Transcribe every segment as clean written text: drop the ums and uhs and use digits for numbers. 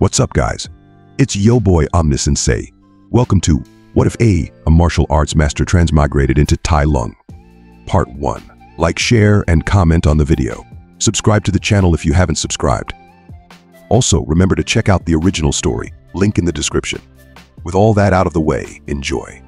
What's up, guys? It's yo boy Omnisensei. Welcome to What If a Martial Arts Master Transmigrated into Tai Lung, Part 1. Like, share, and comment on the video. Subscribe to the channel if you haven't subscribed. Also, remember to check out the original story, link in the description. With all that out of the way, enjoy.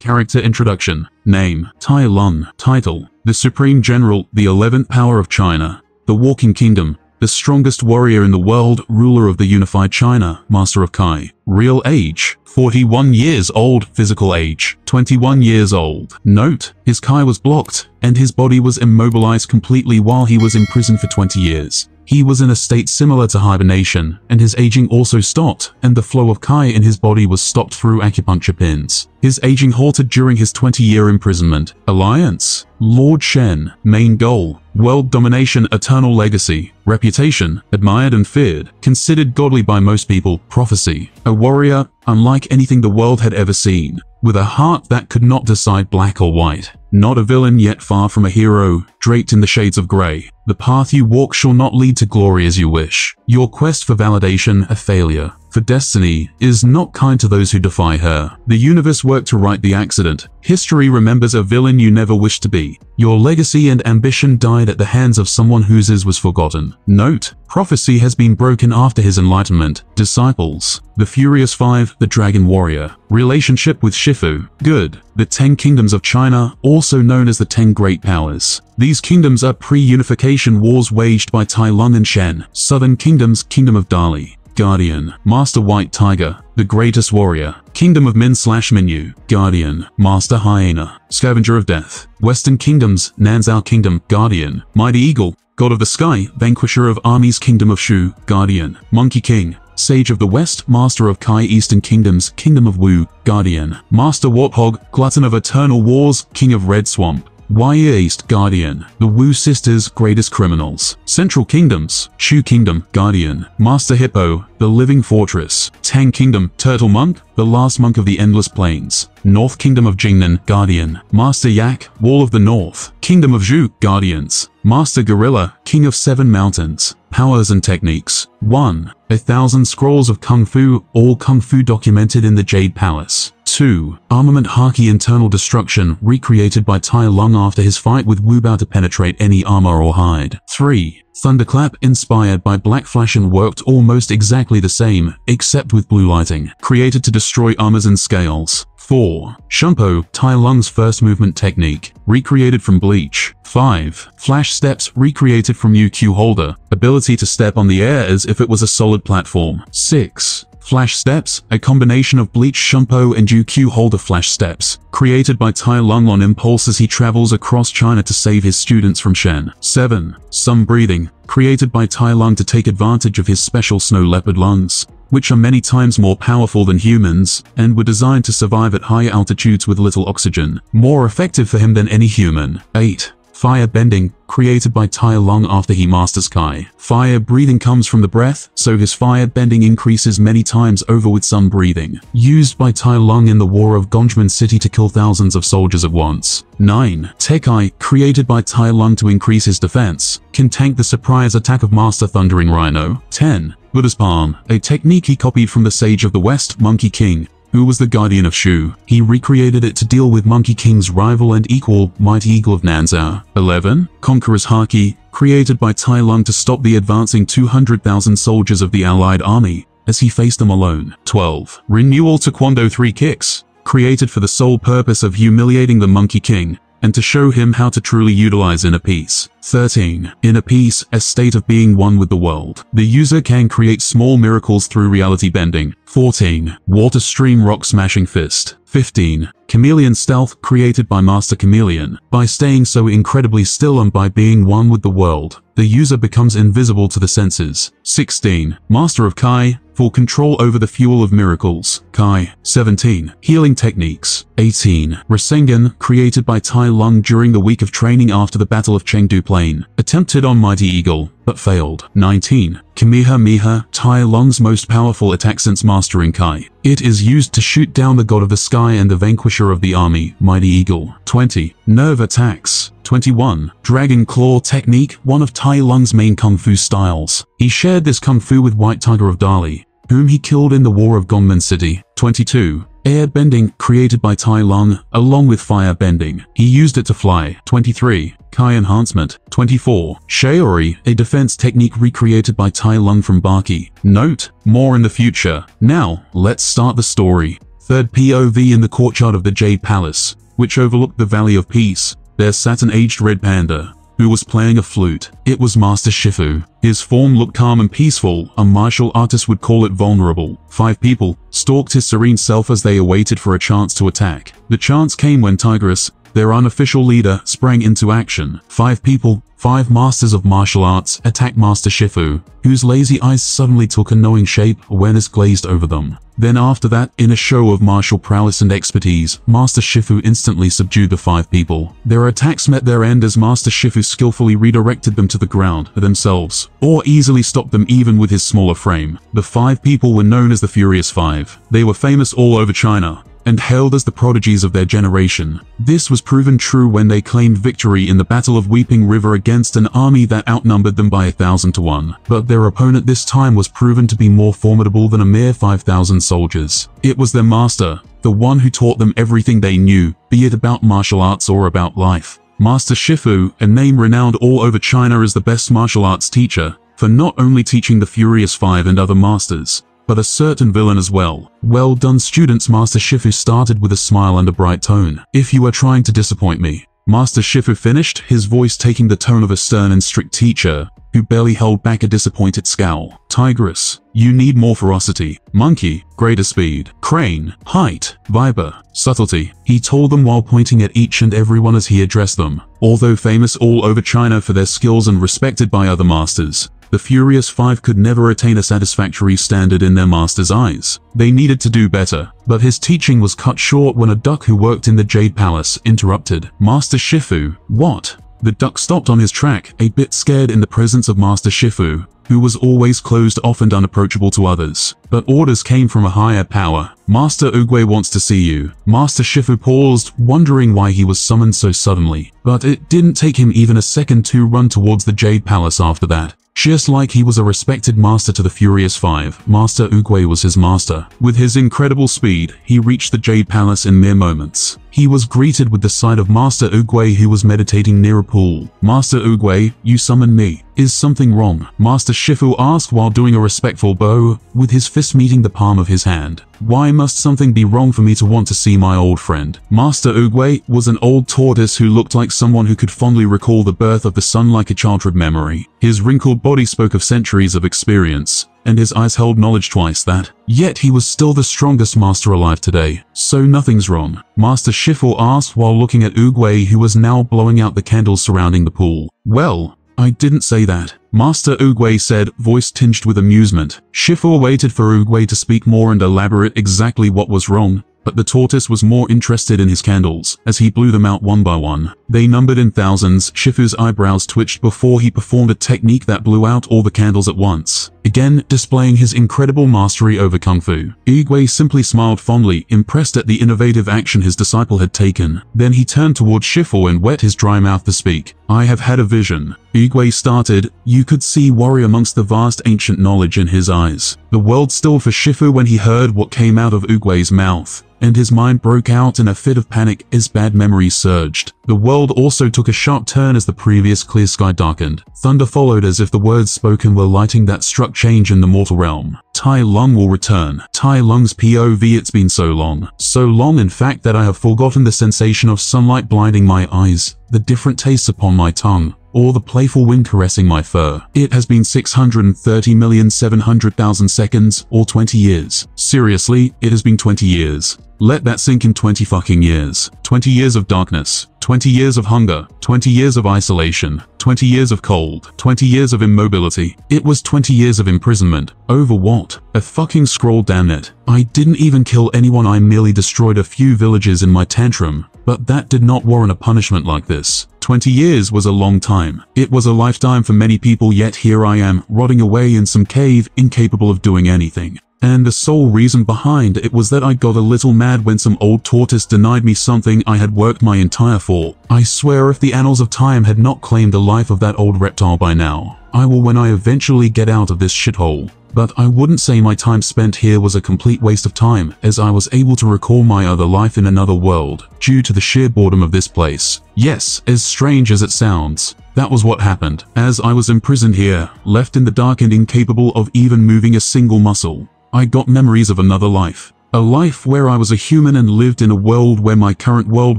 Character introduction. Name: Tai Lung. Title: The Supreme General, the 11th Power of China, the Walking Kingdom, the strongest warrior in the world, ruler of the unified China, master of Kai. Real age: 41 years old. Physical age: 21 years old. Note: his Kai was blocked, and his body was immobilized completely while he was in prison for 20 years. He was in a state similar to hibernation, and his aging also stopped, and the flow of Kai in his body was stopped through acupuncture pins. His aging halted during his 20-year imprisonment. Alliance: Lord Shen. Main goal: world domination, eternal legacy. Reputation: admired and feared, considered godly by most people. Prophecy: a warrior unlike anything the world had ever seen, with a heart that could not decide black or white. Not a villain, yet far from a hero, draped in the shades of grey. The path you walk shall not lead to glory as you wish. Your quest for validation, a failure. For destiny is not kind to those who defy her. The universe worked to right the accident. History remembers a villain you never wished to be. Your legacy and ambition died at the hands of someone whose was forgotten. Note: prophecy has been broken after his enlightenment. Disciples: the Furious Five, the Dragon Warrior. Relationship with Shifu: good. The 10 Kingdoms of China, also known as the 10 Great Powers. These kingdoms are pre-unification wars waged by Tai Lung and Shen. Southern Kingdoms: Kingdom of Dali. Guardian: Master White Tiger, the Greatest Warrior. Kingdom of Men / Menu: Guardian, Master Hyena, Scavenger of Death. Western Kingdoms: Nanzao Kingdom, Guardian, Mighty Eagle, God of the Sky, Vanquisher of Armies. Kingdom of Shu, Guardian, Monkey King, Sage of the West, Master of Kai. Eastern Kingdoms: Kingdom of Wu, Guardian, Master Warthog, Glutton of Eternal Wars, King of Red Swamp. Wire East: Guardian, the Wu Sisters, Greatest Criminals. Central Kingdoms: Shu Kingdom, Guardian, Master Hippo, the Living Fortress. Tang Kingdom: Turtle Monk, the Last Monk of the Endless Plains. North Kingdom of Jingnan, Guardian, Master Yak, Wall of the North. Kingdom of Zhu, Guardians, Master Gorilla, King of 7 Mountains. Powers and Techniques. 1. A Thousand Scrolls of Kung Fu, all Kung Fu documented in the Jade Palace. 2. Armament Haki, internal destruction, recreated by Tai Lung after his fight with Wu Bao to penetrate any armor or hide. 3. Thunderclap, inspired by Black Flash and worked almost exactly the same, except with blue lighting, created to destroy armors and scales. 4. Shumpo, Tai Lung's first movement technique, recreated from Bleach. 5. Flash Steps, recreated from UQ Holder, ability to step on the air as if it was a solid platform. 6. Flash Steps, a combination of Bleach, Shumpo, and UQ Holder Flash Steps, created by Tai Lung on impulse as he travels across China to save his students from Shen. 7. Sun Breathing, created by Tai Lung to take advantage of his special snow leopard lungs, which are many times more powerful than humans, and were designed to survive at high altitudes with little oxygen, more effective for him than any human. 8. Fire Bending, created by Tai Lung after he masters Kai. Fire breathing comes from the breath, so his fire bending increases many times over with sun breathing, used by Tai Lung in the War of Gongmen City to kill thousands of soldiers at once. 9. Tekai, created by Tai Lung to increase his defense, can tank the surprise attack of Master Thundering Rhino. 10. Buddha's Palm, a technique he copied from the Sage of the West, Monkey King, who was the Guardian of Shu. He recreated it to deal with Monkey King's rival and equal, Mighty Eagle of Nanzao. 11. Conqueror's Haki, created by Tai Lung to stop the advancing 200,000 soldiers of the Allied Army as he faced them alone. 12. Renewal Taekwondo 3 Kicks, created for the sole purpose of humiliating the Monkey King, and to show him how to truly utilize inner peace. 13. Inner peace, a state of being one with the world. The user can create small miracles through reality bending. 14. Water Stream Rock Smashing Fist. 15. Chameleon stealth created by Master Chameleon. By staying so incredibly still and by being one with the world, the user becomes invisible to the senses. 16. Master of Kai. Full control over the fuel of miracles. Kai. 17. Healing techniques. 18. Rasengan, created by Tai Lung during the week of training after the Battle of Chengdu Plain. Attempted on Mighty Eagle, but failed. 19. Kamehameha, Tai Lung's most powerful attack since mastering Kai. It is used to shoot down the god of the sky and the vanquisher of the army, Mighty Eagle. 20. Nerve attacks. 21. Dragon Claw technique, one of Tai Lung's main Kung Fu styles. He shared this Kung Fu with White Tiger of Dali, whom he killed in the War of Gongmen City. 22. Air Bending, created by Tai Lung, along with Fire Bending. He used it to fly. 23. Kai Enhancement. 24. Shiori, a defense technique recreated by Tai Lung from Baki. Note, more in the future. Now, let's start the story. Third POV in the courtyard of the Jade Palace, which overlooked the Valley of Peace. There sat an aged red panda, who was playing a flute. It was Master Shifu. His form looked calm and peaceful, a martial artist would call it vulnerable. 5 people stalked his serene self as they awaited for a chance to attack. The chance came when Tigress, their unofficial leader, sprang into action. 5 people, 5 masters of martial arts, attacked Master Shifu, whose lazy eyes suddenly took a knowing shape, awareness glazed over them. Then after that, in a show of martial prowess and expertise, Master Shifu instantly subdued the 5 people. Their attacks met their end as Master Shifu skillfully redirected them to the ground themselves, or easily stopped them even with his smaller frame. The 5 people were known as the Furious Five. They were famous all over China, and hailed as the prodigies of their generation. This was proven true when they claimed victory in the Battle of Weeping River against an army that outnumbered them by 1,000 to 1. But their opponent this time was proven to be more formidable than a mere 5,000 soldiers. It was their master, the one who taught them everything they knew, be it about martial arts or about life. Master Shifu, a name renowned all over China as the best martial arts teacher, for not only teaching the Furious Five and other masters, but a certain villain as well. Well done students, Master Shifu started with a smile and a bright tone. If you are trying to disappoint me, Master Shifu finished, his voice taking the tone of a stern and strict teacher, who barely held back a disappointed scowl. Tigress, you need more ferocity. Monkey, greater speed. Crane, height. Viper, subtlety. He told them while pointing at each and everyone as he addressed them. Although famous all over China for their skills and respected by other masters, the Furious Five could never attain a satisfactory standard in their master's eyes. They needed to do better. But his teaching was cut short when a duck who worked in the Jade Palace interrupted. Master Shifu, what? The duck stopped on his track, a bit scared in the presence of Master Shifu, who was always closed off and unapproachable to others. But orders came from a higher power. Master Oogway wants to see you. Master Shifu paused, wondering why he was summoned so suddenly. But it didn't take him even a second to run towards the Jade Palace after that. Just like he was a respected master to the Furious Five, Master Oogway was his master. With his incredible speed, he reached the Jade Palace in mere moments. He was greeted with the sight of Master Oogway, who was meditating near a pool. Master Oogway, you summoned me. Is something wrong? Master Shifu asked while doing a respectful bow, with his fist meeting the palm of his hand. Why must something be wrong for me to want to see my old friend? Master Oogway was an old tortoise who looked like someone who could fondly recall the birth of the sun like a childhood memory. His wrinkled body spoke of centuries of experience, and his eyes held knowledge twice that. Yet he was still the strongest master alive today. So nothing's wrong? Master Shifu asked while looking at Oogway, who was now blowing out the candles surrounding the pool. Well, I didn't say that, Master Oogway said, voice tinged with amusement. Shifu waited for Oogway to speak more and elaborate exactly what was wrong, but the tortoise was more interested in his candles, as he blew them out one by one. They numbered in thousands. Shifu's eyebrows twitched before he performed a technique that blew out all the candles at once, again displaying his incredible mastery over Kung Fu. Oogway simply smiled fondly, impressed at the innovative action his disciple had taken. Then he turned toward Shifu and wet his dry mouth to speak. I have had a vision. Oogway started. You could see worry amongst the vast ancient knowledge in his eyes. The world stilled for Shifu when he heard what came out of Oogway's mouth, and his mind broke out in a fit of panic as bad memories surged. The world also took a sharp turn as the previous clear sky darkened. Thunder followed, as if the words spoken were lightning that struck change in the mortal realm. Tai Lung will return. Tai Lung's POV. It's been so long. So long, in fact, that I have forgotten the sensation of sunlight blinding my eyes, the different tastes upon my tongue, or the playful wind caressing my fur. It has been 630,700,000 seconds, or 20 years. Seriously, it has been 20 years. Let that sink in. 20 fucking years. 20 years of darkness. 20 years of hunger. 20 years of isolation. 20 years of cold. 20 years of immobility. It was 20 years of imprisonment. Over what? A fucking scroll, damn it. I didn't even kill anyone. I merely destroyed a few villages in my tantrum, but that did not warrant a punishment like this. 20 years was a long time. It was a lifetime for many people, yet here I am, rotting away in some cave, incapable of doing anything. And the sole reason behind it was that I got a little mad when some old tortoise denied me something I had worked my entire for. I swear if the annals of time had not claimed the life of that old reptile by now, I will when I eventually get out of this shithole. But I wouldn't say my time spent here was a complete waste of time, as I was able to recall my other life in another world, due to the sheer boredom of this place. Yes, as strange as it sounds, that was what happened, as I was imprisoned here, left in the dark and incapable of even moving a single muscle. I got memories of another life. A life where I was a human and lived in a world where my current world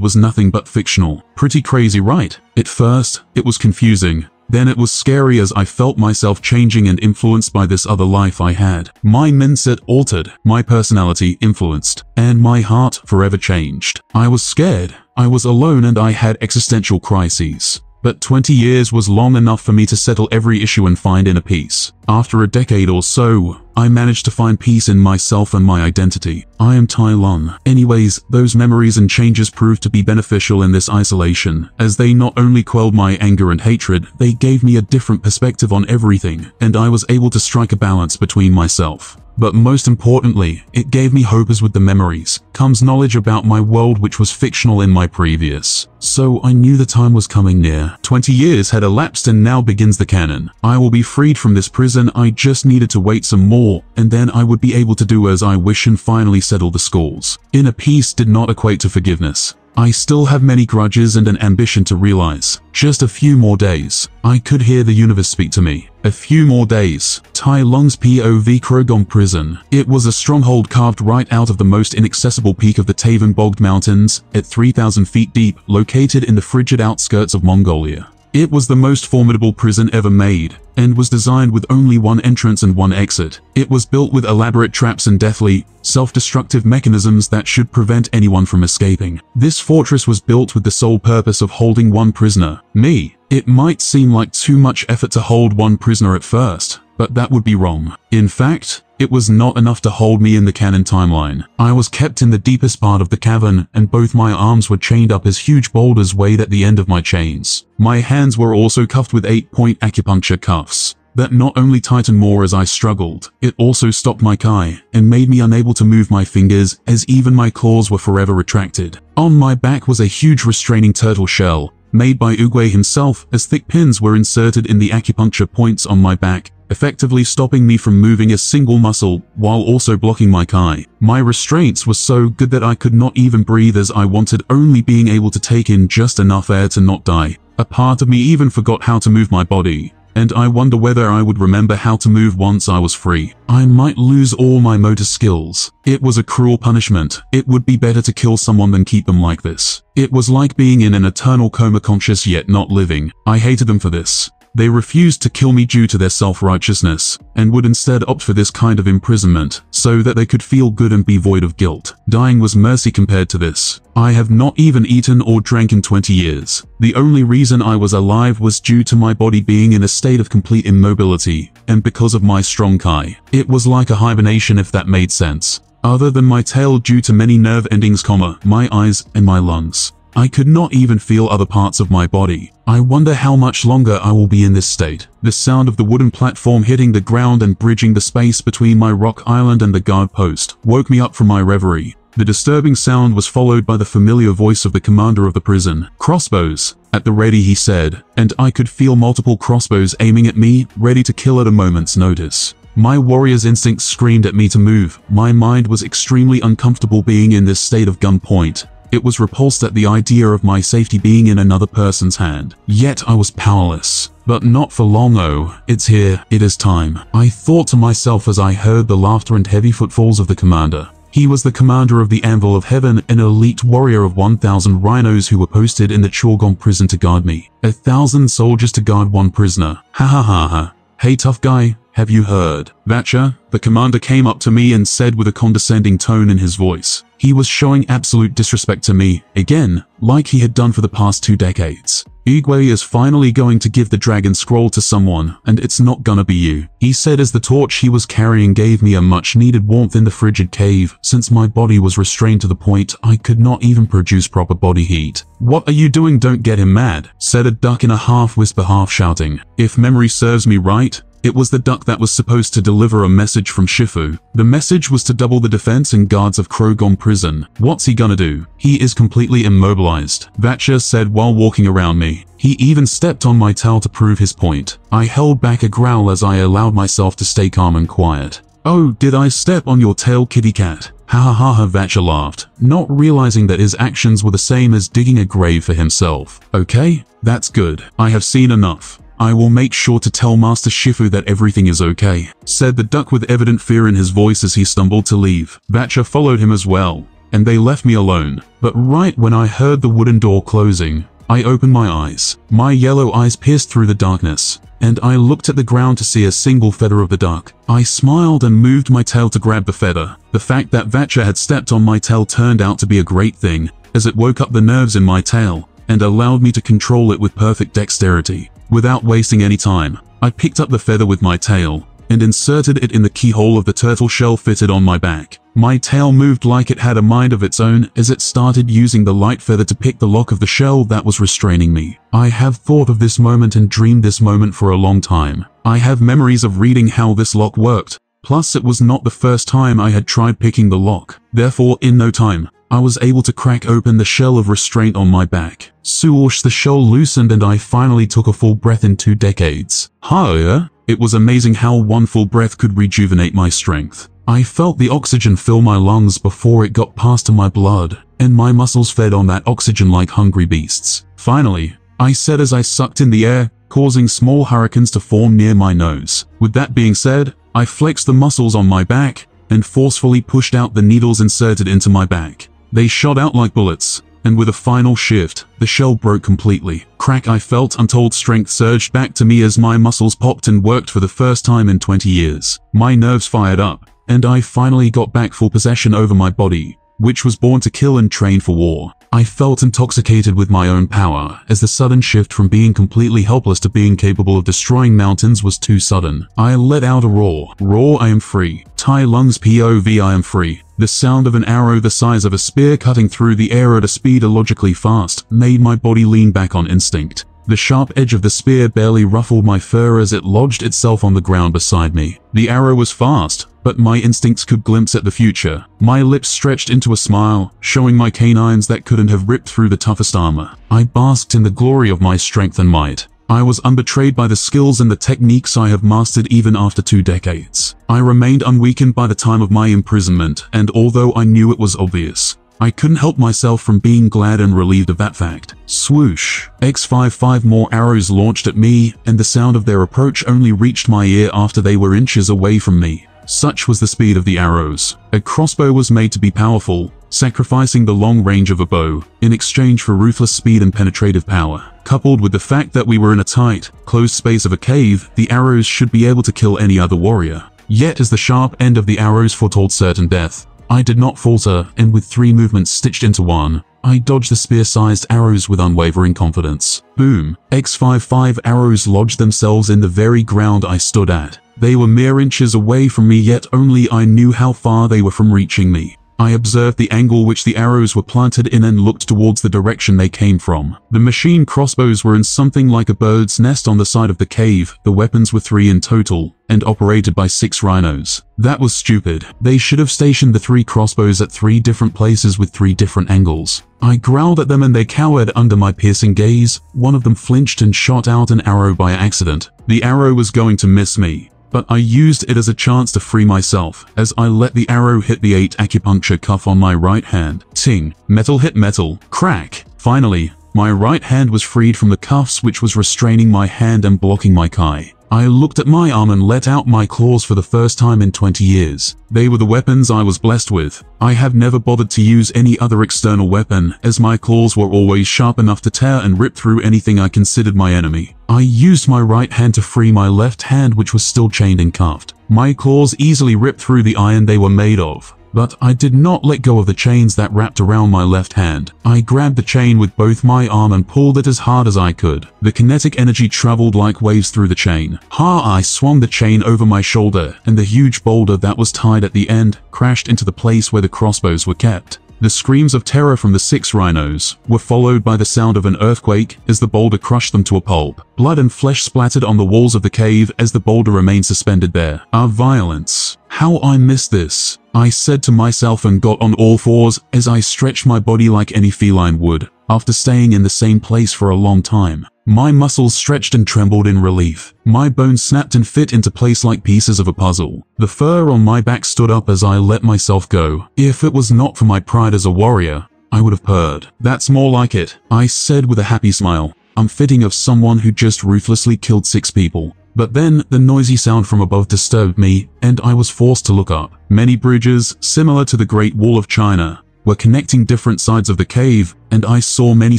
was nothing but fictional. Pretty crazy, right? At first, it was confusing. Then it was scary as I felt myself changing and influenced by this other life I had. My mindset altered, my personality influenced, and my heart forever changed. I was scared, I was alone, and I had existential crises. But 20 years was long enough for me to settle every issue and find inner peace. After a decade or so, I managed to find peace in myself and my identity. I am Tai Lung. Anyways, those memories and changes proved to be beneficial in this isolation, as they not only quelled my anger and hatred, they gave me a different perspective on everything, and I was able to strike a balance between myself. But most importantly, it gave me hope, as with the memories comes knowledge about my world, which was fictional in my previous. So I knew the time was coming near. 20 years had elapsed and now begins the canon. I will be freed from this prison. I just needed to wait some more, and then I would be able to do as I wish and finally settle the scores. Inner peace did not equate to forgiveness. I still have many grudges and an ambition to realize. Just a few more days. I could hear the universe speak to me. A few more days. Tai Lung's POV. Crogom Prison. It was a stronghold carved right out of the most inaccessible peak of the Tavan-bogged mountains, at 3,000 feet deep, located in the frigid outskirts of Mongolia. It was the most formidable prison ever made, and was designed with only one entrance and one exit. It was built with elaborate traps and deathly, self-destructive mechanisms that should prevent anyone from escaping. This fortress was built with the sole purpose of holding one prisoner, me. It might seem like too much effort to hold one prisoner at first, but that would be wrong. In fact, it was not enough to hold me in the canon timeline. I was kept in the deepest part of the cavern, and both my arms were chained up as huge boulders weighed at the end of my chains. My hands were also cuffed with 8-point acupuncture cuffs that not only tightened more as I struggled, it also stopped my Kai and made me unable to move my fingers, as even my claws were forever retracted. On my back was a huge restraining turtle shell, made by Oogway himself, as thick pins were inserted in the acupuncture points on my back, effectively stopping me from moving a single muscle while also blocking my Kai. My restraints were so good that I could not even breathe as I wanted, only being able to take in just enough air to not die. A part of me even forgot how to move my body, and I wonder whether I would remember how to move once I was free. I might lose all my motor skills. It was a cruel punishment. It would be better to kill someone than keep them like this. It was like being in an eternal coma, conscious yet not living. I hated them for this. They refused to kill me due to their self-righteousness, and would instead opt for this kind of imprisonment, so that they could feel good and be void of guilt. Dying was mercy compared to this. I have not even eaten or drank in 20 years. The only reason I was alive was due to my body being in a state of complete immobility, and because of my strong Kai. It was like a hibernation, if that made sense. Other than my tail, due to many nerve endings, my eyes, and my lungs. I could not even feel other parts of my body. I wonder how much longer I will be in this state. The sound of the wooden platform hitting the ground and bridging the space between my rock island and the guard post woke me up from my reverie. The disturbing sound was followed by the familiar voice of the commander of the prison. "Crossbows, at the ready," he said, and I could feel multiple crossbows aiming at me, ready to kill at a moment's notice. My warrior's instincts screamed at me to move. My mind was extremely uncomfortable being in this state of gunpoint, It was repulsed at the idea of my safety being in another person's hand. Yet I was powerless. But not for long. Oh, it's here, it is time, I thought to myself as I heard the laughter and heavy footfalls of the commander. He was the commander of the Anvil of Heaven, an elite warrior of 1,000 rhinos who were posted in the Chorh-Gom Prison to guard me. 1,000 soldiers to guard one prisoner. Ha ha ha ha. Hey tough guy, have you heard? Vatcha? The commander came up to me and said with a condescending tone in his voice. He was showing absolute disrespect to me, again, like he had done for the past 2 decades. Oogway is finally going to give the Dragon Scroll to someone, and it's not gonna be you, he said as the torch he was carrying gave me a much-needed warmth in the frigid cave, since my body was restrained to the point I could not even produce proper body heat. What are you doing? Don't get him mad, said a duck in a half-whisper half-shouting. If memory serves me right, it was the duck that was supposed to deliver a message from Shifu. The message was to double the defense and guards of Chorh-Gom Prison. What's he gonna do? He is completely immobilized, Thatcher said while walking around me. He even stepped on my towel to prove his point. I held back a growl as I allowed myself to stay calm and quiet. Oh, did I step on your tail, kitty cat? Ha ha ha ha, Thatcher laughed, not realizing that his actions were the same as digging a grave for himself. Okay, that's good. I have seen enough. I will make sure to tell Master Shifu that everything is okay, said the duck with evident fear in his voice as he stumbled to leave. Vatcha followed him as well, and they left me alone. But right when I heard the wooden door closing, I opened my eyes. My yellow eyes pierced through the darkness, and I looked at the ground to see a single feather of the duck. I smiled and moved my tail to grab the feather. The fact that Vatcha had stepped on my tail turned out to be a great thing, as it woke up the nerves in my tail, and allowed me to control it with perfect dexterity. Without wasting any time, I picked up the feather with my tail, and inserted it in the keyhole of the turtle shell fitted on my back. My tail moved like it had a mind of its own as it started using the light feather to pick the lock of the shell that was restraining me. I have thought of this moment and dreamed this moment for a long time. I have memories of reading how this lock worked, plus it was not the first time I had tried picking the lock. Therefore, in no time, I was able to crack open the shell of restraint on my back. Swoosh, the shell loosened and I finally took a full breath in 2 decades. Higher. It was amazing how one full breath could rejuvenate my strength. I felt the oxygen fill my lungs before it got past to my blood, and my muscles fed on that oxygen like hungry beasts. Finally, I said as I sucked in the air, causing small hurricanes to form near my nose. With that being said, I flexed the muscles on my back, and forcefully pushed out the needles inserted into my back. They shot out like bullets, and with a final shift, the shell broke completely. Crack, I felt untold strength surged back to me as my muscles popped and worked for the first time in 20 years. My nerves fired up, and I finally got back full possession over my body, which was born to kill and trained for war. I felt intoxicated with my own power, as the sudden shift from being completely helpless to being capable of destroying mountains was too sudden. I let out a roar. Roar, I am free. Tai Lung's POV, I am free. The sound of an arrow the size of a spear cutting through the air at a speed illogically fast made my body lean back on instinct. The sharp edge of the spear barely ruffled my fur as it lodged itself on the ground beside me. The arrow was fast, but my instincts could glimpse at the future. My lips stretched into a smile, showing my canines that couldn't have ripped through the toughest armor. I basked in the glory of my strength and might. I was unbetrayed by the skills and the techniques I have mastered even after 2 decades. I remained unweakened by the time of my imprisonment, and although I knew it was obvious, I couldn't help myself from being glad and relieved of that fact. Swoosh. Five more arrows launched at me, and the sound of their approach only reached my ear after they were inches away from me. Such was the speed of the arrows. A crossbow was made to be powerful, sacrificing the long range of a bow in exchange for ruthless speed and penetrative power. Coupled with the fact that we were in a tight, closed space of a cave, the arrows should be able to kill any other warrior. Yet as the sharp end of the arrows foretold certain death, I did not falter, and with 3 movements stitched into one, I dodged the spear-sized arrows with unwavering confidence. Boom. 5 arrows lodged themselves in the very ground I stood at. They were mere inches away from me, yet only I knew how far they were from reaching me. I observed the angle which the arrows were planted in and looked towards the direction they came from. The machine crossbows were in something like a bird's nest on the side of the cave. The weapons were 3 in total, and operated by 6 rhinos. That was stupid. They should have stationed the 3 crossbows at 3 different places with 3 different angles. I growled at them and they cowered under my piercing gaze. One of them flinched and shot out an arrow by accident. The arrow was going to miss me, but I used it as a chance to free myself, as I let the arrow hit the 8 acupuncture cuff on my right hand. Ting! Metal hit metal. Crack! Finally, my right hand was freed from the cuffs which was restraining my hand and blocking my Kai. I looked at my arm and let out my claws for the first time in 20 years. They were the weapons I was blessed with. I have never bothered to use any other external weapon, as my claws were always sharp enough to tear and rip through anything I considered my enemy. I used my right hand to free my left hand, which was still chained and cuffed. My claws easily ripped through the iron they were made of, but I did not let go of the chains that wrapped around my left hand. I grabbed the chain with both my arm and pulled it as hard as I could. The kinetic energy traveled like waves through the chain. I swung the chain over my shoulder, and the huge boulder that was tied at the end crashed into the place where the crossbows were kept. The screams of terror from the 6 rhinos were followed by the sound of an earthquake as the boulder crushed them to a pulp. Blood and flesh splattered on the walls of the cave as the boulder remained suspended there. Our violence. How I missed this, I said to myself, and got on all fours as I stretched my body like any feline would, after staying in the same place for a long time. My muscles stretched and trembled in relief. My bones snapped and fit into place like pieces of a puzzle. The fur on my back stood up as I let myself go. If it was not for my pride as a warrior, I would have purred. "That's more like it," I said with a happy smile, unfitting of someone who just ruthlessly killed 6 people. But then, the noisy sound from above disturbed me, and I was forced to look up. Many bridges, similar to the Great Wall of China, were connecting different sides of the cave, and I saw many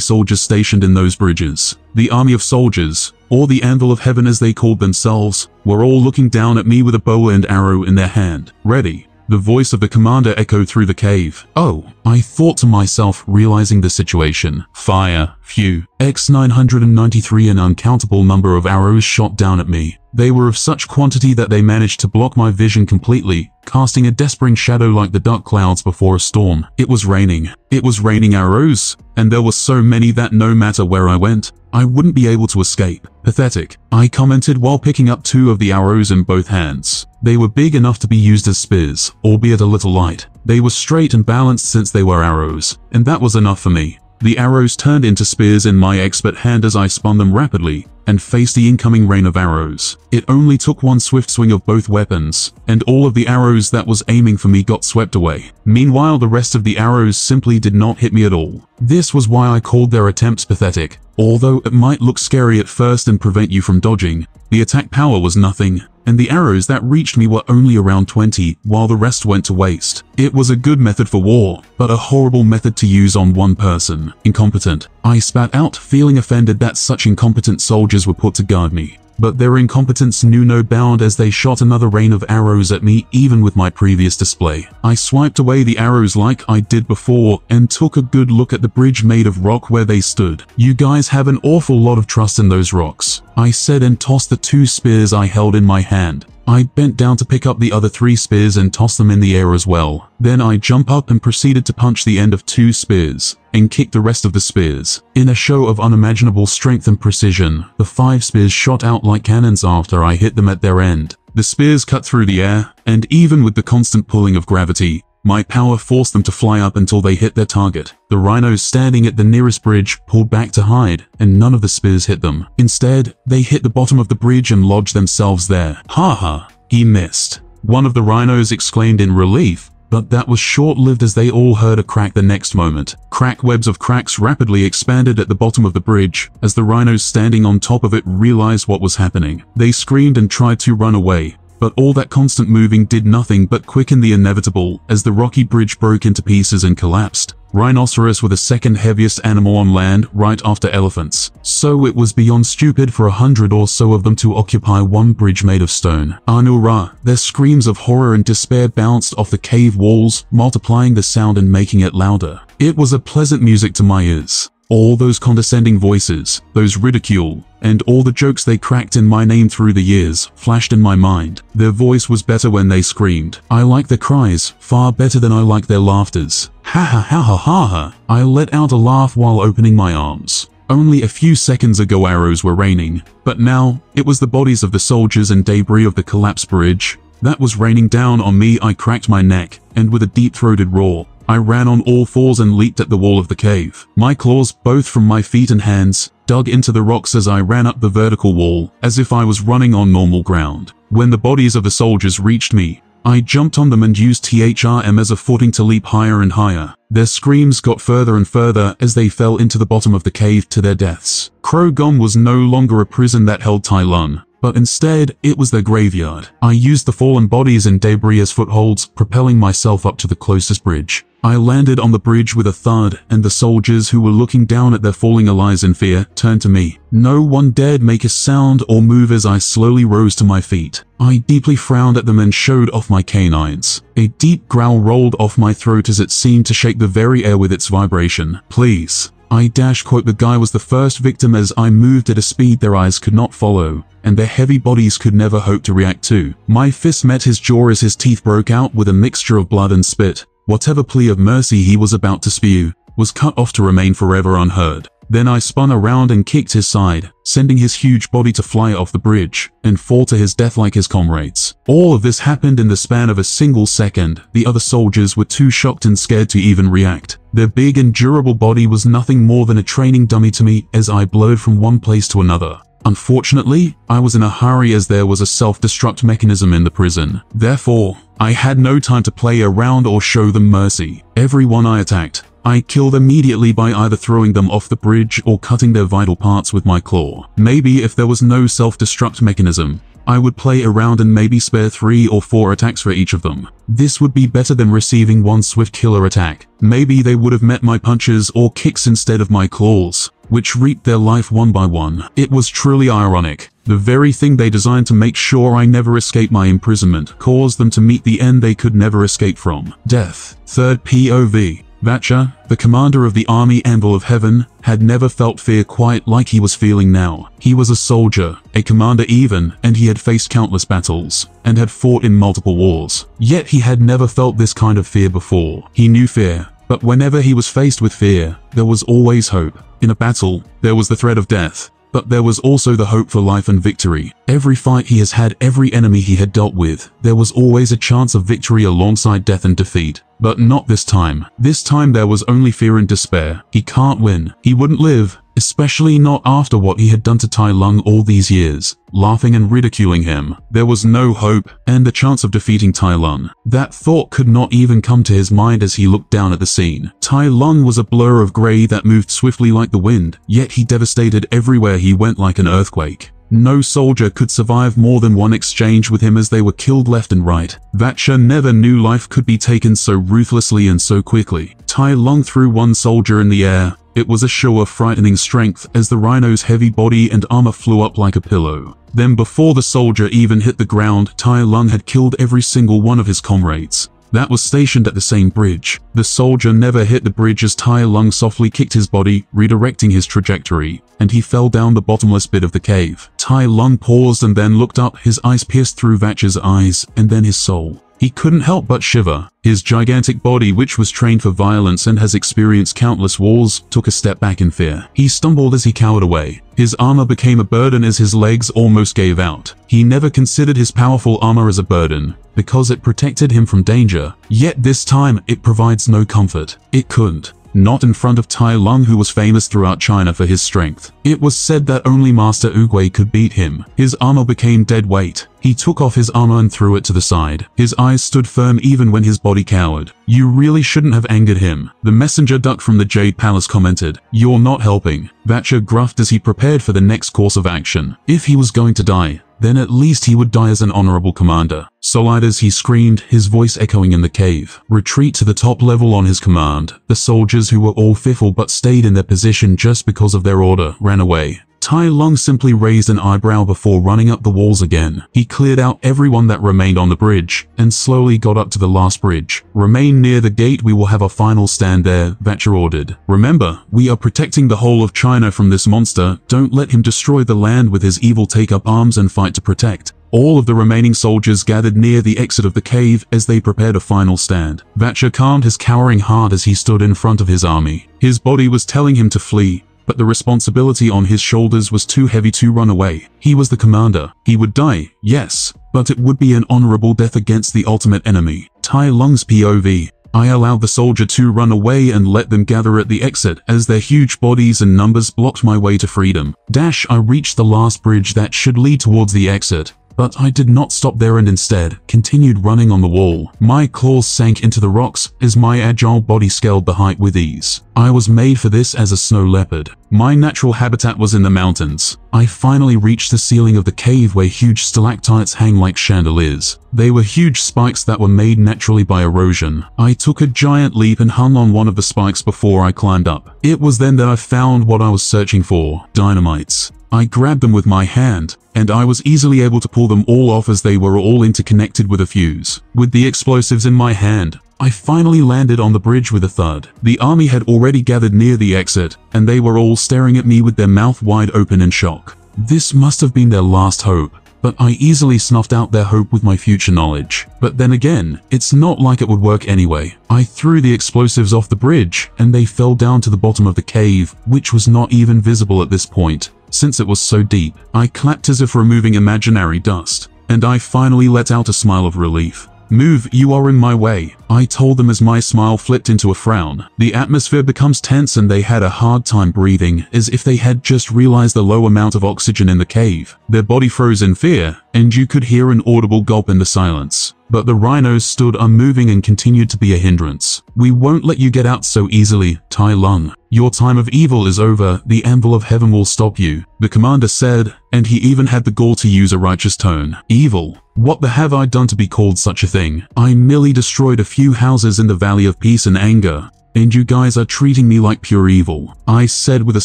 soldiers stationed in those bridges. The army of soldiers, or the Anvil of Heaven as they called themselves, were all looking down at me with a bow and arrow in their hand. "Ready." The voice of the commander echoed through the cave. "Oh," I thought to myself, realizing the situation. Fire. Phew. X993. An uncountable number of arrows shot down at me. They were of such quantity that they managed to block my vision completely, casting a despairing shadow like the dark clouds before a storm. It was raining. It was raining arrows, and there were so many that no matter where I went, I wouldn't be able to escape. "Pathetic," I commented while picking up 2 of the arrows in both hands. They were big enough to be used as spears, albeit a little light. They were straight and balanced since they were arrows, and that was enough for me. The arrows turned into spears in my expert hand as I spun them rapidly and faced the incoming rain of arrows. It only took one swift swing of both weapons, and all of the arrows that was aiming for me got swept away. Meanwhile, the rest of the arrows simply did not hit me at all. This was why I called their attempts pathetic. Although it might look scary at first and prevent you from dodging, the attack power was nothing, and the arrows that reached me were only around 20, while the rest went to waste. It was a good method for war, but a horrible method to use on one person. "Incompetent," I spat out, feeling offended that such incompetent soldiers were put to guard me. But their incompetence knew no bound as they shot another rain of arrows at me even with my previous display. I swiped away the arrows like I did before and took a good look at the bridge made of rock where they stood. "You guys have an awful lot of trust in those rocks," I said, and tossed the 2 spears I held in my hand. I bent down to pick up the other 3 spears and tossed them in the air as well. Then I jumped up and proceeded to punch the end of 2 spears, and kicked the rest of the spears. In a show of unimaginable strength and precision, the 5 spears shot out like cannons after I hit them at their end. The spears cut through the air, and even with the constant pulling of gravity, my power forced them to fly up until they hit their target. The rhinos standing at the nearest bridge pulled back to hide, and none of the spears hit them. Instead, they hit the bottom of the bridge and lodged themselves there. "Haha, he missed," one of the rhinos exclaimed in relief, but that was short-lived as they all heard a crack the next moment. Crack webs of cracks rapidly expanded at the bottom of the bridge, as the rhinos standing on top of it realized what was happening. They screamed and tried to run away, but all that constant moving did nothing but quicken the inevitable as the rocky bridge broke into pieces and collapsed. Rhinoceros were the second heaviest animal on land, right after elephants, so it was beyond stupid for 100 or so of them to occupy one bridge made of stone. Anura, their screams of horror and despair bounced off the cave walls, multiplying the sound and making it louder. It was a pleasant music to my ears. All those condescending voices, those ridicule, and all the jokes they cracked in my name through the years flashed in my mind. Their voice was better when they screamed. I liked their cries far better than I liked their laughters. "Ha ha ha ha ha ha." I let out a laugh while opening my arms. Only a few seconds ago arrows were raining, but now, it was the bodies of the soldiers and debris of the collapsed bridge that was raining down on me. I cracked my neck, and with a deep-throated roar, I ran on all fours and leaped at the wall of the cave. My claws, both from my feet and hands, dug into the rocks as I ran up the vertical wall, as if I was running on normal ground. When the bodies of the soldiers reached me, I jumped on them and used THRM as a footing to leap higher and higher. Their screams got further and further as they fell into the bottom of the cave to their deaths. Crogom was no longer a prison that held Tai Lung, but instead, it was their graveyard. I used the fallen bodies and debris as footholds, propelling myself up to the closest bridge. I landed on the bridge with a thud, and the soldiers who were looking down at their falling allies in fear turned to me. No one dared make a sound or move as I slowly rose to my feet. I deeply frowned at them and showed off my canines. A deep growl rolled off my throat as it seemed to shake the very air with its vibration. Please. I quote, the guy was the first victim as I moved at a speed their eyes could not follow, and their heavy bodies could never hope to react to. My fist met his jaw as his teeth broke out with a mixture of blood and spit. Whatever plea of mercy he was about to spew was cut off to remain forever unheard. Then I spun around and kicked his side, sending his huge body to fly off the bridge and fall to his death like his comrades. All of this happened in the span of a single second. The other soldiers were too shocked and scared to even react. Their big and durable body was nothing more than a training dummy to me as I blowed from one place to another. Unfortunately, I was in a hurry as there was a self-destruct mechanism in the prison. Therefore, I had no time to play around or show them mercy. Everyone I attacked, I killed immediately by either throwing them off the bridge or cutting their vital parts with my claw. Maybe if there was no self-destruct mechanism, I would play around and maybe spare 3 or 4 attacks for each of them. This would be better than receiving one swift killer attack. Maybe they would have met my punches or kicks instead of my claws, which reaped their life one by one. It was truly ironic. The very thing they designed to make sure I never escape my imprisonment caused them to meet the end they could never escape from. Death. Third POV. Vacha, the commander of the army Anvil of Heaven, had never felt fear quite like he was feeling now. He was a soldier, a commander even, and he had faced countless battles, and had fought in multiple wars. Yet he had never felt this kind of fear before. He knew fear, but whenever he was faced with fear, there was always hope. In a battle, there was the threat of death, but there was also the hope for life and victory. Every fight he has had, every enemy he had dealt with, there was always a chance of victory alongside death and defeat. But not this time. This time there was only fear and despair. He can't win. He wouldn't live, especially not after what he had done to Tai Lung all these years, laughing and ridiculing him. There was no hope, and the chance of defeating Tai Lung. That thought could not even come to his mind as he looked down at the scene. Tai Lung was a blur of grey that moved swiftly like the wind, yet he devastated everywhere he went like an earthquake. No soldier could survive more than one exchange with him as they were killed left and right. Vacha never knew life could be taken so ruthlessly and so quickly. Tai Lung threw one soldier in the air. It was a show of frightening strength as the rhino's heavy body and armor flew up like a pillow. Then before the soldier even hit the ground, Tai Lung had killed every single one of his comrades that was stationed at the same bridge. The soldier never hit the bridge as Tai Lung softly kicked his body, redirecting his trajectory, and he fell down the bottomless bit of the cave. Tai Lung paused and then looked up, his eyes pierced through Vacha's eyes, and then his soul. He couldn't help but shiver. His gigantic body, which was trained for violence and has experienced countless wars, took a step back in fear. He stumbled as he cowered away. His armor became a burden as his legs almost gave out. He never considered his powerful armor as a burden, because it protected him from danger. Yet this time, it provides no comfort. It couldn't. Not in front of Tai Lung, who was famous throughout China for his strength. It was said that only Master Oogway could beat him. His armor became dead weight. He took off his armor and threw it to the side. His eyes stood firm even when his body cowered. You really shouldn't have angered him. The messenger duck from the Jade Palace commented, "You're not helping." Vacha gruffed as he prepared for the next course of action. If he was going to die, then at least he would die as an honorable commander. "Soliders," he screamed, his voice echoing in the cave. Retreat to the top level on his command. The soldiers, who were all fearful but stayed in their position just because of their order, ran away. Tai Lung simply raised an eyebrow before running up the walls again. He cleared out everyone that remained on the bridge, and slowly got up to the last bridge. "Remain near the gate, we will have our final stand there," Vacha ordered. "Remember, we are protecting the whole of China from this monster. Don't let him destroy the land with his evil. Take up arms and fight to protect." All of the remaining soldiers gathered near the exit of the cave as they prepared a final stand. Vacha calmed his cowering heart as he stood in front of his army. His body was telling him to flee, but the responsibility on his shoulders was too heavy to run away. He was the commander. He would die, yes, but it would be an honorable death against the ultimate enemy. Tai Lung's POV. I allowed the soldier to run away and let them gather at the exit as their huge bodies and numbers blocked my way to freedom. I reached the last bridge that should lead towards the exit, but I did not stop there and instead continued running on the wall. My claws sank into the rocks as my agile body scaled the height with ease. I was made for this as a snow leopard. My natural habitat was in the mountains. I finally reached the ceiling of the cave where huge stalactites hang like chandeliers. They were huge spikes that were made naturally by erosion. I took a giant leap and hung on one of the spikes before I climbed up. It was then that I found what I was searching for, dynamites. I grabbed them with my hand, and I was easily able to pull them all off as they were all interconnected with a fuse. With the explosives in my hand, I finally landed on the bridge with a thud. The army had already gathered near the exit, and they were all staring at me with their mouth wide open in shock. This must have been their last hope, but I easily snuffed out their hope with my future knowledge. But then again, it's not like it would work anyway. I threw the explosives off the bridge, and they fell down to the bottom of the cave, which was not even visible at this point, since it was so deep. I clapped as if removing imaginary dust, and I finally let out a smile of relief. "Move, you are in my way," I told them as my smile flipped into a frown. The atmosphere becomes tense and they had a hard time breathing, as if they had just realized the low amount of oxygen in the cave. Their body froze in fear, and you could hear an audible gulp in the silence. But the rhinos stood unmoving and continued to be a hindrance. "We won't let you get out so easily, Tai Lung. Your time of evil is over, the Anvil of Heaven will stop you," the commander said, and he even had the gall to use a righteous tone. "Evil? What the have I done to be called such a thing? I merely destroyed a few houses in the Valley of Peace and anger, and you guys are treating me like pure evil," I said with a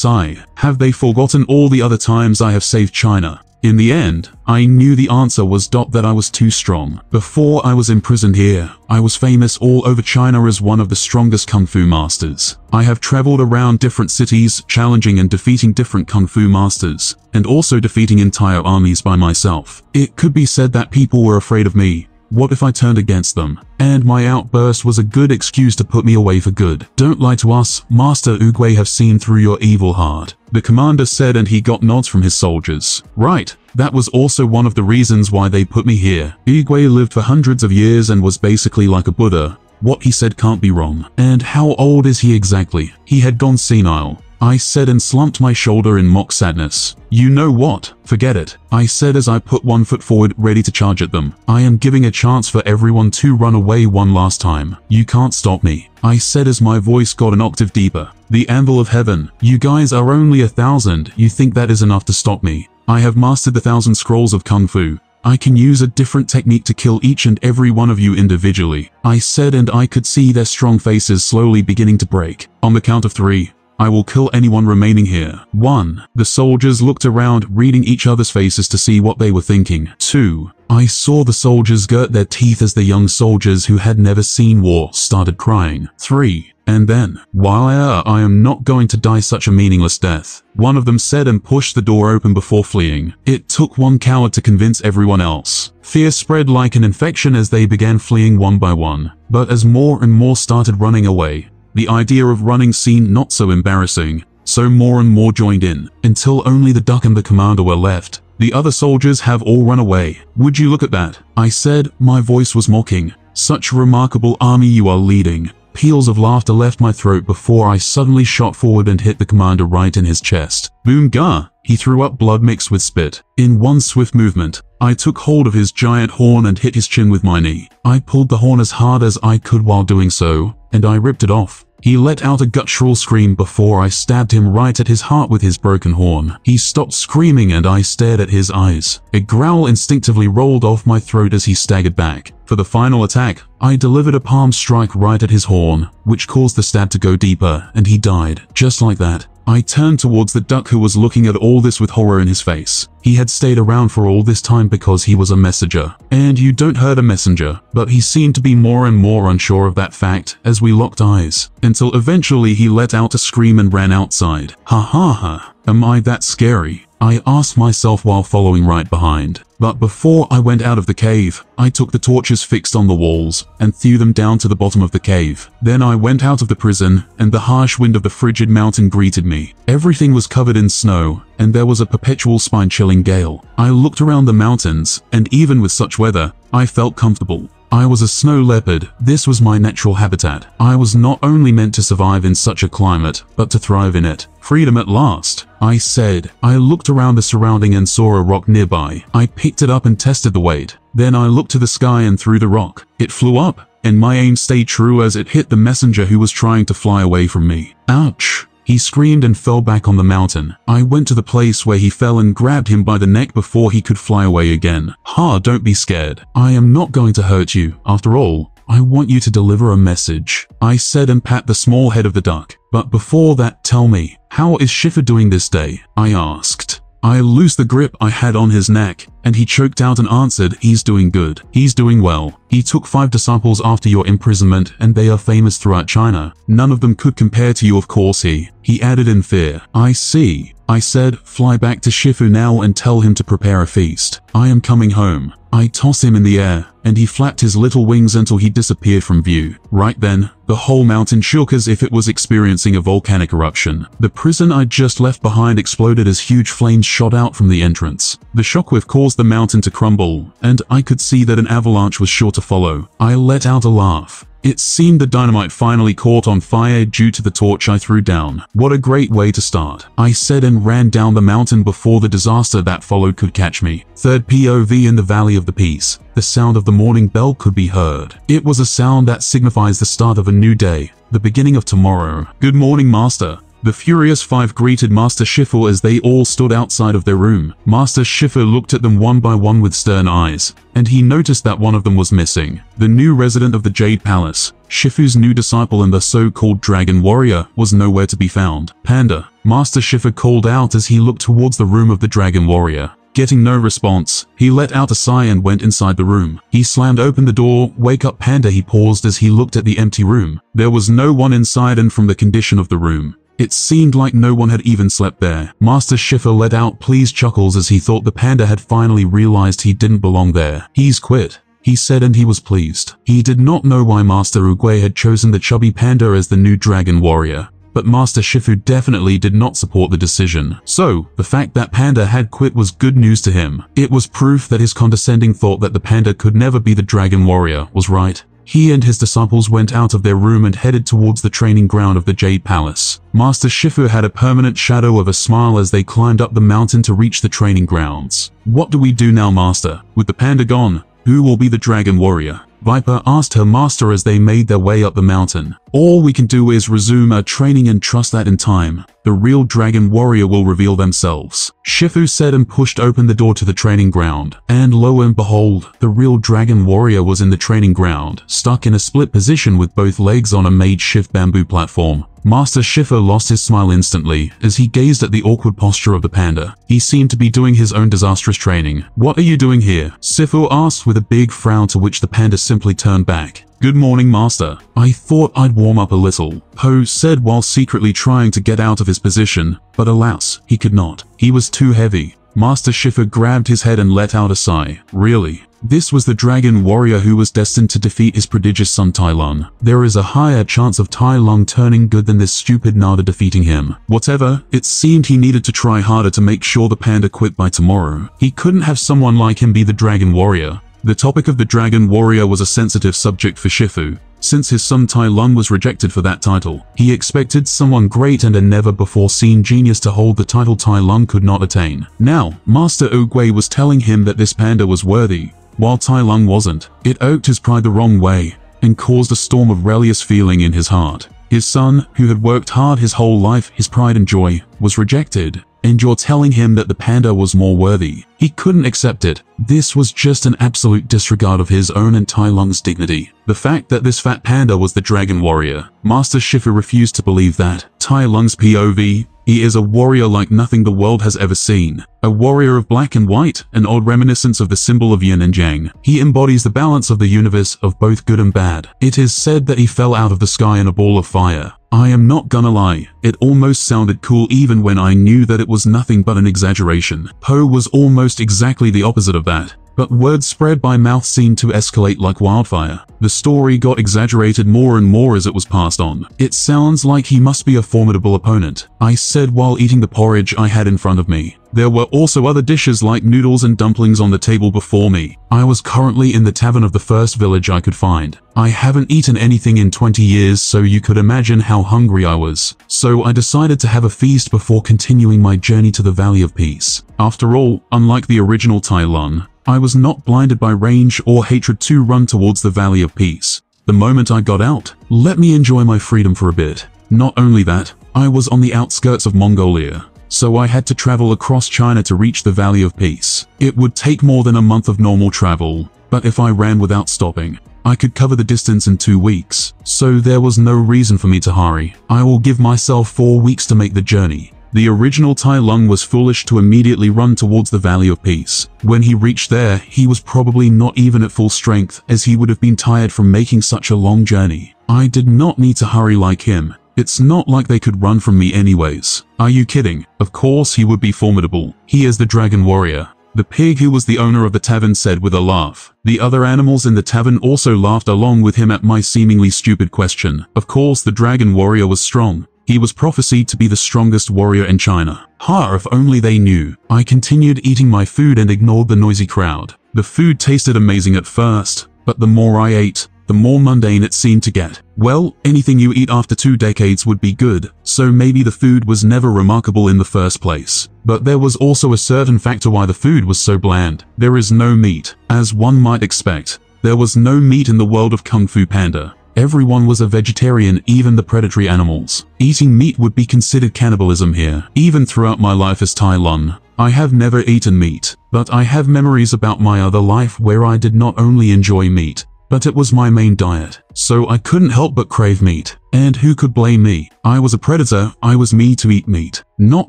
sigh. "Have they forgotten all the other times I have saved China?" In the end, I knew the answer was that I was too strong. Before I was imprisoned here, I was famous all over China as one of the strongest Kung Fu masters. I have traveled around different cities, challenging and defeating different Kung Fu masters, and also defeating entire armies by myself. It could be said that people were afraid of me. What if I turned against them? And my outburst was a good excuse to put me away for good. "Don't lie to us, Master Oogway have seen through your evil heart," the commander said, and he got nods from his soldiers. Right, that was also one of the reasons why they put me here. Oogway lived for hundreds of years and was basically like a Buddha. What he said can't be wrong. "And how old is he exactly?" "He had gone senile," I said and slumped my shoulder in mock sadness. "You know what? Forget it," I said as I put one foot forward, ready to charge at them. "I am giving a chance for everyone to run away one last time. You can't stop me," I said as my voice got an octave deeper. "The Anvil of Heaven, you guys are only 1,000. You think that is enough to stop me? I have mastered the 1,000 Scrolls of Kung Fu. I can use a different technique to kill each and every one of you individually," I said, and I could see their strong faces slowly beginning to break. "On the count of 3. I will kill anyone remaining here. 1. The soldiers looked around, reading each other's faces to see what they were thinking. 2. I saw the soldiers grit their teeth as the young soldiers who had never seen war started crying. 3. And then, "Why, I am not going to die such a meaningless death," one of them said and pushed the door open before fleeing. It took one coward to convince everyone else. Fear spread like an infection as they began fleeing one by one. But as more and more started running away, the idea of running seemed not so embarrassing, so more and more joined in, until only the duck and the commander were left. "The other soldiers have all run away. Would you look at that?" I said, my voice was mocking. "Such a remarkable army you are leading." Peals of laughter left my throat before I suddenly shot forward and hit the commander right in his chest. Boom gah! He threw up blood mixed with spit. In one swift movement, I took hold of his giant horn and hit his chin with my knee. I pulled the horn as hard as I could while doing so, and I ripped it off. He let out a guttural scream before I stabbed him right at his heart with his broken horn. He stopped screaming and I stared at his eyes. A growl instinctively rolled off my throat as he staggered back. For the final attack, I delivered a palm strike right at his horn, which caused the stab to go deeper, and he died, just like that. I turned towards the duck, who was looking at all this with horror in his face. He had stayed around for all this time because he was a messenger. And you don't hurt a messenger. But he seemed to be more and more unsure of that fact as we locked eyes, until eventually he let out a scream and ran outside. "Ha ha ha, am I that scary?" I asked myself while following right behind. But before I went out of the cave, I took the torches fixed on the walls and threw them down to the bottom of the cave. Then I went out of the prison, and the harsh wind of the frigid mountain greeted me. Everything was covered in snow, and there was a perpetual spine-chilling gale. I looked around the mountains, and even with such weather, I felt comfortable. I was a snow leopard. This was my natural habitat. I was not only meant to survive in such a climate, but to thrive in it. Freedom at last, I said. I looked around the surrounding and saw a rock nearby. I picked it up and tested the weight. Then I looked to the sky and threw the rock. It flew up, and my aim stayed true as it hit the messenger who was trying to fly away from me. Ouch! He screamed and fell back on the mountain. I went to the place where he fell and grabbed him by the neck before he could fly away again. Ha, don't be scared. I am not going to hurt you. After all, I want you to deliver a message, I said and pat the small head of the duck. But before that, tell me, how is Shifu doing this day? I asked. I loosed the grip I had on his neck, and he choked out and answered, he's doing good. He's doing well. He took 5 disciples after your imprisonment, and they are famous throughout China. None of them could compare to you, of course, he added in fear. I see, I said. Fly back to Shifu now and tell him to prepare a feast. I am coming home. I tossed him in the air, and he flapped his little wings until he disappeared from view. Right then, the whole mountain shook as if it was experiencing a volcanic eruption. The prison I'd just left behind exploded as huge flames shot out from the entrance. The shockwave caused the mountain to crumble, and I could see that an avalanche was sure to follow. I let out a laugh. It seemed the dynamite finally caught on fire due to the torch I threw down. What a great way to start, I said, and ran down the mountain before the disaster that followed could catch me. Third POV in the Valley of the Peace. The sound of the morning bell could be heard. It was a sound that signifies the start of a new day, the beginning of tomorrow. Good morning, Master. The Furious Five greeted Master Shifu as they all stood outside of their room. Master Shifu looked at them one by one with stern eyes, and he noticed that one of them was missing. The new resident of the Jade Palace, Shifu's new disciple and the so-called Dragon Warrior, was nowhere to be found. Panda, Master Shifu called out as he looked towards the room of the Dragon Warrior. Getting no response, he let out a sigh and went inside the room. He slammed open the door. Wake up, Panda, he paused as he looked at the empty room. There was no one inside, and from the condition of the room, it seemed like no one had even slept there. Master Shifu let out pleased chuckles as he thought the panda had finally realized he didn't belong there. He's quit, he said, and he was pleased. He did not know why Master Oogway had chosen the chubby panda as the new Dragon Warrior, but Master Shifu definitely did not support the decision. So, the fact that Panda had quit was good news to him. It was proof that his condescending thought that the panda could never be the Dragon Warrior was right. He and his disciples went out of their room and headed towards the training ground of the Jade Palace. Master Shifu had a permanent shadow of a smile as they climbed up the mountain to reach the training grounds. What do we do now, Master? With the panda gone, who will be the Dragon Warrior? Viper asked her master as they made their way up the mountain. All we can do is resume our training and trust that in time, the real Dragon Warrior will reveal themselves, Shifu said, and pushed open the door to the training ground. And lo and behold, the real Dragon Warrior was in the training ground, stuck in a split position with both legs on a makeshift bamboo platform. Master Shifu lost his smile instantly as he gazed at the awkward posture of the panda. He seemed to be doing his own disastrous training. What are you doing here? Shifu asked with a big frown, to which the panda simply turned back. Good morning, Master. I thought I'd warm up a little, Po said while secretly trying to get out of his position, but alas, he could not. He was too heavy. Master Shifu grabbed his head and let out a sigh. Really? This was the Dragon Warrior who was destined to defeat his prodigious son Tai Lung. There is a higher chance of Tai Lung turning good than this stupid Nada defeating him. Whatever, it seemed he needed to try harder to make sure the panda quit by tomorrow. He couldn't have someone like him be the Dragon Warrior. The topic of the Dragon Warrior was a sensitive subject for Shifu, since his son Tai Lung was rejected for that title. He expected someone great and a never-before-seen genius to hold the title Tai Lung could not attain. Now, Master Oogway was telling him that this panda was worthy, while Tai Lung wasn't. It irked his pride the wrong way, and caused a storm of rebellious feeling in his heart. His son, who had worked hard his whole life, his pride and joy, was rejected. And you're telling him that the panda was more worthy. He couldn't accept it. This was just an absolute disregard of his own and Tai Lung's dignity. The fact that this fat panda was the Dragon Warrior, Master Shifu refused to believe that. Tai Lung's POV, he is a warrior like nothing the world has ever seen. A warrior of black and white, an odd reminiscence of the symbol of yin and yang. He embodies the balance of the universe, of both good and bad. It is said that he fell out of the sky in a ball of fire. I am not gonna lie, it almost sounded cool even when I knew that it was nothing but an exaggeration. Po was almost exactly the opposite of that. But word spread by mouth seemed to escalate like wildfire. The story got exaggerated more and more as it was passed on. "It sounds like he must be a formidable opponent," I said while eating the porridge I had in front of me. There were also other dishes like noodles and dumplings on the table before me. I was currently in the tavern of the first village I could find. I haven't eaten anything in 20 years, so you could imagine how hungry I was. So I decided to have a feast before continuing my journey to the Valley of Peace. After all, unlike the original Tai Lung, I was not blinded by rage or hatred to run towards the Valley of Peace. The moment I got out, let me enjoy my freedom for a bit. Not only that, I was on the outskirts of Mongolia, so I had to travel across China to reach the Valley of Peace. It would take more than a month of normal travel, but if I ran without stopping, I could cover the distance in 2 weeks, so there was no reason for me to hurry. I will give myself 4 weeks to make the journey. The original Tai Lung was foolish to immediately run towards the Valley of Peace. When he reached there, he was probably not even at full strength, as he would have been tired from making such a long journey. I did not need to hurry like him. It's not like they could run from me anyways. Are you kidding? Of course he would be formidable. He is the Dragon Warrior. The pig who was the owner of the tavern said with a laugh. The other animals in the tavern also laughed along with him at my seemingly stupid question. Of course the Dragon Warrior was strong. He was prophesied to be the strongest warrior in China. Ha, if only they knew. I continued eating my food and ignored the noisy crowd. The food tasted amazing at first, but the more I ate, the more mundane it seemed to get. Well, anything you eat after 2 decades would be good, so maybe the food was never remarkable in the first place. But there was also a certain factor why the food was so bland. There is no meat. As one might expect, there was no meat in the world of Kung Fu Panda. Everyone was a vegetarian, even the predatory animals. Eating meat would be considered cannibalism here. Even throughout my life as Tai Lung, I have never eaten meat, but I have memories about my other life where I did not only enjoy meat, but it was my main diet, so I couldn't help but crave meat. And who could blame me? I was a predator, I was made to eat meat, not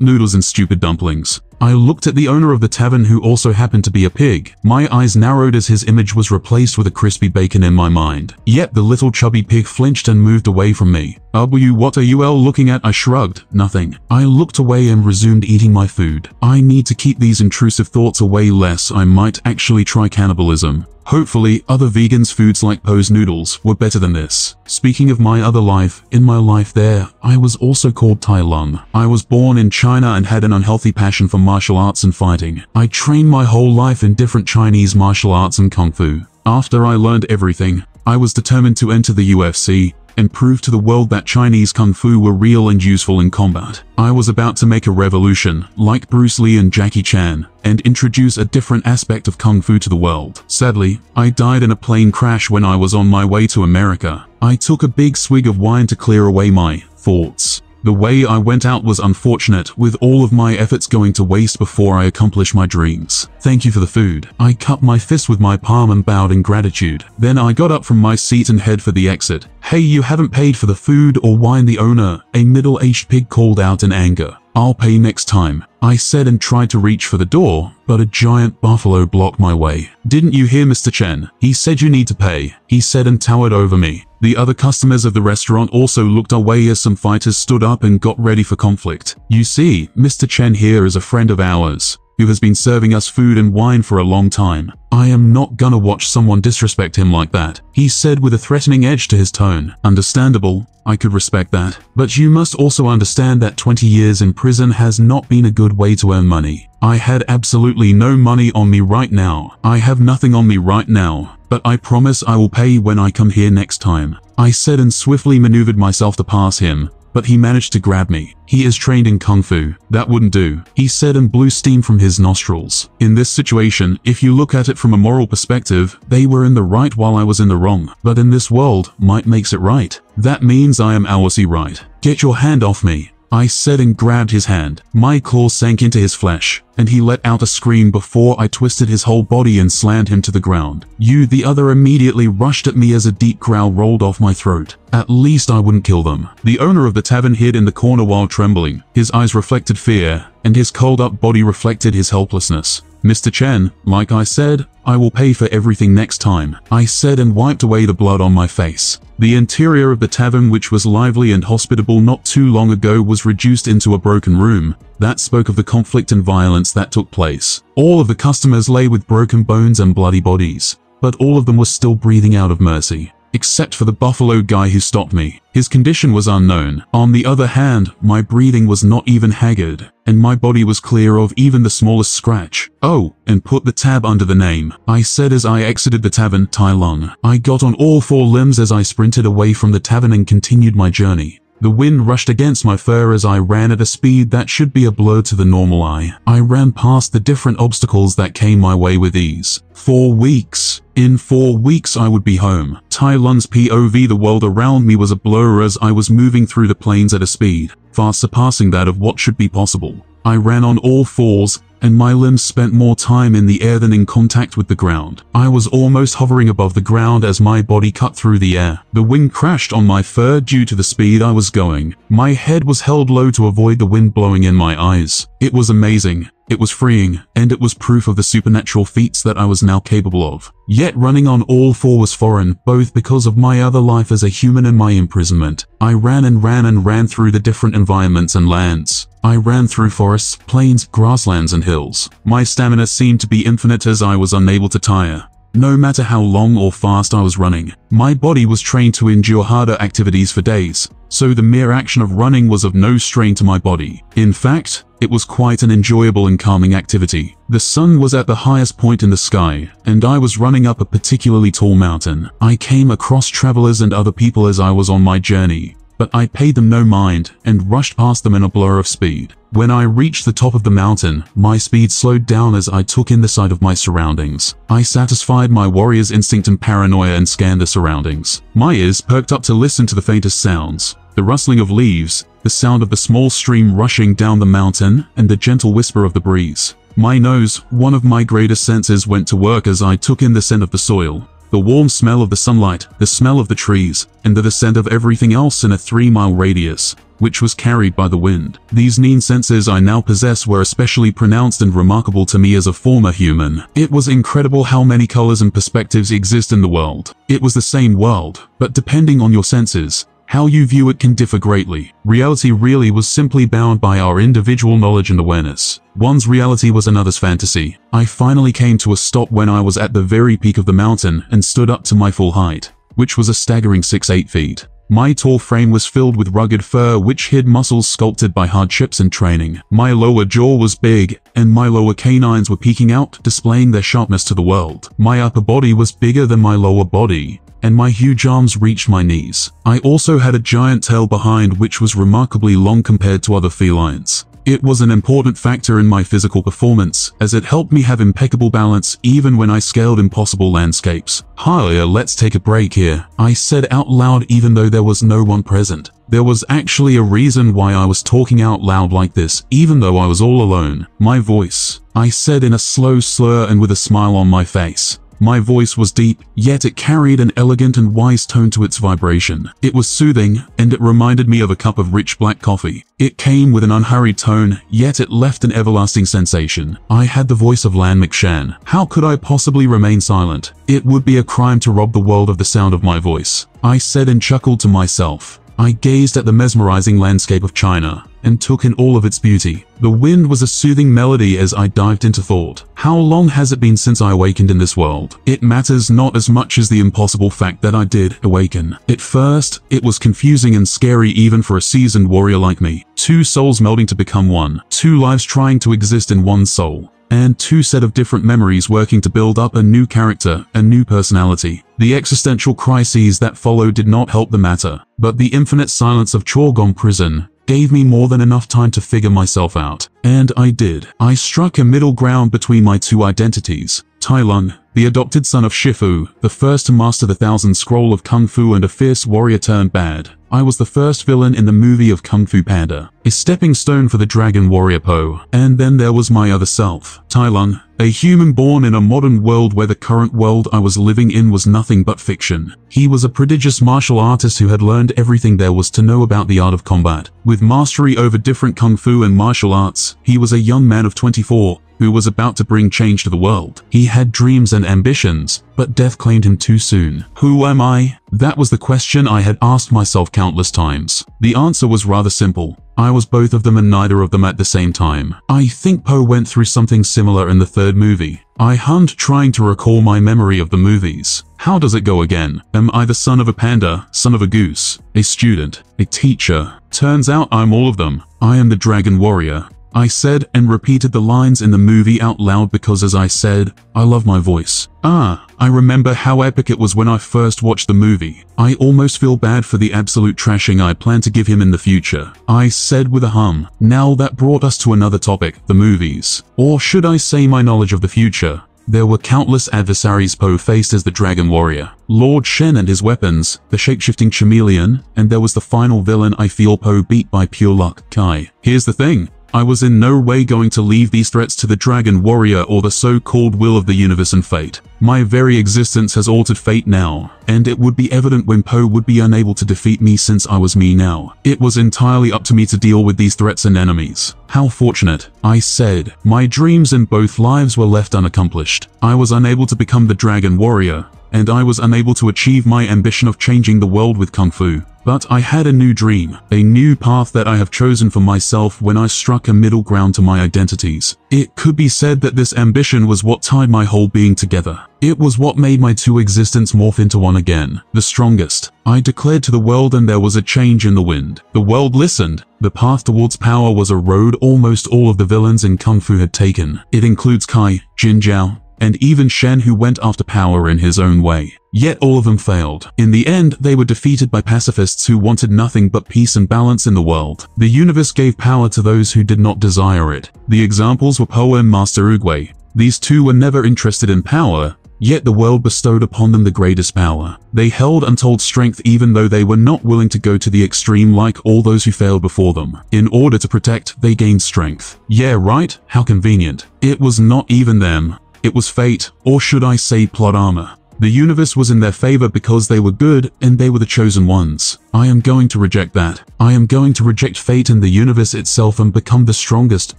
noodles and stupid dumplings. I looked at the owner of the tavern, who also happened to be a pig. My eyes narrowed as his image was replaced with a crispy bacon in my mind. Yet the little chubby pig flinched and moved away from me. What are you looking at? I shrugged. Nothing. I looked away and resumed eating my food. I need to keep these intrusive thoughts away, lest I might actually try cannibalism. Hopefully, other vegans' foods like Po's noodles were better than this. Speaking of my other life, in my life there, I was also called Tai Lung. I was born in China and had an unhealthy passion for martial arts and fighting. I trained my whole life in different Chinese martial arts and Kung Fu. After I learned everything, I was determined to enter the UFC and prove to the world that Chinese Kung Fu were real and useful in combat. I was about to make a revolution, like Bruce Lee and Jackie Chan, and introduce a different aspect of Kung Fu to the world. Sadly, I died in a plane crash when I was on my way to America. I took a big swig of wine to clear away my thoughts. The way I went out was unfortunate, with all of my efforts going to waste before I accomplished my dreams. Thank you for the food. I cupped my fist with my palm and bowed in gratitude. Then I got up from my seat and head for the exit. Hey, you haven't paid for the food or wine, the owner, a middle-aged pig, called out in anger. I'll pay next time, I said and tried to reach for the door, but a giant buffalo blocked my way. Didn't you hear, Mr. Chen? He said you need to pay, he said and towered over me. The other customers of the restaurant also looked away as some fighters stood up and got ready for conflict. You see, Mr. Chen here is a friend of ours, who has been serving us food and wine for a long time. I am not gonna watch someone disrespect him like that, he said with a threatening edge to his tone. Understandable, I could respect that. But you must also understand that 20 years in prison has not been a good way to earn money. I had absolutely no money on me right now. I have nothing on me right now, but I promise I will pay when I come here next time, I said and swiftly maneuvered myself to pass him. But he managed to grab me. He is trained in Kung Fu. That wouldn't do, he said and blew steam from his nostrils. In this situation, if you look at it from a moral perspective, they were in the right while I was in the wrong. But in this world, might makes it right. That means I am obviously right. Get your hand off me, I said and grabbed his hand. My claw sank into his flesh, and he let out a scream before I twisted his whole body and slammed him to the ground. You, the other, immediately rushed at me as a deep growl rolled off my throat. At least I wouldn't kill them. The owner of the tavern hid in the corner while trembling. His eyes reflected fear, and his curled up body reflected his helplessness. Mr. Chen, like I said, I will pay for everything next time, I said and wiped away the blood on my face. The interior of the tavern, which was lively and hospitable not too long ago, was reduced into a broken room that spoke of the conflict and violence that took place. All of the customers lay with broken bones and bloody bodies, but all of them were still breathing out of mercy, except for the buffalo guy who stopped me. His condition was unknown. On the other hand, my breathing was not even haggard, and my body was clear of even the smallest scratch. Oh, and put the tab under the name, I said as I exited the tavern. Tai Lung. I got on all four limbs as I sprinted away from the tavern and continued my journey. The wind rushed against my fur as I ran at a speed that should be a blur to the normal eye. I ran past the different obstacles that came my way with ease. 4 weeks. In 4 weeks I would be home. Tai Lung's POV, the world around me was a blur as I was moving through the plains at a speed far surpassing that of what should be possible. I ran on all fours, and my limbs spent more time in the air than in contact with the ground. I was almost hovering above the ground as my body cut through the air. The wind crashed on my fur due to the speed I was going. My head was held low to avoid the wind blowing in my eyes. It was amazing. It was freeing, and it was proof of the supernatural feats that I was now capable of. Yet running on all four was foreign, both because of my other life as a human and my imprisonment. I ran and ran and ran through the different environments and lands. I ran through forests, plains, grasslands and hills. My stamina seemed to be infinite as I was unable to tire. No matter how long or fast I was running, my body was trained to endure harder activities for days, so the mere action of running was of no strain to my body. In fact, it was quite an enjoyable and calming activity. The sun was at the highest point in the sky, and I was running up a particularly tall mountain. I came across travelers and other people as I was on my journey, but I paid them no mind and rushed past them in a blur of speed. When I reached the top of the mountain, my speed slowed down as I took in the sight of my surroundings. I satisfied my warrior's instinct and paranoia and scanned the surroundings. My ears perked up to listen to the faintest sounds: the rustling of leaves, the sound of the small stream rushing down the mountain, and the gentle whisper of the breeze. My nose, one of my greatest senses, went to work as I took in the scent of the soil, the warm smell of the sunlight, the smell of the trees, and the scent of everything else in a 3-mile radius, which was carried by the wind. These keen senses I now possess were especially pronounced and remarkable to me as a former human. It was incredible how many colors and perspectives exist in the world. It was the same world, but depending on your senses, how you view it can differ greatly. Reality really was simply bound by our individual knowledge and awareness. One's reality was another's fantasy. I finally came to a stop when I was at the very peak of the mountain and stood up to my full height, which was a staggering 6-8 feet. My tall frame was filled with rugged fur which hid muscles sculpted by hardships and training. My lower jaw was big, and my lower canines were peeking out, displaying their sharpness to the world. My upper body was bigger than my lower body, and my huge arms reached my knees. I also had a giant tail behind which was remarkably long compared to other felines. It was an important factor in my physical performance, as it helped me have impeccable balance even when I scaled impossible landscapes. "Hiya, let's take a break here," I said out loud even though there was no one present. There was actually a reason why I was talking out loud like this, even though I was all alone. "My voice," I said in a slow slur and with a smile on my face. My voice was deep, yet it carried an elegant and wise tone to its vibration. It was soothing, and it reminded me of a cup of rich black coffee. It came with an unhurried tone, yet it left an everlasting sensation. I had the voice of Lan McShan. How could I possibly remain silent? It would be a crime to rob the world of the sound of my voice, I said and chuckled to myself. I gazed at the mesmerizing landscape of China and took in all of its beauty. The wind was a soothing melody as I dived into thought. How long has it been since I awakened in this world? It matters not as much as the impossible fact that I did awaken. At first, it was confusing and scary even for a seasoned warrior like me. 2 souls melding to become one, 2 lives trying to exist in one soul, and 2 sets of different memories working to build up a new character, a new personality. The existential crises that followed did not help the matter, but the infinite silence of Chorh-Gom Prison gave me more than enough time to figure myself out. And I did. I struck a middle ground between my 2 identities. Tai Lung, the adopted son of Shifu, the first to master the Thousand Scrolls of Kung Fu and a fierce warrior turned bad. I was the first villain in the movie of Kung Fu Panda, a stepping stone for the Dragon Warrior Po. And then there was my other self, Tai Lung, a human born in a modern world where the current world I was living in was nothing but fiction. He was a prodigious martial artist who had learned everything there was to know about the art of combat. With mastery over different Kung Fu and martial arts, he was a young man of 24, who was about to bring change to the world. He had dreams and ambitions, but death claimed him too soon. Who am I? That was the question I had asked myself countless times. The answer was rather simple. I was both of them and neither of them at the same time. I think Po went through something similar in the third movie. I hummed, trying to recall my memory of the movies. How does it go again? Am I the son of a panda, son of a goose, a student, a teacher? Turns out I'm all of them. I am the Dragon Warrior. I said and repeated the lines in the movie out loud because as I said, I love my voice. I remember how epic it was when I first watched the movie. I almost feel bad for the absolute trashing I plan to give him in the future. I said with a hum. Now that brought us to another topic, the movies. Or should I say my knowledge of the future? There were countless adversaries Po faced as the Dragon Warrior. Lord Shen and his weapons, the shapeshifting chameleon, and there was the final villain I feel Po beat by pure luck, Kai. Here's the thing. I was in no way going to leave these threats to the Dragon Warrior or the so-called will of the universe and fate. My very existence has altered fate now, and it would be evident when Po would be unable to defeat me since I was me now. It was entirely up to me to deal with these threats and enemies. How fortunate, I said. My dreams in both lives were left unaccomplished. I was unable to become the Dragon Warrior, and I was unable to achieve my ambition of changing the world with Kung Fu. But I had a new dream, a new path that I have chosen for myself when I struck a middle ground to my identities. It could be said that this ambition was what tied my whole being together. It was what made my two existences morph into one again, the strongest. I declared to the world and there was a change in the wind. The world listened. The path towards power was a road almost all of the villains in Kung Fu had taken. It includes Kai, Jin Zhao, and even Shen, who went after power in his own way. Yet all of them failed. In the end, they were defeated by pacifists who wanted nothing but peace and balance in the world. The universe gave power to those who did not desire it. The examples were Po and Master Oogway. These two were never interested in power, yet the world bestowed upon them the greatest power. They held untold strength even though they were not willing to go to the extreme like all those who failed before them. In order to protect, they gained strength. Yeah, right? How convenient. It was not even them. It was fate, or should I say plot armor. The universe was in their favor because they were good and they were the chosen ones. I am going to reject that. I am going to reject fate and the universe itself and become the strongest,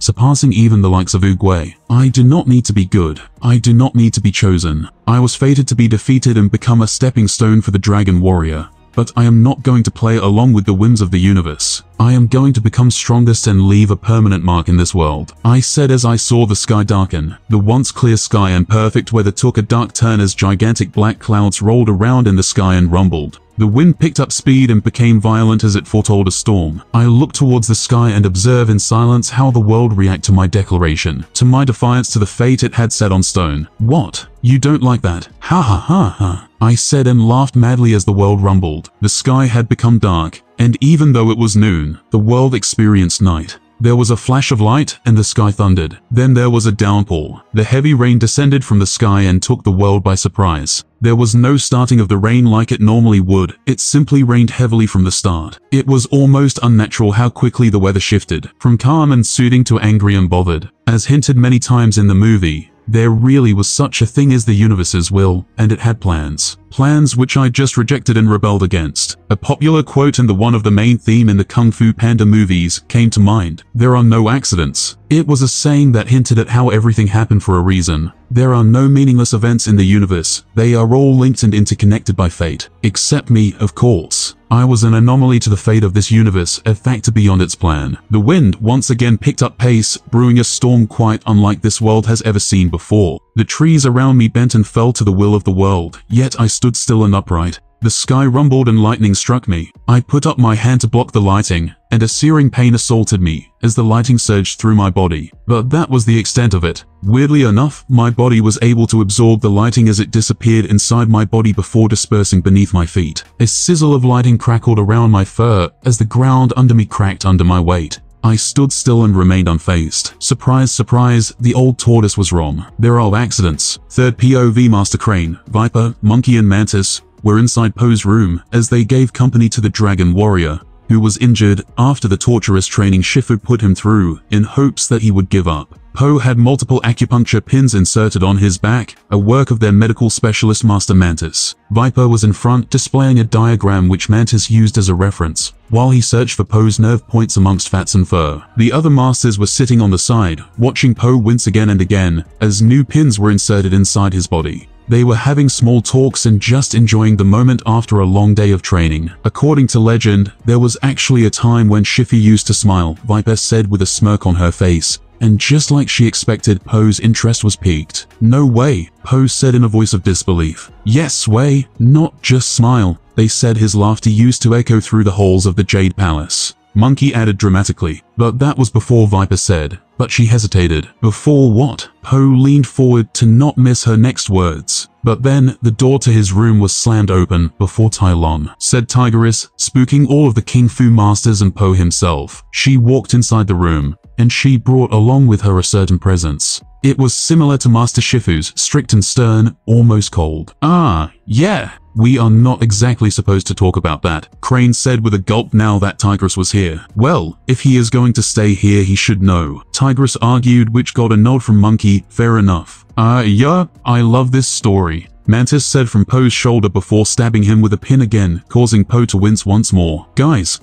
surpassing even the likes of Oogway. I do not need to be good. I do not need to be chosen. I was fated to be defeated and become a stepping stone for the Dragon Warrior. But I am not going to play along with the whims of the universe. I am going to become strongest and leave a permanent mark in this world. I said as I saw the sky darken. The once clear sky and perfect weather took a dark turn as gigantic black clouds rolled around in the sky and rumbled. The wind picked up speed and became violent as it foretold a storm. I looked towards the sky and observed in silence how the world reacted to my declaration, to my defiance, to the fate it had set on stone. What? You don't like that? Ha ha ha ha. I said and laughed madly as the world rumbled. The sky had become dark, and even though it was noon, the world experienced night. There was a flash of light, and the sky thundered. Then there was a downpour. The heavy rain descended from the sky and took the world by surprise. There was no starting of the rain like it normally would. It simply rained heavily from the start. It was almost unnatural how quickly the weather shifted, from calm and soothing to angry and bothered. As hinted many times in the movie, there really was such a thing as the universe's will, and it had plans. Plans which I just rejected and rebelled against. A popular quote and the one of the main theme in the Kung Fu Panda movies came to mind. There are no accidents. It was a saying that hinted at how everything happened for a reason. There are no meaningless events in the universe. They are all linked and interconnected by fate. Except me, of course. I was an anomaly to the fate of this universe, a factor beyond its plan. The wind once again picked up pace, brewing a storm quite unlike this world has ever seen before. The trees around me bent and fell to the will of the world, yet I stood still and upright. The sky rumbled and lightning struck me. I put up my hand to block the lighting, and a searing pain assaulted me as the lighting surged through my body. But that was the extent of it. Weirdly enough, my body was able to absorb the lighting as it disappeared inside my body before dispersing beneath my feet. A sizzle of lighting crackled around my fur as the ground under me cracked under my weight. I stood still and remained unfazed. Surprise, surprise, the old tortoise was wrong. There are accidents. Third POV Master Crane, Viper, Monkey and Mantis were inside Po's room as they gave company to the Dragon Warrior, who was injured after the torturous training Shifu put him through in hopes that he would give up. Po had multiple acupuncture pins inserted on his back, a work of their medical specialist Master Mantis. Viper was in front, displaying a diagram which Mantis used as a reference, while he searched for Po's nerve points amongst fats and fur. The other masters were sitting on the side, watching Po wince again and again, as new pins were inserted inside his body. They were having small talks and just enjoying the moment after a long day of training. According to legend, there was actually a time when Shifu used to smile, Viper said with a smirk on her face, and just like she expected, Po's interest was piqued. No way, Po said in a voice of disbelief. Yes way, not just smile, they said, his laughter used to echo through the halls of the Jade Palace. Monkey added dramatically, but that was before Viper said. But she hesitated. Before what? Po leaned forward to not miss her next words. But then, the door to his room was slammed open before Tai Lung said Tigress, spooking all of the Kung Fu masters and Po himself. She walked inside the room, and she brought along with her a certain presence. It was similar to Master Shifu's, strict and stern, almost cold. Ah, yeah. We are not exactly supposed to talk about that, Crane said with a gulp now that Tigress was here. Well, if he is going to stay here he should know, Tigress argued, which got a nod from Monkey. Fair enough. Yeah, I love this story, Mantis said from Po's shoulder before stabbing him with a pin again, causing Po to wince once more. Guys,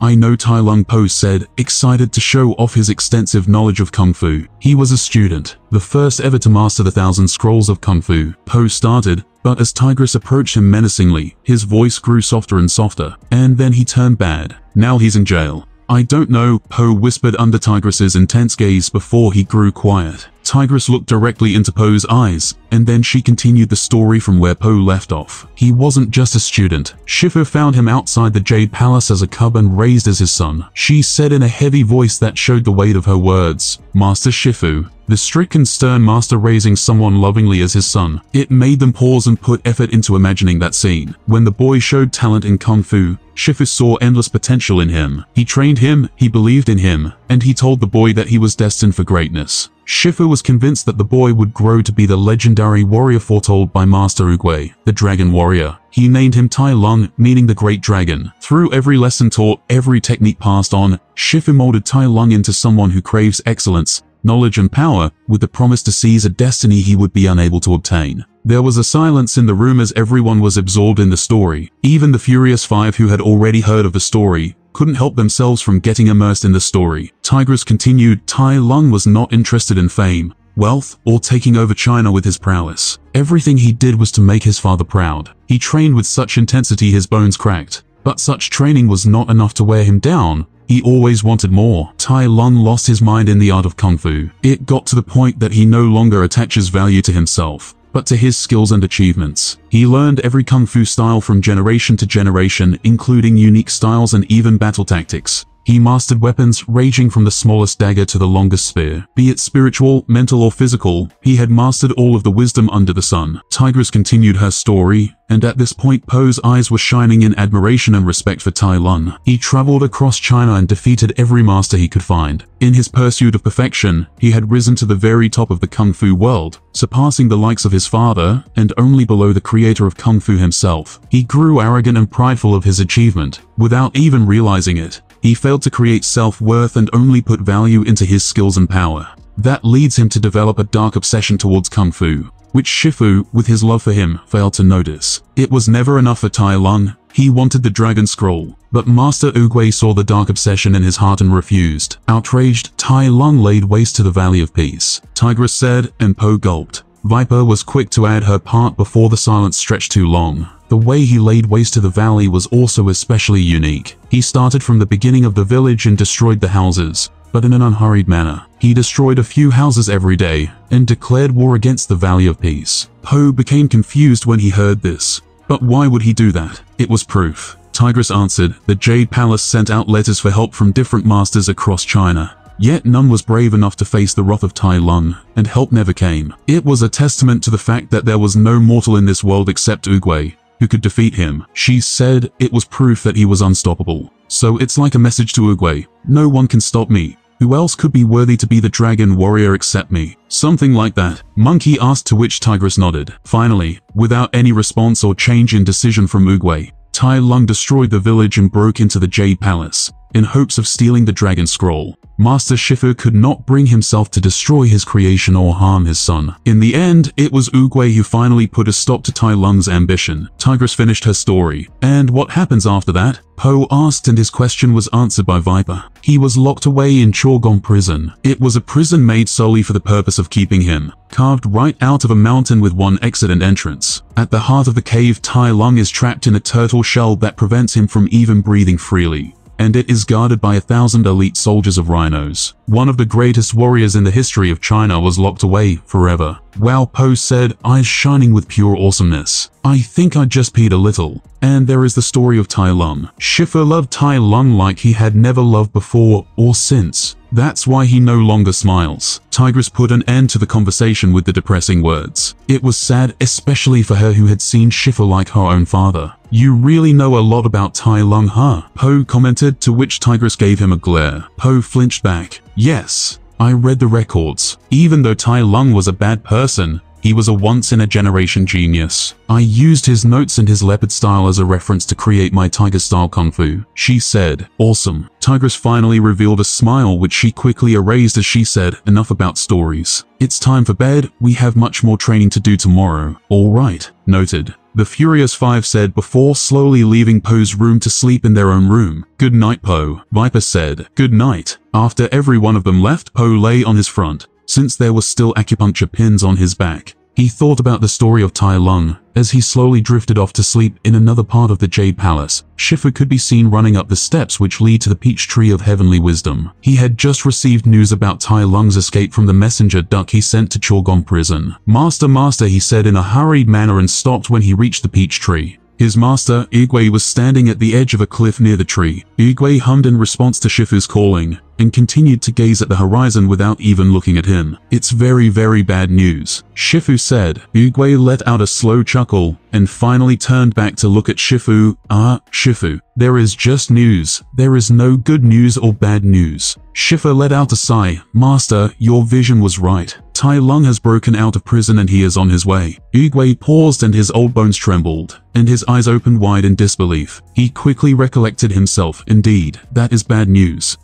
I know Tai Lung, Po said, excited to show off his extensive knowledge of Kung Fu. He was a student, the first ever to master the 1,000 Scrolls of Kung Fu. Po started, but as Tigress approached him menacingly, his voice grew softer and softer, and then he turned bad. Now he's in jail. I don't know, Po whispered under Tigress's intense gaze before he grew quiet. Tigress looked directly into Po's eyes, and then she continued the story from where Po left off. He wasn't just a student. Shifu found him outside the Jade Palace as a cub and raised as his son. She said in a heavy voice that showed the weight of her words, Master Shifu, the strict and stern master raising someone lovingly as his son. It made them pause and put effort into imagining that scene. When the boy showed talent in Kung Fu, Shifu saw endless potential in him. He trained him, he believed in him, and he told the boy that he was destined for greatness. Shifu was convinced that the boy would grow to be the legendary warrior foretold by Master Oogway, the Dragon Warrior. He named him Tai Lung, meaning the Great Dragon. Through every lesson taught, every technique passed on, Shifu molded Tai Lung into someone who craves excellence, knowledge and power, with the promise to seize a destiny he would be unable to obtain. There was a silence in the room as everyone was absorbed in the story. Even the Furious Five, who had already heard of the story, couldn't help themselves from getting immersed in the story. Tigress continued, Tai Lung was not interested in fame, wealth, or taking over China with his prowess. Everything he did was to make his father proud. He trained with such intensity his bones cracked, but such training was not enough to wear him down. He always wanted more. Tai Lung lost his mind in the art of Kung Fu. It got to the point that he no longer attaches value to himself, but to his skills and achievements. He learned every Kung Fu style from generation to generation, including unique styles and even battle tactics. He mastered weapons ranging from the smallest dagger to the longest spear. Be it spiritual, mental or physical, he had mastered all of the wisdom under the sun. Tigress continued her story, and at this point Po's eyes were shining in admiration and respect for Tai Lung. He traveled across China and defeated every master he could find. In his pursuit of perfection, he had risen to the very top of the Kung Fu world, surpassing the likes of his father, and only below the creator of Kung Fu himself. He grew arrogant and prideful of his achievement, without even realizing it. He failed to create self-worth and only put value into his skills and power. That leads him to develop a dark obsession towards Kung Fu, which Shifu, with his love for him, failed to notice. It was never enough for Tai Lung. He wanted the Dragon Scroll, but Master Oogway saw the dark obsession in his heart and refused. Outraged, Tai Lung laid waste to the Valley of Peace, Tigress said, and Po gulped. Viper was quick to add her part before the silence stretched too long. The way he laid waste to the valley was also especially unique. He started from the beginning of the village and destroyed the houses, but in an unhurried manner. He destroyed a few houses every day, and declared war against the Valley of Peace. Po became confused when he heard this. But why would he do that? It was proof. Tigress answered, the Jade Palace sent out letters for help from different masters across China. Yet none was brave enough to face the wrath of Tai Lung, and help never came. It was a testament to the fact that there was no mortal in this world except Oogway who could defeat him. She said it was proof that he was unstoppable. So it's like a message to Oogway, no one can stop me. Who else could be worthy to be the Dragon Warrior except me? Something like that, Monkey asked, to which Tigress nodded. Finally, without any response or change in decision from Oogway, Tai Lung destroyed the village and broke into the Jade Palace, in hopes of stealing the Dragon Scroll. Master Shifu could not bring himself to destroy his creation or harm his son. In the end, it was Oogway who finally put a stop to Tai Lung's ambition. Tigress finished her story. And what happens after that? Po asked, and his question was answered by Viper. He was locked away in Chorh-Gom Prison. It was a prison made solely for the purpose of keeping him, carved right out of a mountain with one exit and entrance. At the heart of the cave, Tai Lung is trapped in a turtle shell that prevents him from even breathing freely, and it is guarded by 1,000 elite soldiers of rhinos. One of the greatest warriors in the history of China was locked away forever. Wow, Po said, eyes shining with pure awesomeness. I think I just peed a little. And there is the story of Tai Lung. Shifu loved Tai Lung like he had never loved before or since. That's why he no longer smiles. Tigress put an end to the conversation with the depressing words. It was sad, especially for her who had seen Shifu like her own father. You really know a lot about Tai Lung, huh? Po commented, to which Tigress gave him a glare. Po flinched back. Yes, I read the records. Even though Tai Lung was a bad person, he was a once-in-a-generation genius. I used his notes and his leopard style as a reference to create my tiger-style kung fu, she said. Awesome. Tigress finally revealed a smile which she quickly erased as she said, enough about stories. It's time for bed, we have much more training to do tomorrow. Alright, noted. The Furious Five said before slowly leaving Po's room to sleep in their own room. Good night, Po. Viper said, good night. After every one of them left, Po lay on his front, since there were still acupuncture pins on his back. He thought about the story of Tai Lung as he slowly drifted off to sleep in another part of the Jade Palace. Shifu could be seen running up the steps which lead to the Peach Tree of Heavenly Wisdom. He had just received news about Tai Lung's escape from the messenger duck he sent to Chorh-Gom Prison. Master, he said in a hurried manner and stopped when he reached the Peach Tree. His master, Oogway, was standing at the edge of a cliff near the tree. Oogway hummed in response to Shifu's calling and continued to gaze at the horizon without even looking at him. It's very, very bad news, Shifu said. Oogway let out a slow chuckle and finally turned back to look at Shifu. Ah, Shifu, there is just news. There is no good news or bad news. Shifu let out a sigh. Master, your vision was right. Tai Lung has broken out of prison and he is on his way. Oogway paused and his old bones trembled, and his eyes opened wide in disbelief. He quickly recollected himself. Indeed, that is bad news.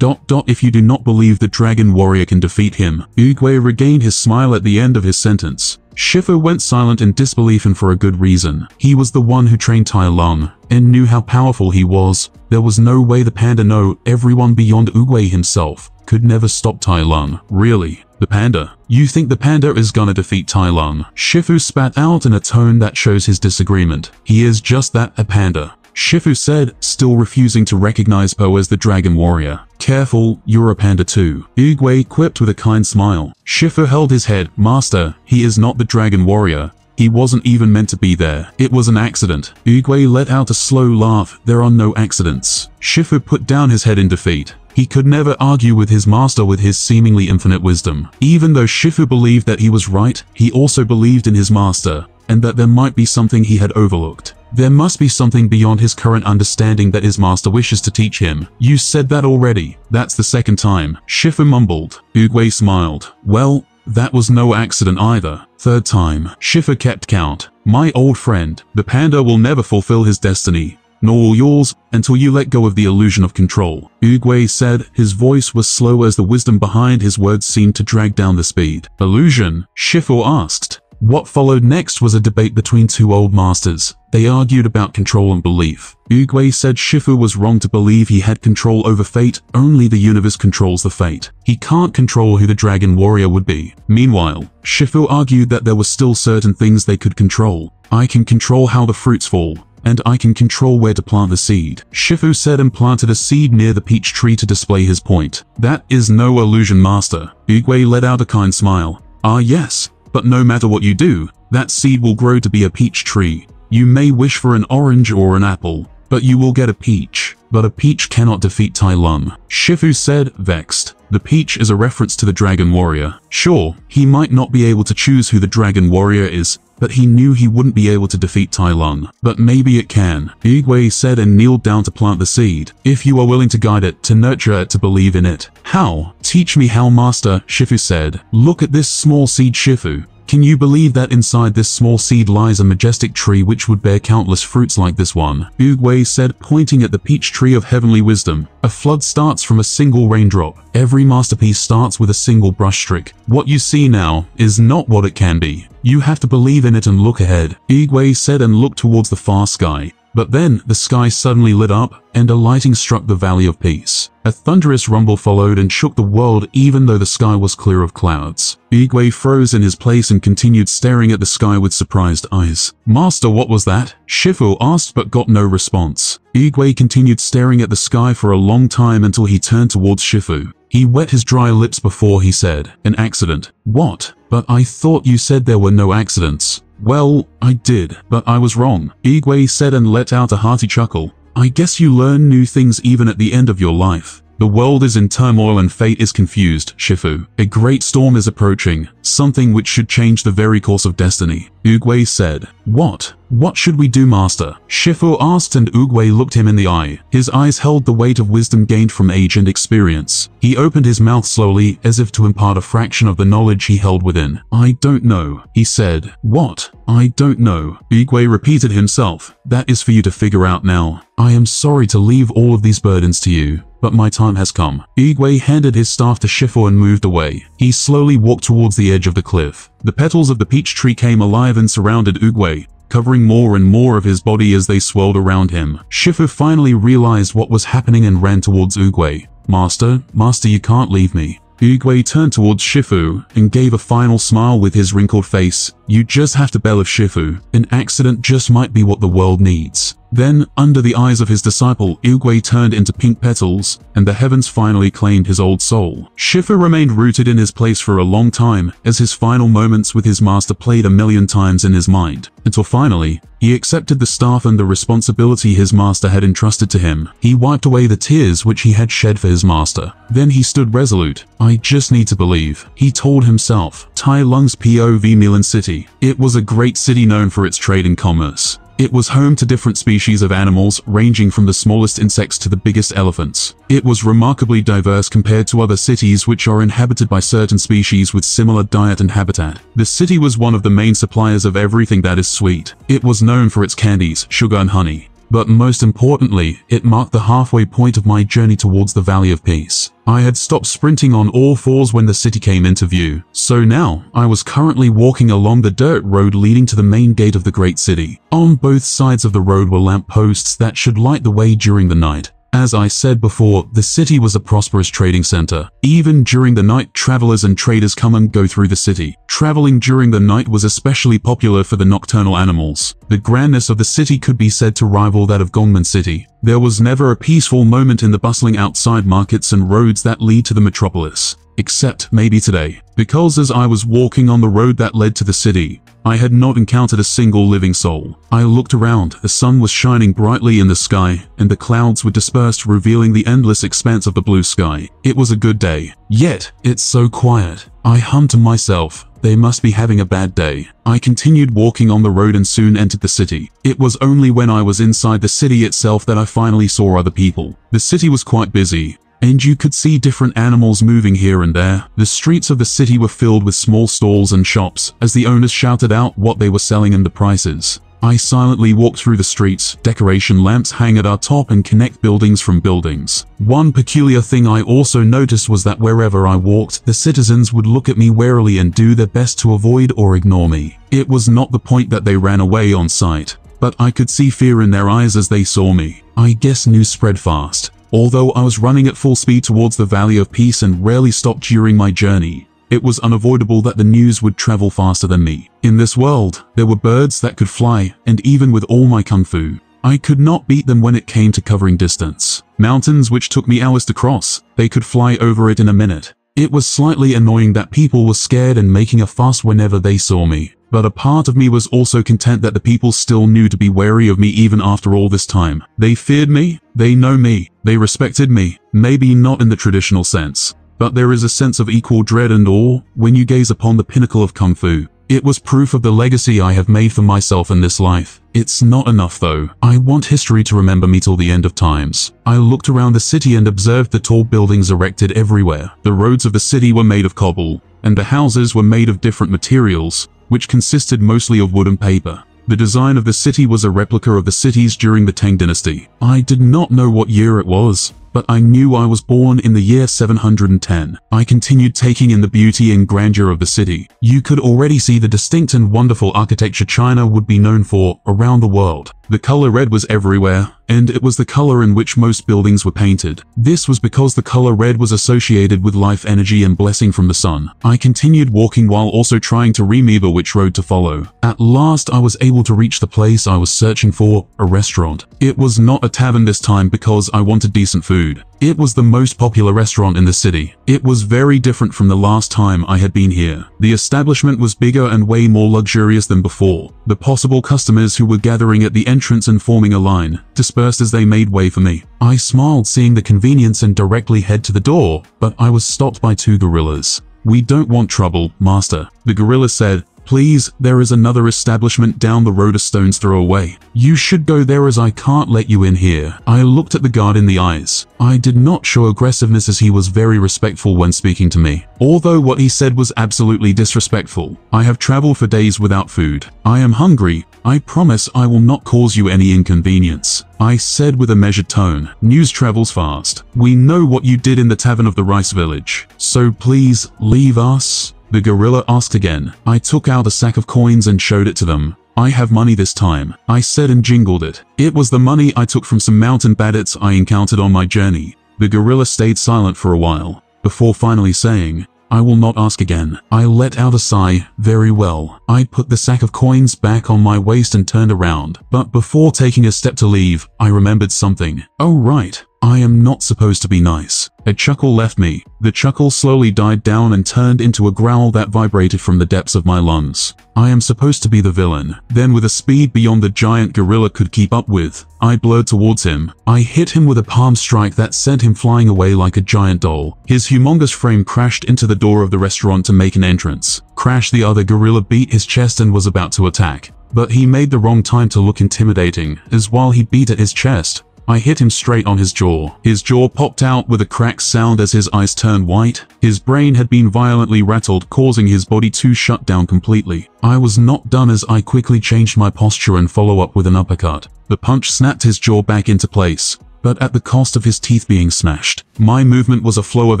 If you do not believe the Dragon Warrior can defeat him. Oogway regained his smile at the end of his sentence. Shifu went silent in disbelief, and for a good reason. He was the one who trained Tai Lung and knew how powerful he was. There was no way the panda, no, everyone beyond Oogway himself, could never stop Tai Lung. Really? The panda? You think the panda is gonna defeat Tai Lung? Shifu spat out in a tone that shows his disagreement. He is just that, a panda, Shifu said, still refusing to recognize Po as the Dragon Warrior. Careful, you're a panda too, Oogway quipped with a kind smile. Shifu held his head. Master, he is not the Dragon Warrior. He wasn't even meant to be there. It was an accident. Oogway let out a slow laugh. There are no accidents. Shifu put down his head in defeat. He could never argue with his master with his seemingly infinite wisdom. Even though Shifu believed that he was right, he also believed in his master, and that there might be something he had overlooked. There must be something beyond his current understanding that his master wishes to teach him. You said that already. That's the second time, Shifu mumbled. Oogway smiled. Well, that was no accident either. Third time, Shifu kept count. My old friend, the panda will never fulfill his destiny, nor will yours, until you let go of the illusion of control, Oogway said. His voice was slow as the wisdom behind his words seemed to drag down the speed. Illusion? Shifu asked. What followed next was a debate between two old masters. They argued about control and belief. Oogway said Shifu was wrong to believe he had control over fate. Only the universe controls the fate. He can't control who the Dragon Warrior would be. Meanwhile, Shifu argued that there were still certain things they could control. I can control how the fruits fall, and I can control where to plant the seed, Shifu said, and planted a seed near the peach tree to display his point. That is no illusion, master, Oogway let out a kind smile. Ah yes, but no matter what you do, that seed will grow to be a peach tree. You may wish for an orange or an apple, but you will get a peach. But a peach cannot defeat Tai Lung, Shifu said, vexed. The peach is a reference to the Dragon Warrior. Sure, he might not be able to choose who the Dragon Warrior is, but he knew he wouldn't be able to defeat Tai Lung. But maybe it can, Oogway said, and kneeled down to plant the seed. If you are willing to guide it, to nurture it, to believe in it. How? Teach me how, master, Shifu said. Look at this small seed, Shifu, Can you believe that inside this small seed lies a majestic tree which would bear countless fruits like this one? Oogway said, pointing at the Peach Tree of Heavenly Wisdom. A flood starts from a single raindrop. Every masterpiece starts with a single brushstroke. What you see now is not what it can be. You have to believe in it and look ahead. Oogway said and looked towards the far sky. But then, the sky suddenly lit up, and a lightning struck the Valley of Peace. A thunderous rumble followed and shook the world even though the sky was clear of clouds. Oogway froze in his place and continued staring at the sky with surprised eyes. "Master, what was that?" Shifu asked but got no response. Oogway continued staring at the sky for a long time until he turned towards Shifu. He wet his dry lips before he said, "An accident." "What? But I thought you said there were no accidents." "Well, I did, but I was wrong," Oogway said and let out a hearty chuckle. "I guess you learn new things even at the end of your life. The world is in turmoil and fate is confused, Shifu. A great storm is approaching, something which should change the very course of destiny," Oogway said. "What? What should we do, master?" Shifu asked, and Oogway looked him in the eye. His eyes held the weight of wisdom gained from age and experience. He opened his mouth slowly, as if to impart a fraction of the knowledge he held within. "I don't know," he said. "What? I don't know?" Oogway repeated himself. "That is for you to figure out now. I am sorry to leave all of these burdens to you, but my time has come." Oogway handed his staff to Shifu and moved away. He slowly walked towards the edge of the cliff. The petals of the peach tree came alive and surrounded Oogway, covering more and more of his body as they swirled around him. Shifu finally realized what was happening and ran towards Oogway. Master, you can't leave me." Oogway turned towards Shifu and gave a final smile with his wrinkled face. "You just have to believe of Shifu. An accident just might be what the world needs." Then, under the eyes of his disciple, Oogway turned into pink petals, and the heavens finally claimed his old soul. Shifu remained rooted in his place for a long time, as his final moments with his master played a million times in his mind, until finally, he accepted the staff and the responsibility his master had entrusted to him. He wiped away the tears which he had shed for his master. Then he stood resolute. "I just need to believe," he told himself. Tai Lung's POV Milan City. It was a great city known for its trade and commerce. It was home to different species of animals, ranging from the smallest insects to the biggest elephants. It was remarkably diverse compared to other cities which are inhabited by certain species with similar diet and habitat. The city was one of the main suppliers of everything that is sweet. It was known for its candies, sugar and honey. But most importantly, it marked the halfway point of my journey towards the Valley of Peace. I had stopped sprinting on all fours when the city came into view. So now, I was currently walking along the dirt road leading to the main gate of the great city. On both sides of the road were lampposts that should light the way during the night. As I said before, the city was a prosperous trading center. Even during the night, travelers and traders come and go through the city. Traveling during the night was especially popular for the nocturnal animals. The grandness of the city could be said to rival that of Gongmen City. There was never a peaceful moment in the bustling outside markets and roads that lead to the metropolis. Except maybe today. Because as I was walking on the road that led to the city, I had not encountered a single living soul. I looked around, the sun was shining brightly in the sky, and the clouds were dispersed, revealing the endless expanse of the blue sky. It was a good day. Yet, it's so quiet. I hummed to myself, they must be having a bad day. I continued walking on the road and soon entered the city. It was only when I was inside the city itself that I finally saw other people. The city was quite busy, and you could see different animals moving here and there. The streets of the city were filled with small stalls and shops, as the owners shouted out what they were selling and the prices. I silently walked through the streets. Decoration lamps hang at our top and connect buildings from buildings. One peculiar thing I also noticed was that wherever I walked, the citizens would look at me warily and do their best to avoid or ignore me. It was not the point that they ran away on sight, but I could see fear in their eyes as they saw me. I guess news spread fast. Although I was running at full speed towards the Valley of Peace and rarely stopped during my journey, it was unavoidable that the news would travel faster than me. In this world, there were birds that could fly, and even with all my kung fu, I could not beat them when it came to covering distance. Mountains which took me hours to cross, they could fly over it in a minute. It was slightly annoying that people were scared and making a fuss whenever they saw me. But a part of me was also content that the people still knew to be wary of me even after all this time. They feared me, they know me, they respected me, maybe not in the traditional sense. But there is a sense of equal dread and awe when you gaze upon the pinnacle of Kung Fu. It was proof of the legacy I have made for myself in this life. It's not enough though. I want history to remember me till the end of times. I looked around the city and observed the tall buildings erected everywhere. The roads of the city were made of cobble, and the houses were made of different materials. which consisted mostly of wood and paper. The design of the city was a replica of the cities during the Tang Dynasty. I did not know what year it was, but I knew I was born in the year 710. I continued taking in the beauty and grandeur of the city. You could already see the distinct and wonderful architecture China would be known for around the world. The color red was everywhere, and it was the color in which most buildings were painted. This was because the color red was associated with life energy and blessing from the sun. I continued walking while also trying to remember which road to follow. At last I was able to reach the place I was searching for, a restaurant. It was not a tavern this time because I wanted decent food. It was the most popular restaurant in the city. It was very different from the last time I had been here. The establishment was bigger and way more luxurious than before. The possible customers who were gathering at the entrance and forming a line, dispersed as they made way for me. I smiled seeing the convenience and directly head to the door, but I was stopped by two gorillas. "We don't want trouble, master," the gorilla said. "Please, there is another establishment down the road a stone's throw away. You should go there as I can't let you in here." I looked at the guard in the eyes. I did not show aggressiveness as he was very respectful when speaking to me, although what he said was absolutely disrespectful. "I have traveled for days without food. I am hungry. I promise I will not cause you any inconvenience," I said with a measured tone. "News travels fast. We know what you did in the tavern of the rice village, so please leave us," the gorilla asked again. I took out a sack of coins and showed it to them. "I have money this time," I said and jingled it. It was the money I took from some mountain bandits I encountered on my journey. The gorilla stayed silent for a while, before finally saying, "I will not ask again." I let out a sigh. "Very well." I put the sack of coins back on my waist and turned around. But before taking a step to leave, I remembered something. "Oh right, I am not supposed to be nice." A chuckle left me. The chuckle slowly died down and turned into a growl that vibrated from the depths of my lungs. "I am supposed to be the villain." Then with a speed beyond the giant gorilla could keep up with, I blurred towards him. I hit him with a palm strike that sent him flying away like a giant doll. His humongous frame crashed into the door of the restaurant to make an entrance. Crash, the other gorilla beat his chest and was about to attack. But he made the wrong time to look intimidating, as while he beat at his chest, I hit him straight on his jaw. His jaw popped out with a crack sound as his eyes turned white. His brain had been violently rattled, causing his body to shut down completely. I was not done as I quickly changed my posture and follow up with an uppercut. The punch snapped his jaw back into place, but at the cost of his teeth being smashed. My movement was a flow of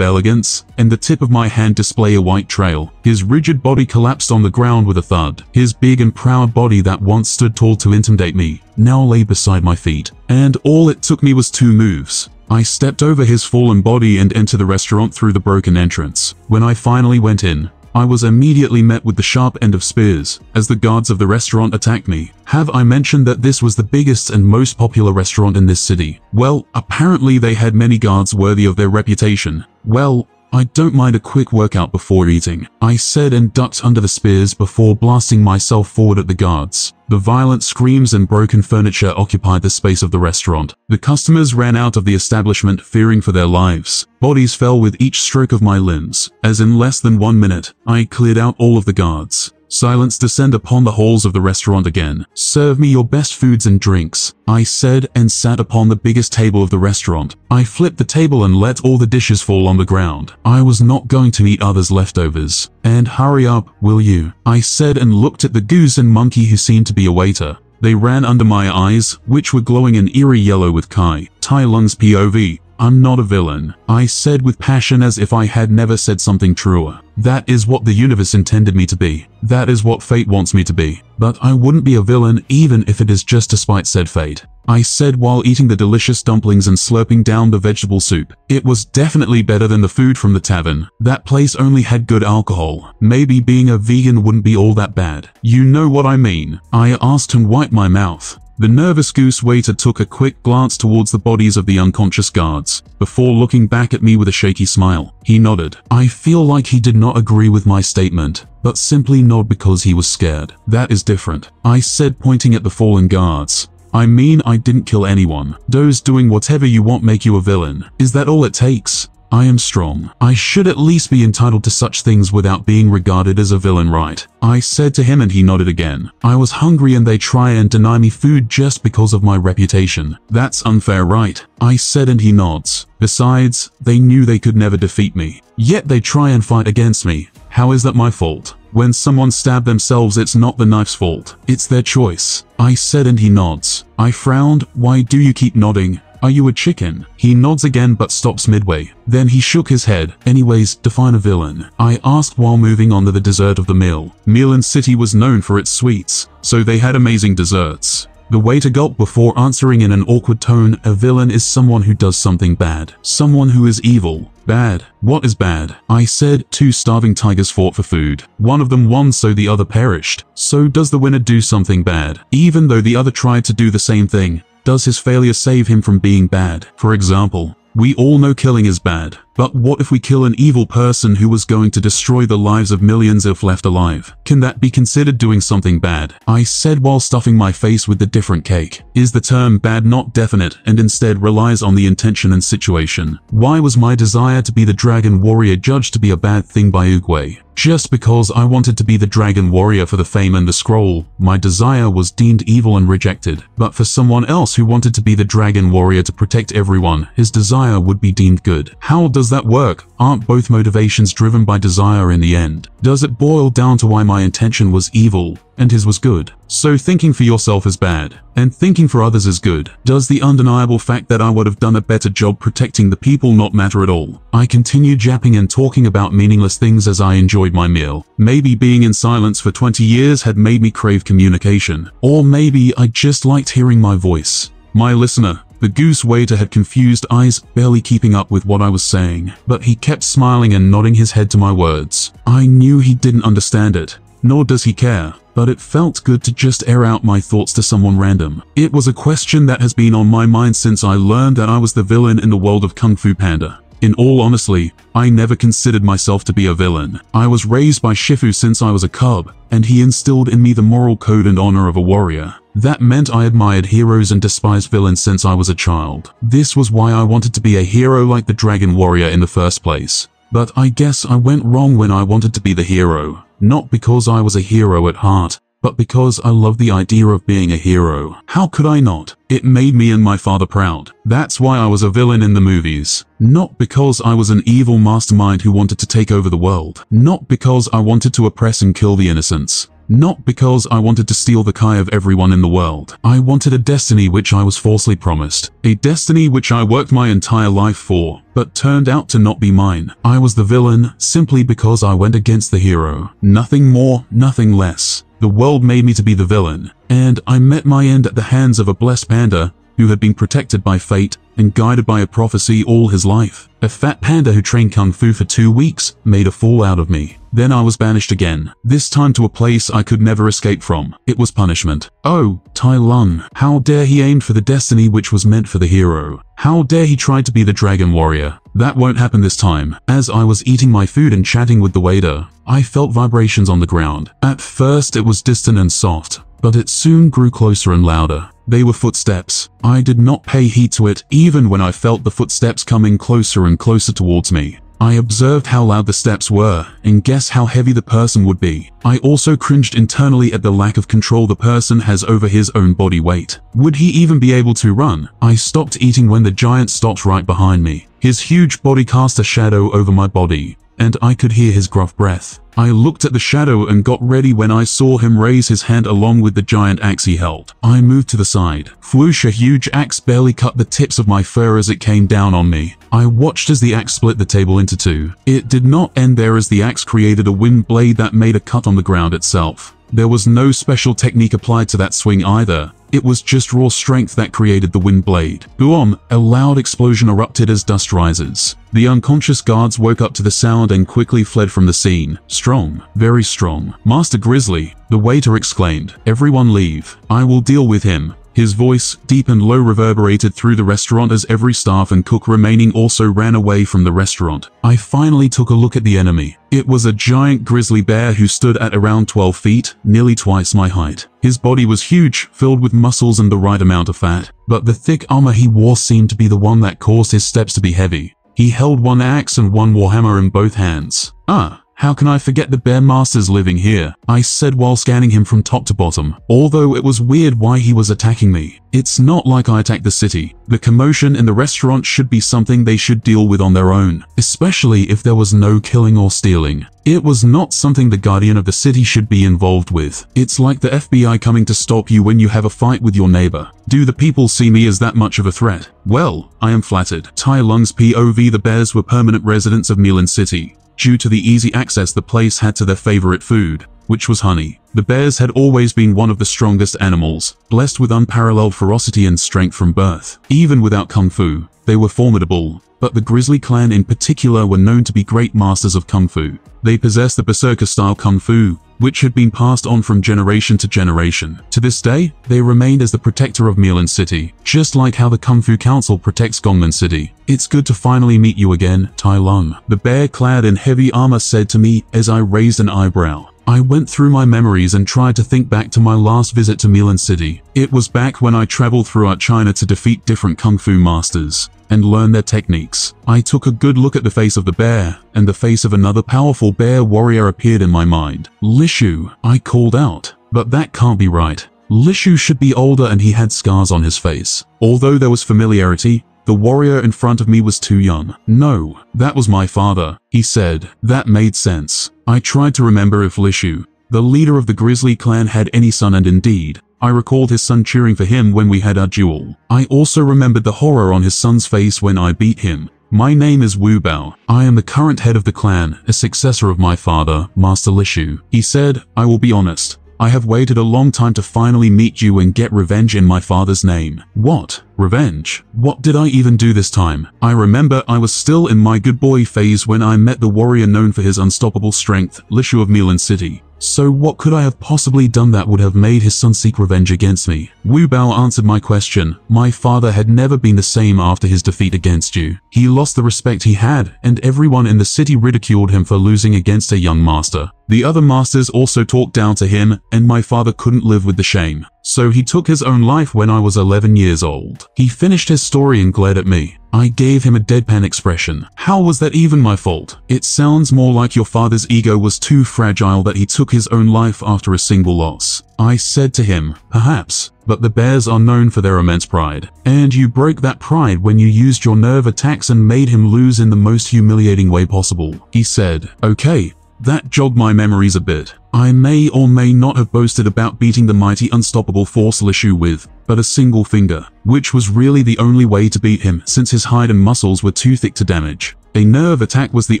elegance, and the tip of my hand displayed a white trail. His rigid body collapsed on the ground with a thud. His big and proud body that once stood tall to intimidate me, now lay beside my feet. And all it took me was two moves. I stepped over his fallen body and entered the restaurant through the broken entrance. When I finally went in, I was immediately met with the sharp end of spears, as the guards of the restaurant attacked me. Have I mentioned that this was the biggest and most popular restaurant in this city? Well, apparently they had many guards worthy of their reputation. Well, I don't mind a quick workout before eating, I said and ducked under the spears before blasting myself forward at the guards. The violent screams and broken furniture occupied the space of the restaurant. The customers ran out of the establishment fearing for their lives. Bodies fell with each stroke of my limbs, as in less than 1 minute, I cleared out all of the guards. Silence descended upon the halls of the restaurant again. "Serve me your best foods and drinks," I said and sat upon the biggest table of the restaurant. I flipped the table and let all the dishes fall on the ground. I was not going to eat others' leftovers. "And hurry up, will you?" I said and looked at the goose and monkey who seemed to be a waiter. They ran under my eyes, which were glowing an eerie yellow with Kai, Tai Lung's POV. "I'm not a villain," I said with passion as if I had never said something truer. "That is what the universe intended me to be. That is what fate wants me to be. But I wouldn't be a villain even if it is just despite said fate," I said while eating the delicious dumplings and slurping down the vegetable soup. It was definitely better than the food from the tavern. That place only had good alcohol. Maybe being a vegan wouldn't be all that bad. "You know what I mean?" I asked and wiped my mouth. The nervous goose waiter took a quick glance towards the bodies of the unconscious guards, before looking back at me with a shaky smile. He nodded. I feel like he did not agree with my statement, but simply nodded because he was scared. "That is different," I said, pointing at the fallen guards. "I mean, I didn't kill anyone. Those doing whatever you want make you a villain. Is that all it takes? I am strong. I should at least be entitled to such things without being regarded as a villain, right?" I said to him and he nodded again. "I was hungry and they try and deny me food just because of my reputation. That's unfair, right?" I said and he nods. "Besides, they knew they could never defeat me. Yet they try and fight against me. How is that my fault?" When someone stabbed themselves, it's not the knife's fault. It's their choice. I said, and he nods. I frowned. Why do you keep nodding? Are you a chicken? He nods again but stops midway. Then he shook his head. Anyways, define a villain, I asked while moving on to the dessert of the meal. Milan City was known for its sweets, so they had amazing desserts. The waiter gulped before answering in an awkward tone. A villain is someone who does something bad. Someone who is evil. Bad. What is bad? I said. Two starving tigers fought for food. One of them won, so the other perished. So does the winner do something bad? Even though the other tried to do the same thing, does his failure save him from being bad? For example, we all know killing is bad, but what if we kill an evil person who was going to destroy the lives of millions if left alive? Can that be considered doing something bad? I said while stuffing my face with the different cake. Is the term bad not definite and instead relies on the intention and situation? Why was my desire to be the Dragon Warrior judged to be a bad thing by Oogway? Just because I wanted to be the Dragon Warrior for the fame and the scroll, my desire was deemed evil and rejected. But for someone else who wanted to be the Dragon Warrior to protect everyone, his desire would be deemed good. How does that work? Aren't both motivations driven by desire in the end? Does it boil down to why my intention was evil and his was good? So thinking for yourself is bad, and thinking for others is good. Does the undeniable fact that I would have done a better job protecting the people not matter at all? I continued yapping and talking about meaningless things as I enjoyed my meal. Maybe being in silence for 20 years had made me crave communication. Or maybe I just liked hearing my voice. My listener. The goose waiter had confused eyes, barely keeping up with what I was saying. But he kept smiling and nodding his head to my words. I knew he didn't understand it, nor does he care. But it felt good to just air out my thoughts to someone random. It was a question that has been on my mind since I learned that I was the villain in the world of Kung Fu Panda. In all honesty, I never considered myself to be a villain. I was raised by Shifu since I was a cub, and he instilled in me the moral code and honor of a warrior. That meant I admired heroes and despised villains since I was a child. This was why I wanted to be a hero like the Dragon Warrior in the first place. But I guess I went wrong when I wanted to be the hero. Not because I was a hero at heart, but because I loved the idea of being a hero. How could I not? It made me and my father proud. That's why I was a villain in the movies. Not because I was an evil mastermind who wanted to take over the world. Not because I wanted to oppress and kill the innocents. Not because I wanted to steal the Kai of everyone in the world. I wanted a destiny which I was falsely promised. A destiny which I worked my entire life for, but turned out to not be mine. I was the villain, simply because I went against the hero. Nothing more, nothing less. The world made me to be the villain, and I met my end at the hands of a blessed panda, who had been protected by fate and guided by a prophecy all his life. A fat panda who trained Kung Fu for 2 weeks made a fool out of me. Then I was banished again, this time to a place I could never escape from. It was punishment. Oh, Tai Lung. How dare he aimed for the destiny which was meant for the hero. How dare he try to be the Dragon Warrior. That won't happen this time. As I was eating my food and chatting with the waiter, I felt vibrations on the ground. At first it was distant and soft, but it soon grew closer and louder. They were footsteps. I did not pay heed to it, even when I felt the footsteps coming closer and closer towards me. I observed how loud the steps were, and guess how heavy the person would be. I also cringed internally at the lack of control the person has over his own body weight. Would he even be able to run? I stopped eating when the giant stopped right behind me. His huge body cast a shadow over my body, and I could hear his gruff breath. I looked at the shadow and got ready when I saw him raise his hand along with the giant axe he held. I moved to the side. Whoosh, a huge axe barely cut the tips of my fur as it came down on me. I watched as the axe split the table into two. It did not end there, as the axe created a wind blade that made a cut on the ground itself. There was no special technique applied to that swing either. It was just raw strength that created the wind blade. Boom! A loud explosion erupted as dust rises. The unconscious guards woke up to the sound and quickly fled from the scene. Strong. Very strong. Master Grizzly, the waiter exclaimed. Everyone leave. I will deal with him. His voice, deep and low, reverberated through the restaurant as every staff and cook remaining also ran away from the restaurant. I finally took a look at the enemy. It was a giant grizzly bear who stood at around 12 feet, nearly twice my height. His body was huge, filled with muscles and the right amount of fat, but the thick armor he wore seemed to be the one that caused his steps to be heavy. He held one axe and one warhammer in both hands. Ah, How can I forget the Bear Master's living here? I said while scanning him from top to bottom, although it was weird why he was attacking me. It's not like I attacked the city. The commotion in the restaurant should be something they should deal with on their own, especially if there was no killing or stealing. It was not something the guardian of the city should be involved with. It's like the FBI coming to stop you when you have a fight with your neighbor. Do the people see me as that much of a threat? Well, I am flattered. Tai Lung's POV, the bears were permanent residents of Milan City. Due to the easy access the place had to their favorite food, which was honey. The bears had always been one of the strongest animals, blessed with unparalleled ferocity and strength from birth. Even without Kung Fu, they were formidable, but the Grizzly Clan in particular were known to be great masters of Kung Fu. They possessed the berserker-style Kung Fu, which had been passed on from generation to generation. To this day, they remained as the protector of Milan City, just like how the Kung Fu Council protects Gongmen City. It's good to finally meet you again, Tai Lung. The bear clad in heavy armor said to me as I raised an eyebrow. I went through my memories and tried to think back to my last visit to Milan City. It was back when I traveled throughout China to defeat different Kung Fu masters and learn their techniques. I took a good look at the face of the bear, and the face of another powerful bear warrior appeared in my mind. Lishu, I called out. But that can't be right. Lishu should be older and he had scars on his face. Although there was familiarity, the warrior in front of me was too young. No, that was my father, he said. That made sense. I tried to remember if Lishu, the leader of the Grizzly Clan, had any son, and indeed, I recalled his son cheering for him when we had our duel. I also remembered the horror on his son's face when I beat him. My name is Wu Bao. I am the current head of the clan, a successor of my father, Master Lishu. He said, I will be honest. I have waited a long time to finally meet you and get revenge in my father's name. What? Revenge? What did I even do this time? I remember I was still in my good boy phase when I met the warrior known for his unstoppable strength, Lishu of Milan City. So what could I have possibly done that would have made his son seek revenge against me? Wu Bao answered my question. My father had never been the same after his defeat against you. He lost the respect he had, and everyone in the city ridiculed him for losing against a young master. The other masters also talked down to him, and my father couldn't live with the shame. So he took his own life when I was 11 years old. He finished his story and glared at me. I gave him a deadpan expression. How was that even my fault? It sounds more like your father's ego was too fragile that he took his own life after a single loss. I said to him, perhaps, but the bears are known for their immense pride. And you broke that pride when you used your nerve attacks and made him lose in the most humiliating way possible. He said, okay. That jogged my memories a bit. I may or may not have boasted about beating the mighty unstoppable force Lishu with but a single finger, which was really the only way to beat him since his hide and muscles were too thick to damage. A nerve attack was the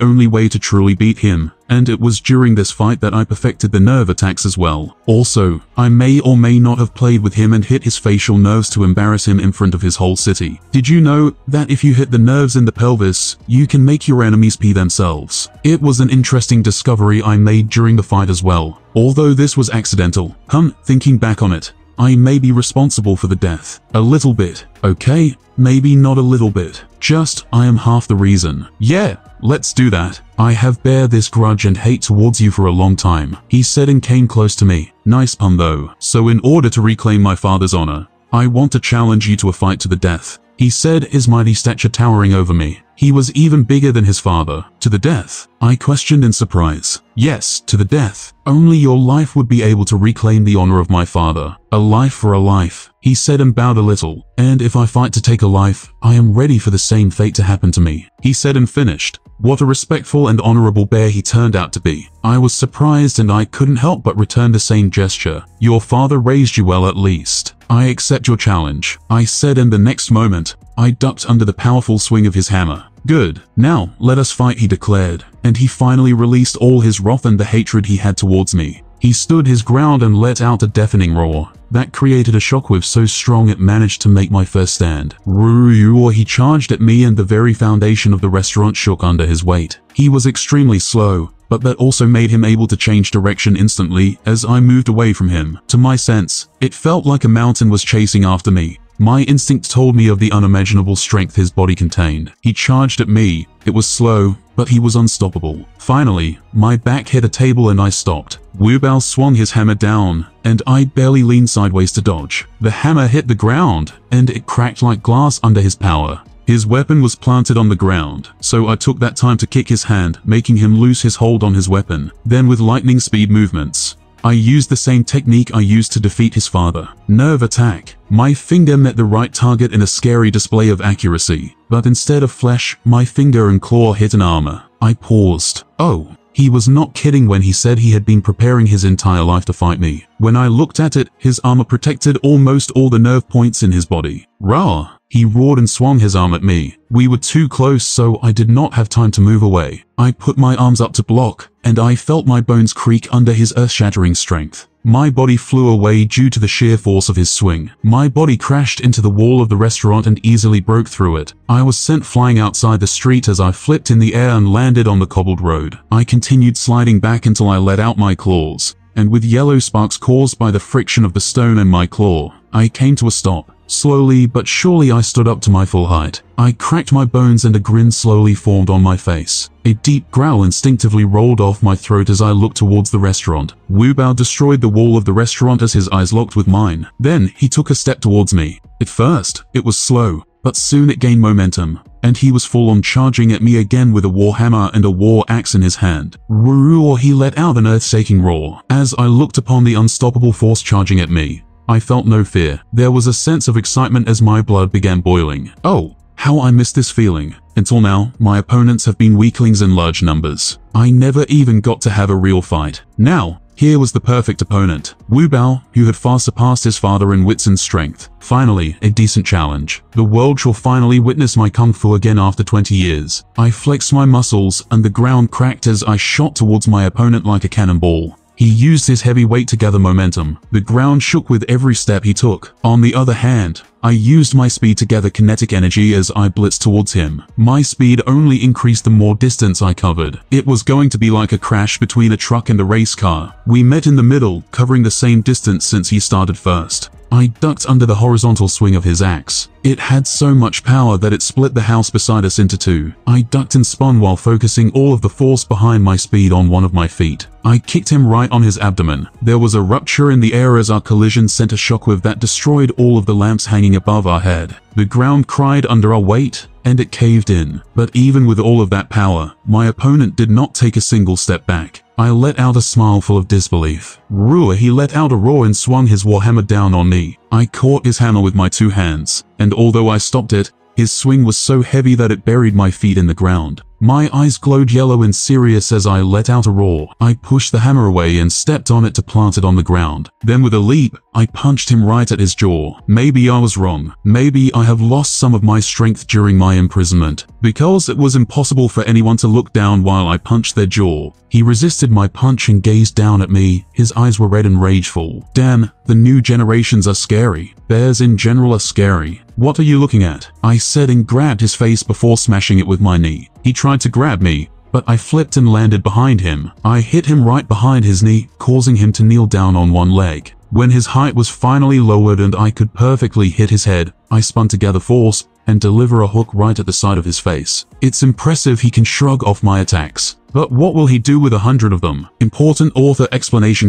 only way to truly beat him, and it was during this fight that I perfected the nerve attacks as well. Also, I may or may not have played with him and hit his facial nerves to embarrass him in front of his whole city. Did you know that if you hit the nerves in the pelvis, you can make your enemies pee themselves? It was an interesting discovery I made during the fight as well. Although this was accidental, thinking back on it, I may be responsible for the death. A little bit. Okay, maybe not a little bit. Just, I am half the reason. Yeah, let's do that. I have bear this grudge and hate towards you for a long time, he said and came close to me. Nice pun though. So in order to reclaim my father's honor, I want to challenge you to a fight to the death, he said, his mighty stature towering over me. He was even bigger than his father. To the death? I questioned in surprise. Yes, to the death. Only your life would be able to reclaim the honor of my father. A life for a life, he said and bowed a little. And if I fight to take a life, I am ready for the same fate to happen to me, he said and finished. What a respectful and honorable bear he turned out to be. I was surprised and I couldn't help but return the same gesture. Your father raised you well at least. I accept your challenge, I said, and the next moment, I ducked under the powerful swing of his hammer. Good. Now, let us fight, he declared, and he finally released all his wrath and the hatred he had towards me. He stood his ground and let out a deafening roar that created a shockwave so strong it managed to make my first stand. Roar! He charged at me and the very foundation of the restaurant shook under his weight. He was extremely slow, but that also made him able to change direction instantly as I moved away from him. To my sense, it felt like a mountain was chasing after me. My instinct told me of the unimaginable strength his body contained. He charged at me. It was slow, but he was unstoppable. Finally, my back hit a table and I stopped. Wu Bao swung his hammer down, and I barely leaned sideways to dodge. The hammer hit the ground, and it cracked like glass under his power. His weapon was planted on the ground, so I took that time to kick his hand, making him lose his hold on his weapon. Then with lightning speed movements, I used the same technique I used to defeat his father. Nerve attack. My finger met the right target in a scary display of accuracy, but instead of flesh, my finger and claw hit an armor. I paused. Oh, he was not kidding when he said he had been preparing his entire life to fight me. When I looked at it, his armor protected almost all the nerve points in his body. Rah! He roared and swung his arm at me. We were too close, so I did not have time to move away. I put my arms up to block, and I felt my bones creak under his earth-shattering strength. My body flew away due to the sheer force of his swing. My body crashed into the wall of the restaurant and easily broke through it. I was sent flying outside the street as I flipped in the air and landed on the cobbled road. I continued sliding back until I let out my claws, and with yellow sparks caused by the friction of the stone and my claw, I came to a stop. Slowly but surely I stood up to my full height. I cracked my bones and a grin slowly formed on my face. A deep growl instinctively rolled off my throat as I looked towards the restaurant. Wu Bao destroyed the wall of the restaurant as his eyes locked with mine. Then he took a step towards me. At first, it was slow, but soon it gained momentum, and he was full on charging at me again with a warhammer and a war axe in his hand. Roar! He let out an earth-shaking roar. As I looked upon the unstoppable force charging at me, I felt no fear. There was a sense of excitement as my blood began boiling. Oh, how I missed this feeling. Until now, my opponents have been weaklings in large numbers. I never even got to have a real fight. Now, here was the perfect opponent. Wu Bao, who had far surpassed his father in wits and strength. Finally, a decent challenge. The world shall finally witness my kung fu again after 20 years. I flexed my muscles, and the ground cracked as I shot towards my opponent like a cannonball. He used his heavy weight to gather momentum. The ground shook with every step he took. On the other hand, I used my speed to gather kinetic energy as I blitzed towards him. My speed only increased the more distance I covered. It was going to be like a crash between a truck and a race car. We met in the middle, covering the same distance since he started first. I ducked under the horizontal swing of his axe. It had so much power that it split the house beside us into two. I ducked and spun while focusing all of the force behind my speed on one of my feet. I kicked him right on his abdomen. There was a rupture in the air as our collision sent a shockwave that destroyed all of the lamps hanging above our head. The ground cried under our weight, and it caved in. But even with all of that power, my opponent did not take a single step back. I let out a smile full of disbelief. Roar! He let out a roar and swung his warhammer down on me. I caught his hammer with my two hands, and although I stopped it, his swing was so heavy that it buried my feet in the ground. My eyes glowed yellow and serious as I let out a roar. I pushed the hammer away and stepped on it to plant it on the ground. Then with a leap, I punched him right at his jaw. Maybe I was wrong. Maybe I have lost some of my strength during my imprisonment. Because it was impossible for anyone to look down while I punched their jaw, he resisted my punch and gazed down at me. His eyes were red and rageful. Damn, the new generations are scary. Bears in general are scary. What are you looking at? I said and grabbed his face before smashing it with my knee. He tried to grab me, but I flipped and landed behind him. I hit him right behind his knee, causing him to kneel down on one leg. When his height was finally lowered and I could perfectly hit his head, I spun to gather force and deliver a hook right at the side of his face. It's impressive he can shrug off my attacks. But what will he do with 100 of them? Important author explanation :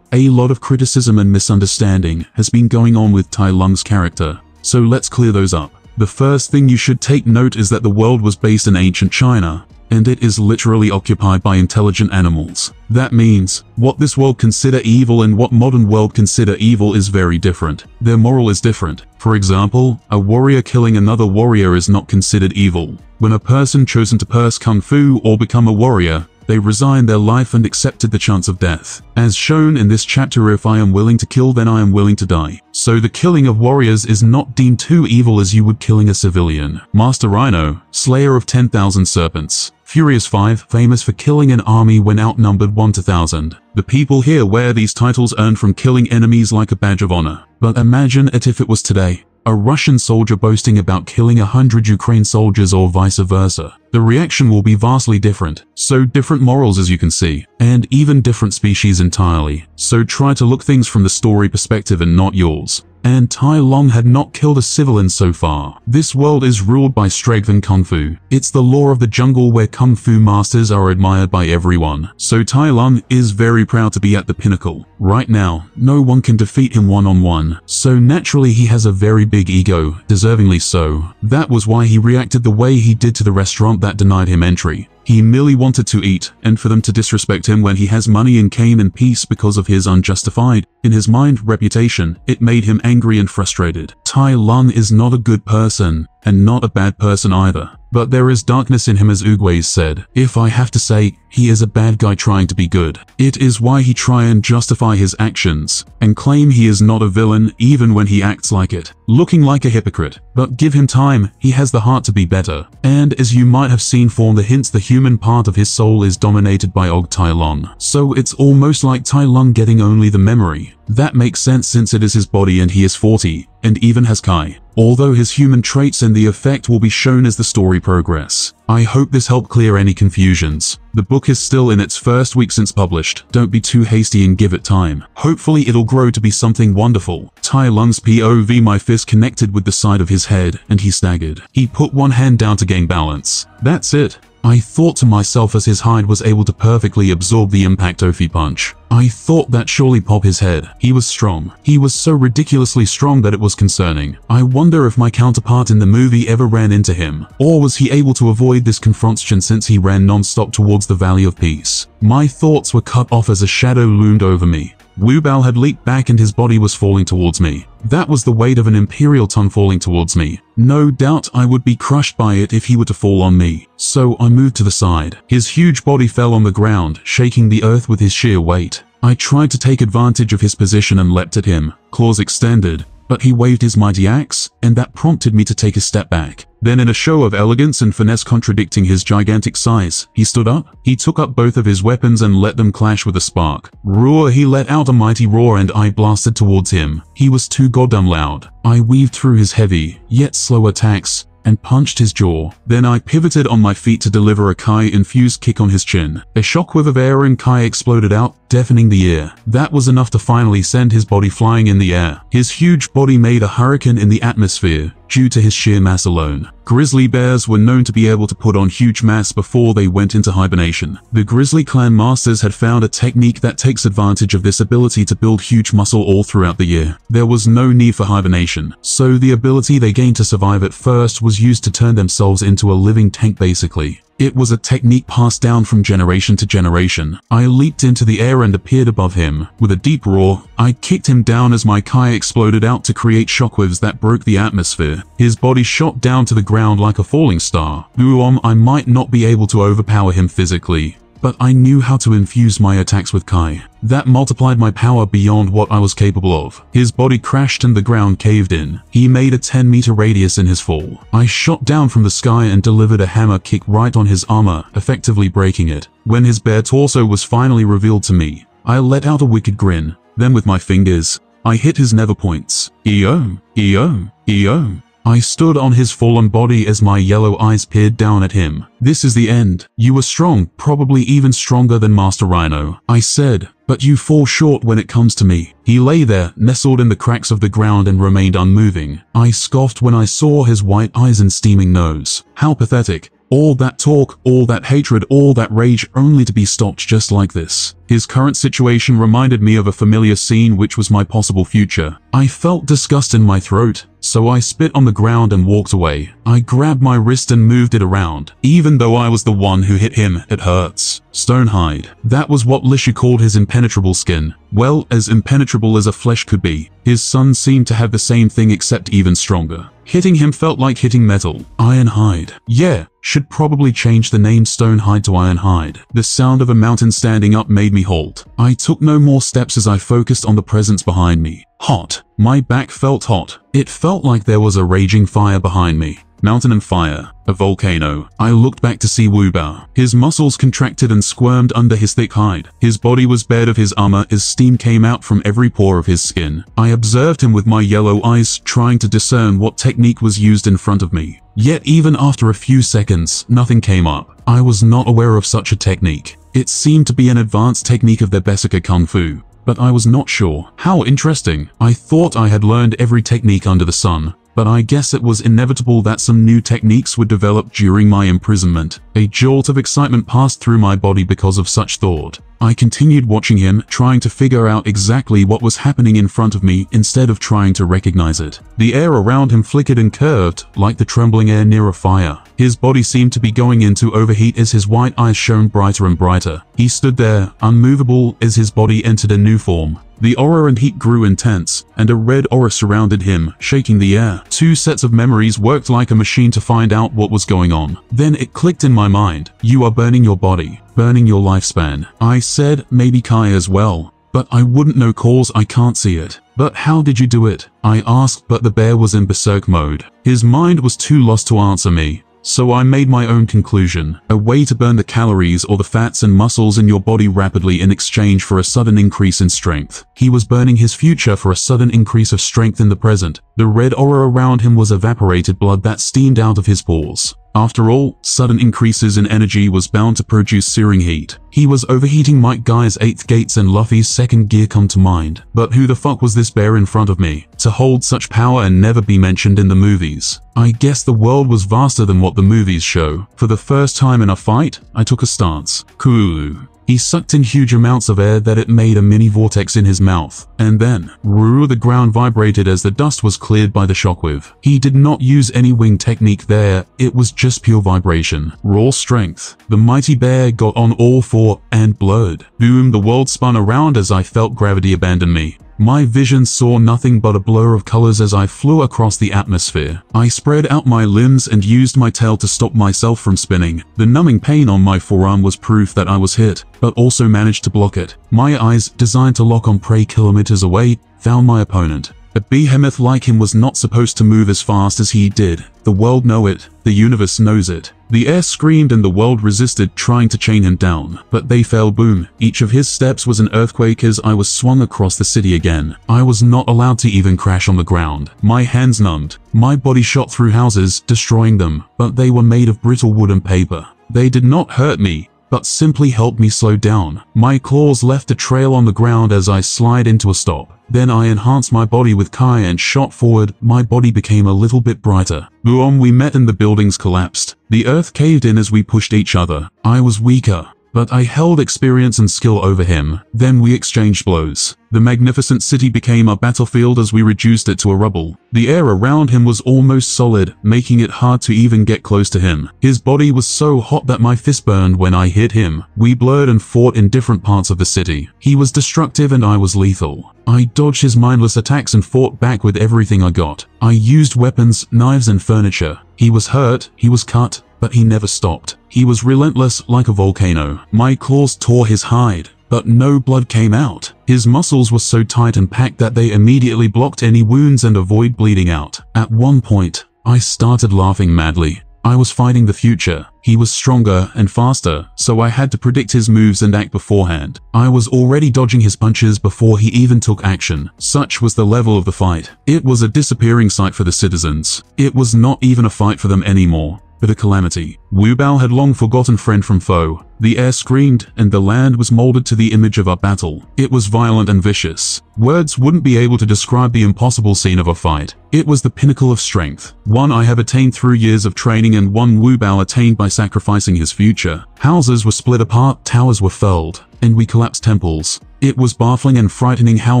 A lot of criticism and misunderstanding has been going on with Tai Lung's character. So let's clear those up. The first thing you should take note is that the world was based in ancient China, and it is literally occupied by intelligent animals. That means, what this world consider evil and what modern world consider evil is very different. Their moral is different. For example, a warrior killing another warrior is not considered evil. When a person chosen to pursue kung fu or become a warrior, they resigned their life and accepted the chance of death. As shown in this chapter, if I am willing to kill, then I am willing to die. So the killing of warriors is not deemed too evil as you would killing a civilian. Master Rhino, slayer of 10,000 serpents. Furious Five, famous for killing an army when outnumbered 1 to 1,000. The people here wear these titles earned from killing enemies like a badge of honor. But imagine it if it was today. A Russian soldier boasting about killing 100 Ukraine soldiers or vice versa. The reaction will be vastly different. So different morals, as you can see, and even different species entirely. So try to look things from the story perspective and not yours. and Tai Lung had not killed a civilian so far. This world is ruled by strength and Kung Fu. It's the law of the jungle where Kung Fu masters are admired by everyone, so Tai Lung is very proud to be at the pinnacle. Right now, no one can defeat him one-on-one, so naturally he has a very big ego, deservingly so. That was why he reacted the way he did to the restaurant that denied him entry. He merely wanted to eat, and for them to disrespect him when he has money and came in peace because of his unjustified, in his mind, reputation, it made him angry and frustrated. Tai Lung is not a good person, and not a bad person either. But there is darkness in him, as Oogway said. If I have to say, he is a bad guy trying to be good. It is why he try and justify his actions, and claim he is not a villain even when he acts like it, looking like a hypocrite. But give him time, he has the heart to be better. And as you might have seen from the hints, the human part of his soul is dominated by Og Tai Lung. So it's almost like Tai Lung getting only the memory. That makes sense since it is his body and he is 40, and even has Kai. Although his human traits and the effect will be shown as the story progress. I hope this helped clear any confusions. The book is still in its first week since published. Don't be too hasty and give it time. Hopefully it'll grow to be something wonderful. Tai Lung's POV. My fist connected with the side of his head, and he staggered. He put one hand down to gain balance. That's it. I thought to myself as his hide was able to perfectly absorb the impact of the punch. I thought that surely pop his head. He was strong. He was so ridiculously strong that it was concerning. I wonder if my counterpart in the movie ever ran into him, or was he able to avoid this confrontation since he ran non-stop towards the Valley of Peace. My thoughts were cut off as a shadow loomed over me. Wu Bao had leaped back and his body was falling towards me. That was the weight of an imperial ton falling towards me. No doubt I would be crushed by it if he were to fall on me. So I moved to the side. His huge body fell on the ground, shaking the earth with his sheer weight. I tried to take advantage of his position and leapt at him, claws extended, but he waved his mighty axe, and that prompted me to take a step back. Then in a show of elegance and finesse contradicting his gigantic size, he stood up. He took up both of his weapons and let them clash with a spark. Roar! He let out a mighty roar and I blasted towards him. He was too goddamn loud. I weaved through his heavy, yet slow attacks, and punched his jaw. Then I pivoted on my feet to deliver a Kai-infused kick on his chin. A shockwave of air and Kai exploded out, deafening the air. That was enough to finally send his body flying in the air. His huge body made a hurricane in the atmosphere, due to his sheer mass alone. Grizzly bears were known to be able to put on huge mass before they went into hibernation. The Grizzly Clan masters had found a technique that takes advantage of this ability to build huge muscle all throughout the year. There was no need for hibernation, so the ability they gained to survive at first was used to turn themselves into a living tank basically. It was a technique passed down from generation to generation. I leaped into the air and appeared above him. With a deep roar, I kicked him down as my Kai exploded out to create shockwaves that broke the atmosphere. His body shot down to the ground like a falling star. I might not be able to overpower him physically, but I knew how to infuse my attacks with Kai. That multiplied my power beyond what I was capable of. His body crashed and the ground caved in. He made a 10-meter radius in his fall. I shot down from the sky and delivered a hammer kick right on his armor, effectively breaking it. When his bare torso was finally revealed to me, I let out a wicked grin. Then with my fingers, I hit his nether points. EO, EO, EO. I stood on his fallen body as my yellow eyes peered down at him. This is the end. You were strong, probably even stronger than Master Rhino, I said, but you fall short when it comes to me. He lay there, nestled in the cracks of the ground and remained unmoving. I scoffed when I saw his white eyes and steaming nose. How pathetic. All that talk, all that hatred, all that rage, only to be stopped just like this. His current situation reminded me of a familiar scene which was my possible future. I felt disgust in my throat, so I spit on the ground and walked away. I grabbed my wrist and moved it around. Even though I was the one who hit him, it hurts. Stonehide. That was what Lishu called his impenetrable skin. Well, as impenetrable as a flesh could be. His son seemed to have the same thing except even stronger. Hitting him felt like hitting metal. Ironhide. Yeah, should probably change the name Stonehide to Ironhide. The sound of a mountain standing up made me halt. I took no more steps as I focused on the presence behind me. Hot. My back felt hot. It felt like there was a raging fire behind me. Mountain and fire. A volcano. I looked back to see Wu Bao. His muscles contracted and squirmed under his thick hide. His body was bared of his armor as steam came out from every pore of his skin. I observed him with my yellow eyes, trying to discern what technique was used in front of me. Yet even after a few seconds, nothing came up. I was not aware of such a technique. It seemed to be an advanced technique of their Berserker Kung Fu. but I was not sure. How interesting. I thought I had learned every technique under the sun, but I guess it was inevitable that some new techniques would develop during my imprisonment. A jolt of excitement passed through my body because of such thought. I continued watching him, trying to figure out exactly what was happening in front of me instead of trying to recognize it. The air around him flickered and curved, like the trembling air near a fire. His body seemed to be going into overheat as his white eyes shone brighter and brighter. He stood there, unmovable, as his body entered a new form. The aura and heat grew intense, and a red aura surrounded him, shaking the air. Two sets of memories worked like a machine to find out what was going on. Then it clicked in my mind. You are burning your body, burning your lifespan. I said, maybe Kai as well, but I wouldn't know cause I can't see it. But how did you do it? I asked, but the bear was in berserk mode. His mind was too lost to answer me. So I made my own conclusion, a way to burn the calories or the fats and muscles in your body rapidly in exchange for a sudden increase in strength. He was burning his future for a sudden increase of strength in the present. The red aura around him was evaporated blood that steamed out of his pores. After all, sudden increases in energy was bound to produce searing heat. He was overheating. Mike Guy's 8th Gates and Luffy's 2nd Gear come to mind. But who the fuck was this bear in front of me, to hold such power and never be mentioned in the movies? I guess the world was vaster than what the movies show. For the first time in a fight, I took a stance. Kuulu. He sucked in huge amounts of air that it made a mini vortex in his mouth. And then, the ground vibrated as the dust was cleared by the shockwave. He did not use any wing technique there, it was just pure vibration. Raw strength. The mighty bear got on all four, and blurred. Boom, the world spun around as I felt gravity abandon me. My vision saw nothing but a blur of colors as I flew across the atmosphere. I spread out my limbs and used my tail to stop myself from spinning. The numbing pain on my forearm was proof that I was hit, but also managed to block it. My eyes, designed to lock on prey kilometers away, found my opponent. A behemoth like him was not supposed to move as fast as he did. The world knows it. The universe knows it. The air screamed and the world resisted, trying to chain him down. But they failed. Boom. Each of his steps was an earthquake as I was swung across the city again. I was not allowed to even crash on the ground. My hands numbed. My body shot through houses, destroying them. But they were made of brittle wood and paper. They did not hurt me, but simply helped me slow down. My claws left a trail on the ground as I slid into a stop. Then I enhanced my body with Kai and shot forward. My body became a little bit brighter. Boom, we met and the buildings collapsed. The earth caved in as we pushed each other. I was weaker, but I held experience and skill over him. Then we exchanged blows. The magnificent city became a battlefield as we reduced it to a rubble. The air around him was almost solid, making it hard to even get close to him. His body was so hot that my fist burned when I hit him. We blurred and fought in different parts of the city. He was destructive and I was lethal. I dodged his mindless attacks and fought back with everything I got. I used weapons, knives and furniture. He was hurt, he was cut, but he never stopped. He was relentless like a volcano. My claws tore his hide, but no blood came out. His muscles were so tight and packed that they immediately blocked any wounds and avoid bleeding out. At one point, I started laughing madly. I was fighting the future. He was stronger and faster, so I had to predict his moves and act beforehand. I was already dodging his punches before he even took action. Such was the level of the fight. It was a disappearing sight for the citizens. It was not even a fight for them anymore, but a calamity. Wu Bao had long forgotten friend from foe. The air screamed, and the land was molded to the image of our battle. It was violent and vicious. Words wouldn't be able to describe the impossible scene of a fight. It was the pinnacle of strength. One I have attained through years of training, and one Wu Bao attained by sacrificing his future. Houses were split apart, towers were felled, and we collapsed temples. It was baffling and frightening how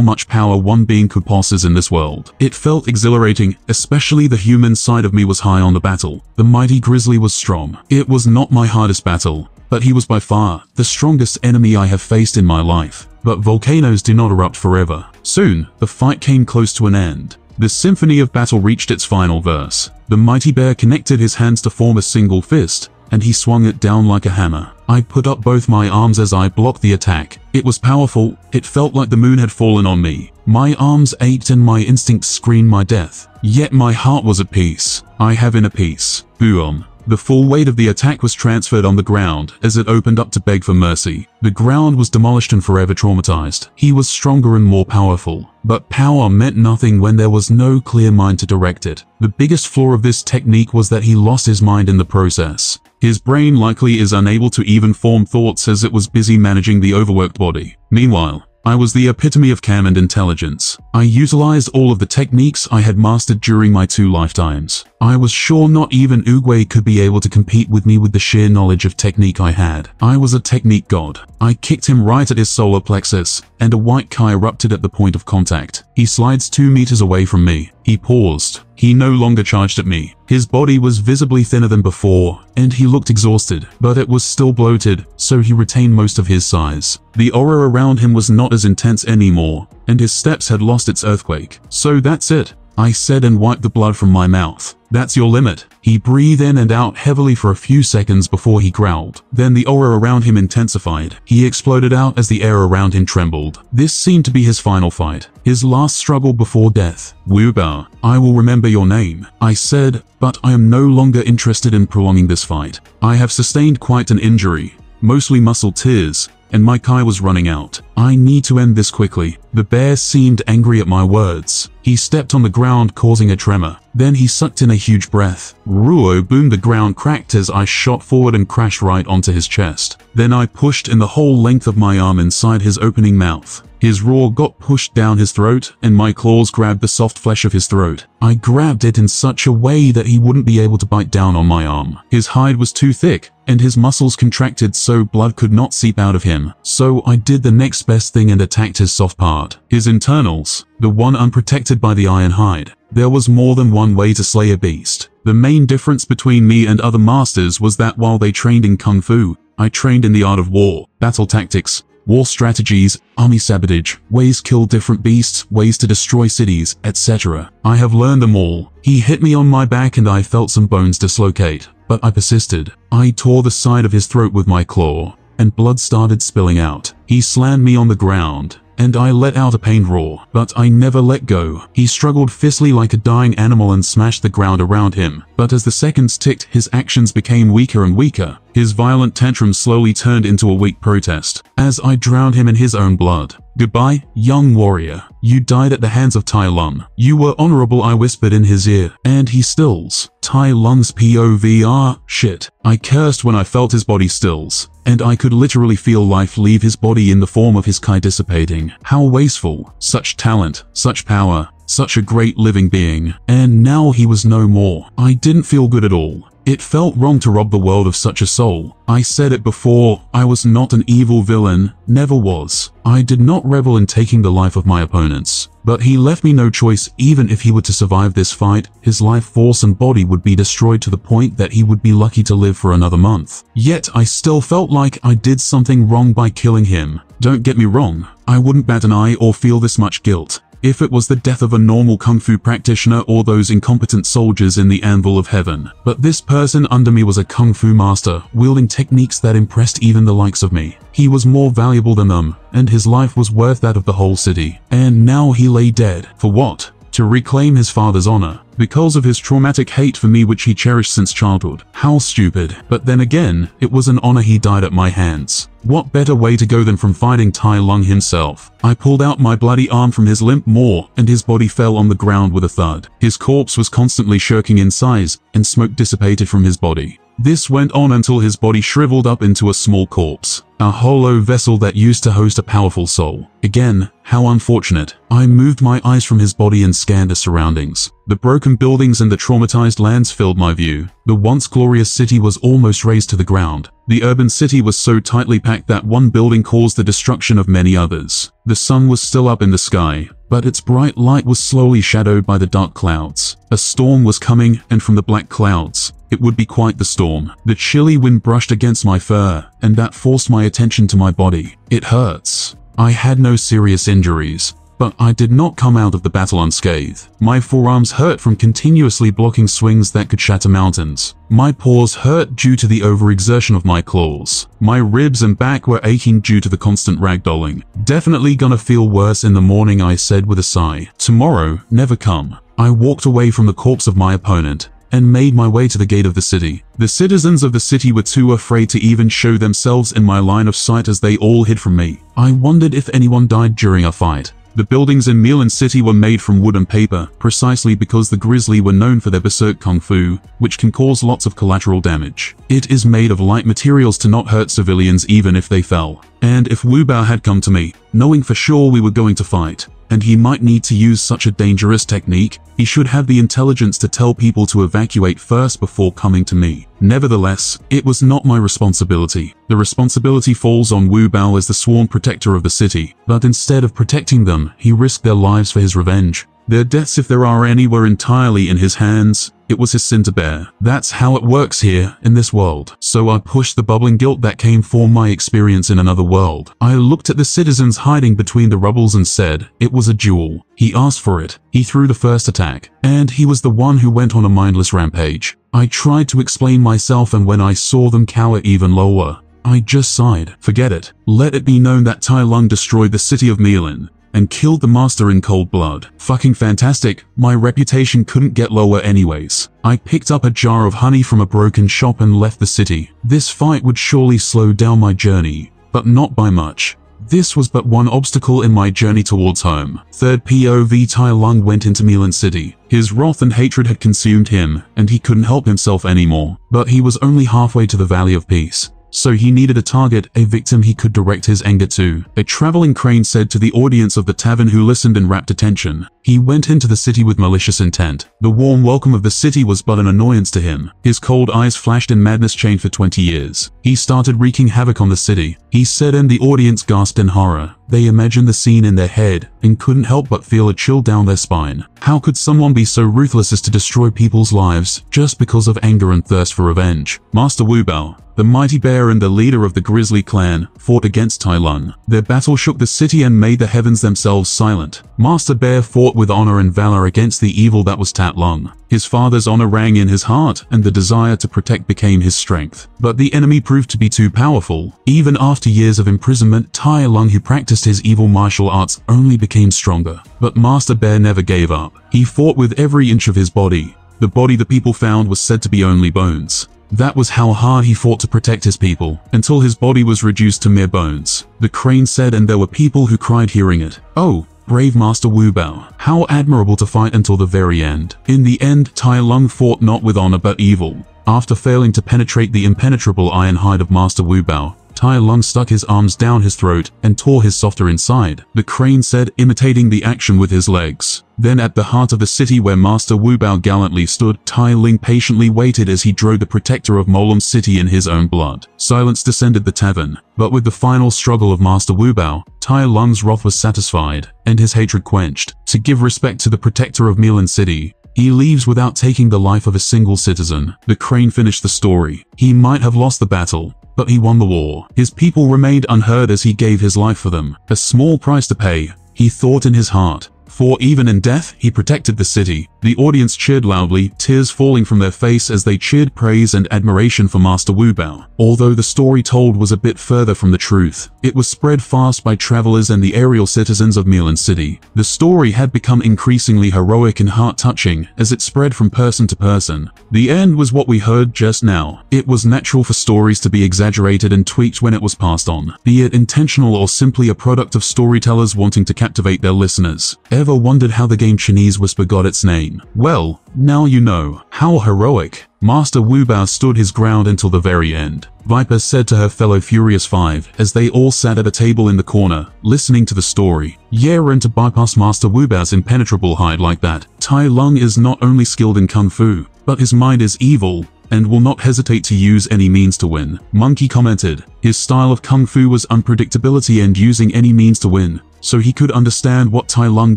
much power one being could possess in this world. It felt exhilarating, especially the human side of me was high on the battle. The mighty grizzly was strong. It was not my hardest battle, but he was by far the strongest enemy I have faced in my life. But volcanoes do not erupt forever. Soon, the fight came close to an end. The symphony of battle reached its final verse. The mighty bear connected his hands to form a single fist, and he swung it down like a hammer. I put up both my arms as I blocked the attack. It was powerful. It felt like the moon had fallen on me. My arms ached and my instincts screamed my death. Yet my heart was at peace. I have inner peace. Boom. The full weight of the attack was transferred on the ground as it opened up to beg for mercy. The ground was demolished and forever traumatized. He was stronger and more powerful, but power meant nothing when there was no clear mind to direct it. The biggest flaw of this technique was that he lost his mind in the process. His brain likely is unable to even form thoughts as it was busy managing the overworked body. Meanwhile, I was the epitome of calm and intelligence. I utilized all of the techniques I had mastered during my two lifetimes. I was sure not even Oogway could be able to compete with me with the sheer knowledge of technique I had. I was a technique god. I kicked him right at his solar plexus, and a white Kai erupted at the point of contact. He slides 2 meters away from me. He paused. He no longer charged at me. His body was visibly thinner than before, and he looked exhausted, but it was still bloated, so he retained most of his size. The aura around him was not as intense anymore, and his steps had lost its earthquake. "So that's it," I said and wiped the blood from my mouth. "That's your limit." He breathed in and out heavily for a few seconds before he growled. Then the aura around him intensified. He exploded out as the air around him trembled. This seemed to be his final fight, his last struggle before death. "Wu Bao, I will remember your name," I said, but I am no longer interested in prolonging this fight. I have sustained quite an injury, mostly muscle tears, and my Kai was running out. I need to end this quickly. The bear seemed angry at my words. He stepped on the ground, causing a tremor. Then he sucked in a huge breath. Ruo boomed, the ground cracked as I shot forward and crashed right onto his chest. Then I pushed in the whole length of my arm inside his opening mouth. His roar got pushed down his throat, and my claws grabbed the soft flesh of his throat. I grabbed it in such a way that he wouldn't be able to bite down on my arm. His hide was too thick, and his muscles contracted so blood could not seep out of him. So I did the next best thing and attacked his soft part, his internals, the one unprotected by the iron hide. There was more than one way to slay a beast. The main difference between me and other masters was that while they trained in Kung Fu, I trained in the art of war, battle tactics, war strategies, army sabotage, ways to kill different beasts, ways to destroy cities, etc. I have learned them all. He hit me on my back and I felt some bones dislocate, but I persisted. I tore the side of his throat with my claw, and blood started spilling out. He slammed me on the ground, and I let out a pained roar, but I never let go. He struggled fiercely like a dying animal and smashed the ground around him. But as the seconds ticked, his actions became weaker and weaker. His violent tantrum slowly turned into a weak protest, as I drowned him in his own blood. "Goodbye, young warrior. You died at the hands of Tai Lung. You were honorable," I whispered in his ear. And he stills. Tai Lung's POVR, shit. I cursed when I felt his body stills, and I could literally feel life leave his body in the form of his Kai dissipating. How wasteful. Such talent, such power, such a great living being. And now he was no more. I didn't feel good at all. It felt wrong to rob the world of such a soul. I said it before, I was not an evil villain, never was. I did not revel in taking the life of my opponents. But he left me no choice. Even if he were to survive this fight, his life force and body would be destroyed to the point that he would be lucky to live for another month. Yet I still felt like I did something wrong by killing him. Don't get me wrong, I wouldn't bat an eye or feel this much guilt if it was the death of a normal Kung Fu practitioner or those incompetent soldiers in the Anvil of Heaven. But this person under me was a Kung Fu master, wielding techniques that impressed even the likes of me. He was more valuable than them, and his life was worth that of the whole city. And now he lay dead. For what? To reclaim his father's honor. Because of his traumatic hate for me, which he cherished since childhood. How stupid. But then again, it was an honor he died at my hands. What better way to go than from fighting Tai Lung himself? I pulled out my bloody arm from his limp maw, and his body fell on the ground with a thud. His corpse was constantly shirking in size, and smoke dissipated from his body. This went on until his body shriveled up into a small corpse, a hollow vessel that used to host a powerful soul. Again, how unfortunate. I moved my eyes from his body and scanned the surroundings. The broken buildings and the traumatized lands filled my view. The once glorious city was almost razed to the ground. The urban city was so tightly packed that one building caused the destruction of many others. The sun was still up in the sky, but its bright light was slowly shadowed by the dark clouds. A storm was coming, and from the black clouds, it would be quite the storm. The chilly wind brushed against my fur, and that forced my attention to my body. It hurts. I had no serious injuries, but I did not come out of the battle unscathed. My forearms hurt from continuously blocking swings that could shatter mountains. My paws hurt due to the overexertion of my claws. My ribs and back were aching due to the constant ragdolling. "Definitely gonna feel worse in the morning," I said with a sigh. Tomorrow never come. I walked away from the corpse of my opponent and made my way to the gate of the city. The citizens of the city were too afraid to even show themselves in my line of sight as they all hid from me. I wondered if anyone died during a fight. The buildings in Milan City were made from wood and paper, precisely because the Grizzly were known for their berserk kung fu, which can cause lots of collateral damage. It is made of light materials to not hurt civilians even if they fell. And if Wu Bao had come to me, knowing for sure we were going to fight, and he might need to use such a dangerous technique, he should have the intelligence to tell people to evacuate first before coming to me. Nevertheless, it was not my responsibility. The responsibility falls on Wu Bao as the sworn protector of the city, but instead of protecting them, he risked their lives for his revenge. Their deaths, if there are any, were entirely in his hands. It was his sin to bear. That's how it works here, in this world. So I pushed the bubbling guilt that came from my experience in another world. I looked at the citizens hiding between the rubbles and said, it was a duel. He asked for it. He threw the first attack. And he was the one who went on a mindless rampage. I tried to explain myself, and when I saw them cower even lower, I just sighed. Forget it. Let it be known that Tai Lung destroyed the city of Milan and killed the master in cold blood. Fucking fantastic, my reputation couldn't get lower anyways. I picked up a jar of honey from a broken shop and left the city. This fight would surely slow down my journey, but not by much. This was but one obstacle in my journey towards home. Third POV, Tai Lung went into Milan City. His wrath and hatred had consumed him, and he couldn't help himself anymore. But he was only halfway to the Valley of Peace. So he needed a target, a victim he could direct his anger to. A traveling crane said to the audience of the tavern, who listened in rapt attention. He went into the city with malicious intent. The warm welcome of the city was but an annoyance to him. His cold eyes flashed in madness chained for 20 years. He started wreaking havoc on the city, he said, and the audience gasped in horror. They imagined the scene in their head and couldn't help but feel a chill down their spine. How could someone be so ruthless as to destroy people's lives just because of anger and thirst for revenge? Master Wu Bao, the mighty bear and the leader of the Grizzly Clan, fought against Tai Lung. Their battle shook the city and made the heavens themselves silent. Master Bear fought with honor and valor against the evil that was Tai Lung. His father's honor rang in his heart, and the desire to protect became his strength. But the enemy proved to be too powerful. Even after years of imprisonment, Tai Lung, who practiced his evil martial arts, only became stronger. But Master Bear never gave up. He fought with every inch of his body. The body the people found was said to be only bones. That was how hard he fought to protect his people, until his body was reduced to mere bones. The crane said, and there were people who cried hearing it. Oh, brave Master Wu Bao, how admirable to fight until the very end. In the end, Tai Lung fought not with honor but evil. After failing to penetrate the impenetrable iron hide of Master Wu Bao, Tai Lung stuck his arms down his throat and tore his softer inside, the crane said, imitating the action with his legs. Then at the heart of the city where Master Wu Bao gallantly stood, Tai Lung patiently waited as he drove the protector of Molum City in his own blood. Silence descended the tavern, but with the final struggle of Master Wu Bao, Tai Lung's wrath was satisfied and his hatred quenched. To give respect to the protector of Milan City, he leaves without taking the life of a single citizen. The crane finished the story. He might have lost the battle, but he won the war. His people remained unheard as he gave his life for them. A small price to pay, he thought in his heart, for even in death, he protected the city. The audience cheered loudly, tears falling from their face as they cheered praise and admiration for Master Wu Bao. Although the story told was a bit further from the truth, it was spread fast by travelers and the aerial citizens of Milan City. The story had become increasingly heroic and heart-touching as it spread from person to person. The end was what we heard just now. It was natural for stories to be exaggerated and tweaked when it was passed on, be it intentional or simply a product of storytellers wanting to captivate their listeners. Ever wondered how the game Chinese Whisper got its name? Well, now you know. How heroic. Master Wu Bao stood his ground until the very end. Viper said to her fellow Furious Five as they all sat at a table in the corner, listening to the story. Yeah, and to bypass Master Wu Bao's impenetrable hide like that, Tai Lung is not only skilled in kung fu, but his mind is evil and will not hesitate to use any means to win. Monkey commented, his style of kung fu was unpredictability and using any means to win, so he could understand what Tai Lung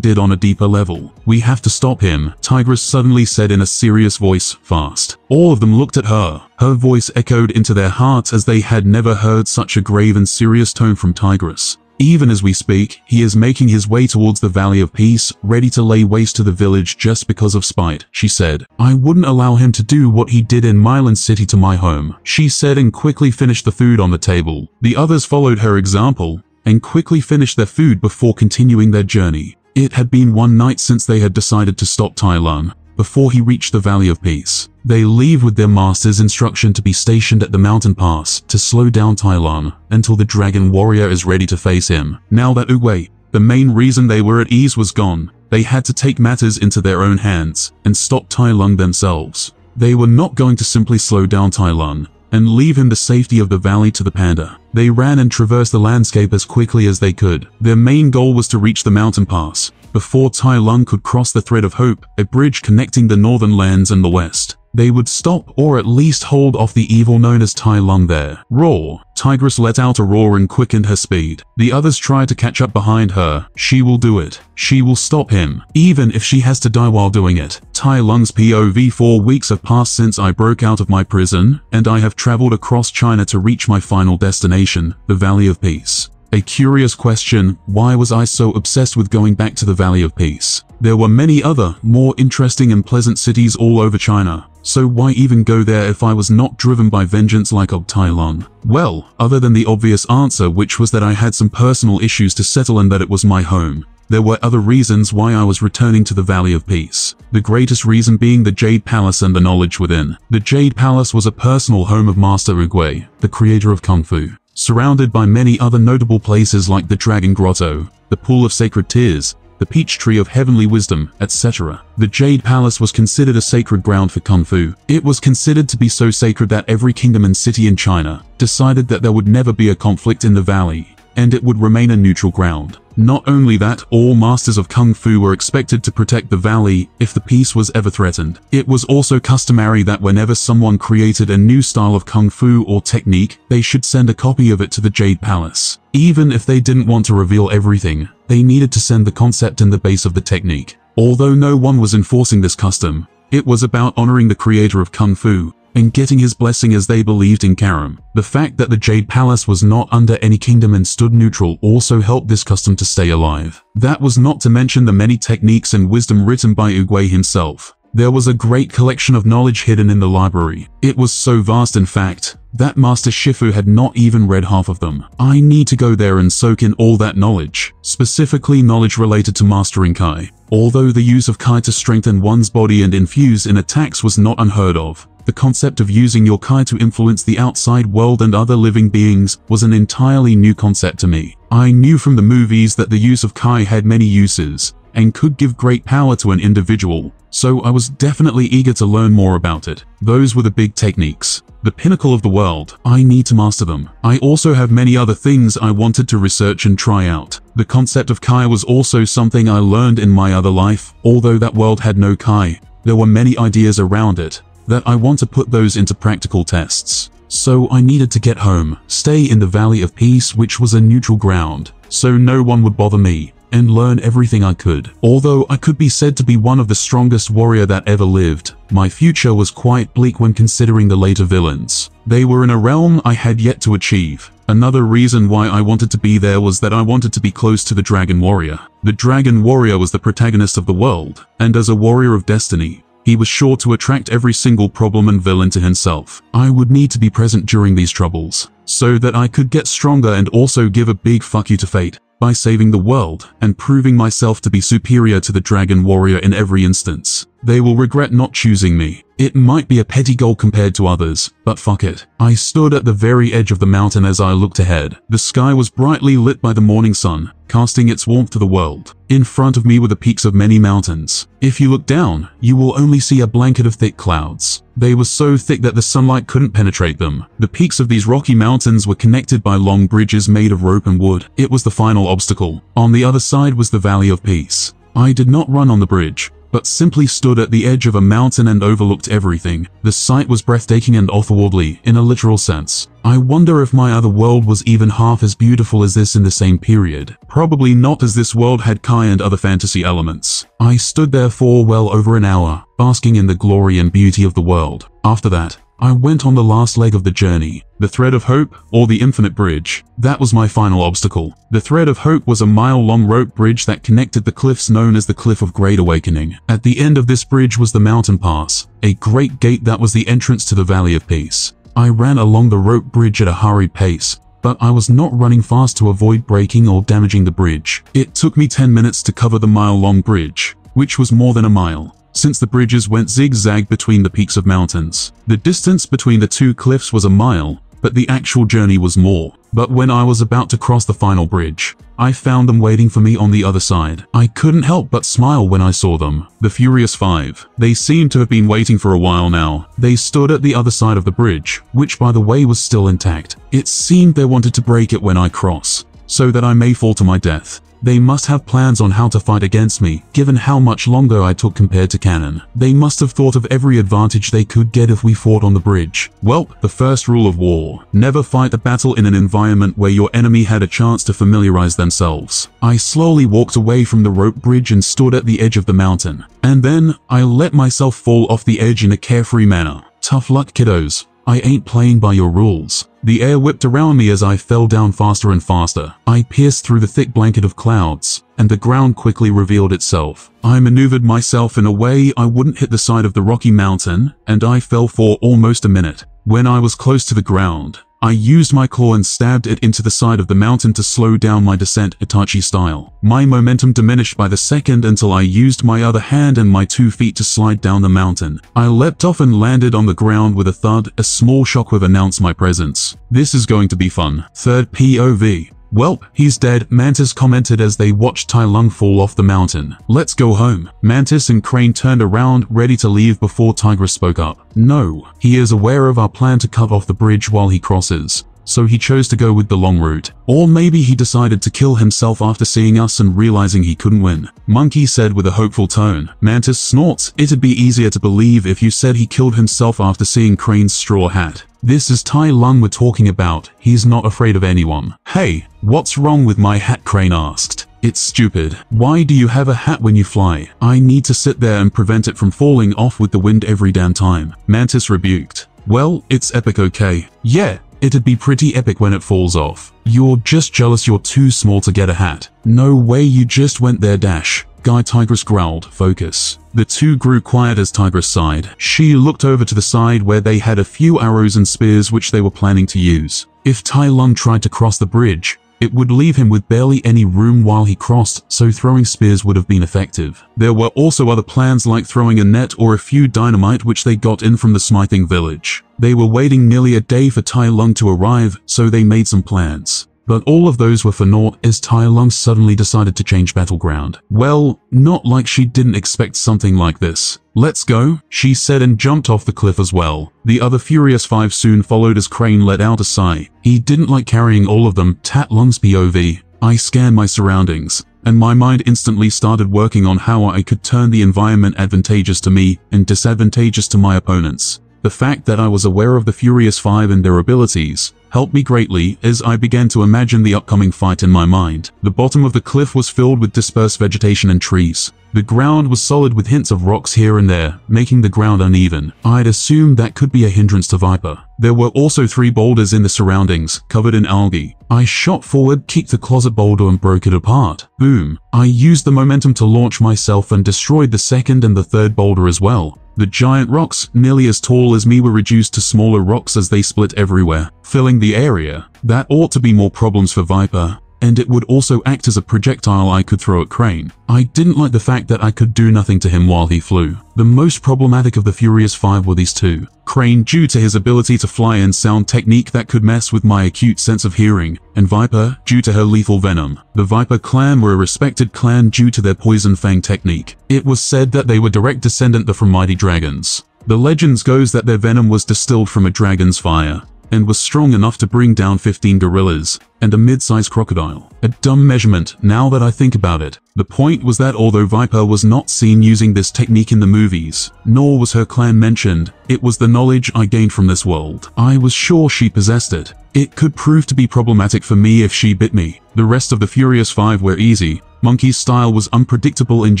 did on a deeper level. We have to stop him, Tigress suddenly said in a serious voice, fast. All of them looked at her. Her voice echoed into their hearts as they had never heard such a grave and serious tone from Tigress. Even as we speak, he is making his way towards the Valley of Peace, ready to lay waste to the village just because of spite, she said. I wouldn't allow him to do what he did in Milan City to my home, she said, and quickly finished the food on the table. The others followed her example and quickly finished their food before continuing their journey. It had been one night since they had decided to stop Tai Lung before he reached the Valley of Peace. They leave with their master's instruction to be stationed at the Mountain Pass to slow down Tai Lung until the Dragon Warrior is ready to face him. Now that Oogway, The main reason they were at ease was gone. They had to take matters into their own hands and stop Tai Lung themselves. They were not going to simply slow down Tai Lung and leave him the safety of the valley to the panda. They ran and traversed the landscape as quickly as they could. Their main goal was to reach the mountain pass before Tai Lung could cross the Thread of Hope, a bridge connecting the northern lands and the west. They would stop or at least hold off the evil known as Tai Lung there. Roar! Tigress let out a roar and quickened her speed. The others tried to catch up behind her. She will do it. She will stop him, even if she has to die while doing it. Tai Lung's POV. 4 weeks have passed since I broke out of my prison, and I have traveled across China to reach my final destination, the Valley of Peace. A curious question, why was I so obsessed with going back to the Valley of Peace? There were many other, more interesting and pleasant cities all over China, so why even go there if I was not driven by vengeance like Tai Lung? Well, other than the obvious answer, which was that I had some personal issues to settle and that it was my home, there were other reasons why I was returning to the Valley of Peace. The greatest reason being the Jade Palace and the knowledge within. The Jade Palace was a personal home of Master Oogway, the creator of Kung Fu, surrounded by many other notable places like the Dragon Grotto, the Pool of Sacred Tears, the Peach Tree of Heavenly Wisdom, etc. The Jade Palace was considered a sacred ground for Kung Fu. It was considered to be so sacred that every kingdom and city in China decided that there would never be a conflict in the valley, and it would remain a neutral ground. Not only that, all masters of Kung Fu were expected to protect the valley if the peace was ever threatened. It was also customary that whenever someone created a new style of Kung Fu or technique, they should send a copy of it to the Jade Palace. Even if they didn't want to reveal everything, they needed to send the concept and the base of the technique. Although no one was enforcing this custom, it was about honoring the creator of Kung Fu and getting his blessing as they believed in Karam. The fact that the Jade Palace was not under any kingdom and stood neutral also helped this custom to stay alive. That was not to mention the many techniques and wisdom written by Oogway himself. There was a great collection of knowledge hidden in the library. It was so vast, in fact, that Master Shifu had not even read half of them. I need to go there and soak in all that knowledge, specifically knowledge related to mastering Kai. Although the use of Kai to strengthen one's body and infuse in attacks was not unheard of, the concept of using your Kai to influence the outside world and other living beings was an entirely new concept to me. I knew from the movies that the use of Kai had many uses and could give great power to an individual, so I was definitely eager to learn more about it. Those were the big techniques, the pinnacle of the world. I need to master them. I also have many other things I wanted to research and try out. The concept of Kai was also something I learned in my other life. Although that world had no Kai, there were many ideas around it that I want to put those into practical tests. So I needed to get home, stay in the Valley of Peace, which was a neutral ground, so no one would bother me, and learn everything I could. Although I could be said to be one of the strongest warrior that ever lived, my future was quite bleak when considering the later villains. They were in a realm I had yet to achieve. Another reason why I wanted to be there was that I wanted to be close to the Dragon Warrior. The Dragon Warrior was the protagonist of the world, and as a warrior of destiny, he was sure to attract every single problem and villain to himself. I would need to be present during these troubles, so that I could get stronger and also give a big fuck you to fate, by saving the world and proving myself to be superior to the Dragon Warrior in every instance. They will regret not choosing me. It might be a petty goal compared to others, but fuck it. I stood at the very edge of the mountain as I looked ahead. The sky was brightly lit by the morning sun, casting its warmth to the world. In front of me were the peaks of many mountains. If you look down, you will only see a blanket of thick clouds. They were so thick that the sunlight couldn't penetrate them. The peaks of these rocky mountains were connected by long bridges made of rope and wood. It was the final obstacle. On the other side was the Valley of Peace. I did not run on the bridge, but simply stood at the edge of a mountain and overlooked everything. The sight was breathtaking and otherworldly, in a literal sense. I wonder if my other world was even half as beautiful as this in the same period. Probably not, as this world had Kai and other fantasy elements. I stood there for well over an hour, basking in the glory and beauty of the world. After that, I went on the last leg of the journey, the Thread of Hope, or the Infinite Bridge. That was my final obstacle. The Thread of Hope was a mile-long rope bridge that connected the cliffs known as the Cliff of Great Awakening. At the end of this bridge was the Mountain Pass, a great gate that was the entrance to the Valley of Peace. I ran along the rope bridge at a hurried pace, but I was not running fast to avoid breaking or damaging the bridge. It took me 10 minutes to cover the mile-long bridge, which was more than a mile, since the bridges went zigzag between the peaks of mountains. The distance between the two cliffs was a mile, but the actual journey was more. But when I was about to cross the final bridge, I found them waiting for me on the other side. I couldn't help but smile when I saw them. The Furious Five. They seemed to have been waiting for a while now. They stood at the other side of the bridge, which by the way was still intact. It seemed they wanted to break it when I cross, so that I may fall to my death. They must have plans on how to fight against me, given how much longer I took compared to Canon. They must have thought of every advantage they could get if we fought on the bridge. Welp, the first rule of war. Never fight a battle in an environment where your enemy had a chance to familiarize themselves. I slowly walked away from the rope bridge and stood at the edge of the mountain. And then, I let myself fall off the edge in a carefree manner. Tough luck, kiddos. I ain't playing by your rules. The air whipped around me as I fell down faster and faster. I pierced through the thick blanket of clouds, and the ground quickly revealed itself. I maneuvered myself in a way I wouldn't hit the side of the rocky mountain, and I fell for almost a minute. When I was close to the ground, I used my claw and stabbed it into the side of the mountain to slow down my descent Itachi style. My momentum diminished by the second until I used my other hand and my 2 feet to slide down the mountain. I leapt off and landed on the ground with a thud. A small shockwave announced my presence. This is going to be fun. Third POV. Welp, he's dead, Mantis commented as they watched Tai Lung fall off the mountain. Let's go home. Mantis and Crane turned around, ready to leave before Tigress spoke up. No, he is aware of our plan to cut off the bridge while he crosses, so he chose to go with the long route. Or maybe he decided to kill himself after seeing us and realizing he couldn't win. Monkey said with a hopeful tone. Mantis snorts, it'd be easier to believe if you said he killed himself after seeing Crane's straw hat. This is Tai Lung we're talking about, he's not afraid of anyone. Hey, what's wrong with my hat? Crane asked. It's stupid. Why do you have a hat when you fly? I need to sit there and prevent it from falling off with the wind every damn time. Mantis rebuked. Well, it's epic, okay? Yeah, it'd be pretty epic when it falls off. You're just jealous you're too small to get a hat. No way you just went there dash. Guy, Tigress growled. Focus. The two grew quiet as Tigress sighed. She looked over to the side where they had a few arrows and spears which they were planning to use. If Tai Lung tried to cross the bridge, it would leave him with barely any room while he crossed, so throwing spears would have been effective. There were also other plans like throwing a net or a few dynamite which they got in from the smithing village. They were waiting nearly a day for Tai Lung to arrive, so they made some plans. But all of those were for naught as Tai Lung suddenly decided to change battleground. Well, not like she didn't expect something like this. Let's go, she said and jumped off the cliff as well. The other Furious Five soon followed as Crane let out a sigh. He didn't like carrying all of them. Tat Lung's POV. I scanned my surroundings, and my mind instantly started working on how I could turn the environment advantageous to me and disadvantageous to my opponents. The fact that I was aware of the Furious Five and their abilities helped me greatly as I began to imagine the upcoming fight in my mind. The bottom of the cliff was filled with dispersed vegetation and trees. The ground was solid with hints of rocks here and there, making the ground uneven. I'd assumed that could be a hindrance to Viper. There were also 3 boulders in the surroundings, covered in algae. I shot forward, kicked the closet boulder and broke it apart. Boom! I used the momentum to launch myself and destroyed the second and the third boulder as well. The giant rocks, nearly as tall as me, were reduced to smaller rocks as they split everywhere, filling the area. That ought to be more problems for Viper, and it would also act as a projectile I could throw at Crane. I didn't like the fact that I could do nothing to him while he flew. The most problematic of the Furious Five were these two. Crane, due to his ability to fly and sound technique that could mess with my acute sense of hearing, and Viper, due to her lethal venom. The Viper clan were a respected clan due to their poison fang technique. It was said that they were direct descendant from mighty dragons. The legends goes that their venom was distilled from a dragon's fire, and was strong enough to bring down 15 gorillas and a mid-sized crocodile. A dumb measurement, now that I think about it. The point was that although Viper was not seen using this technique in the movies, nor was her clan mentioned, it was the knowledge I gained from this world. I was sure she possessed it. It could prove to be problematic for me if she bit me. The rest of the Furious Five were easy. Monkey's style was unpredictable and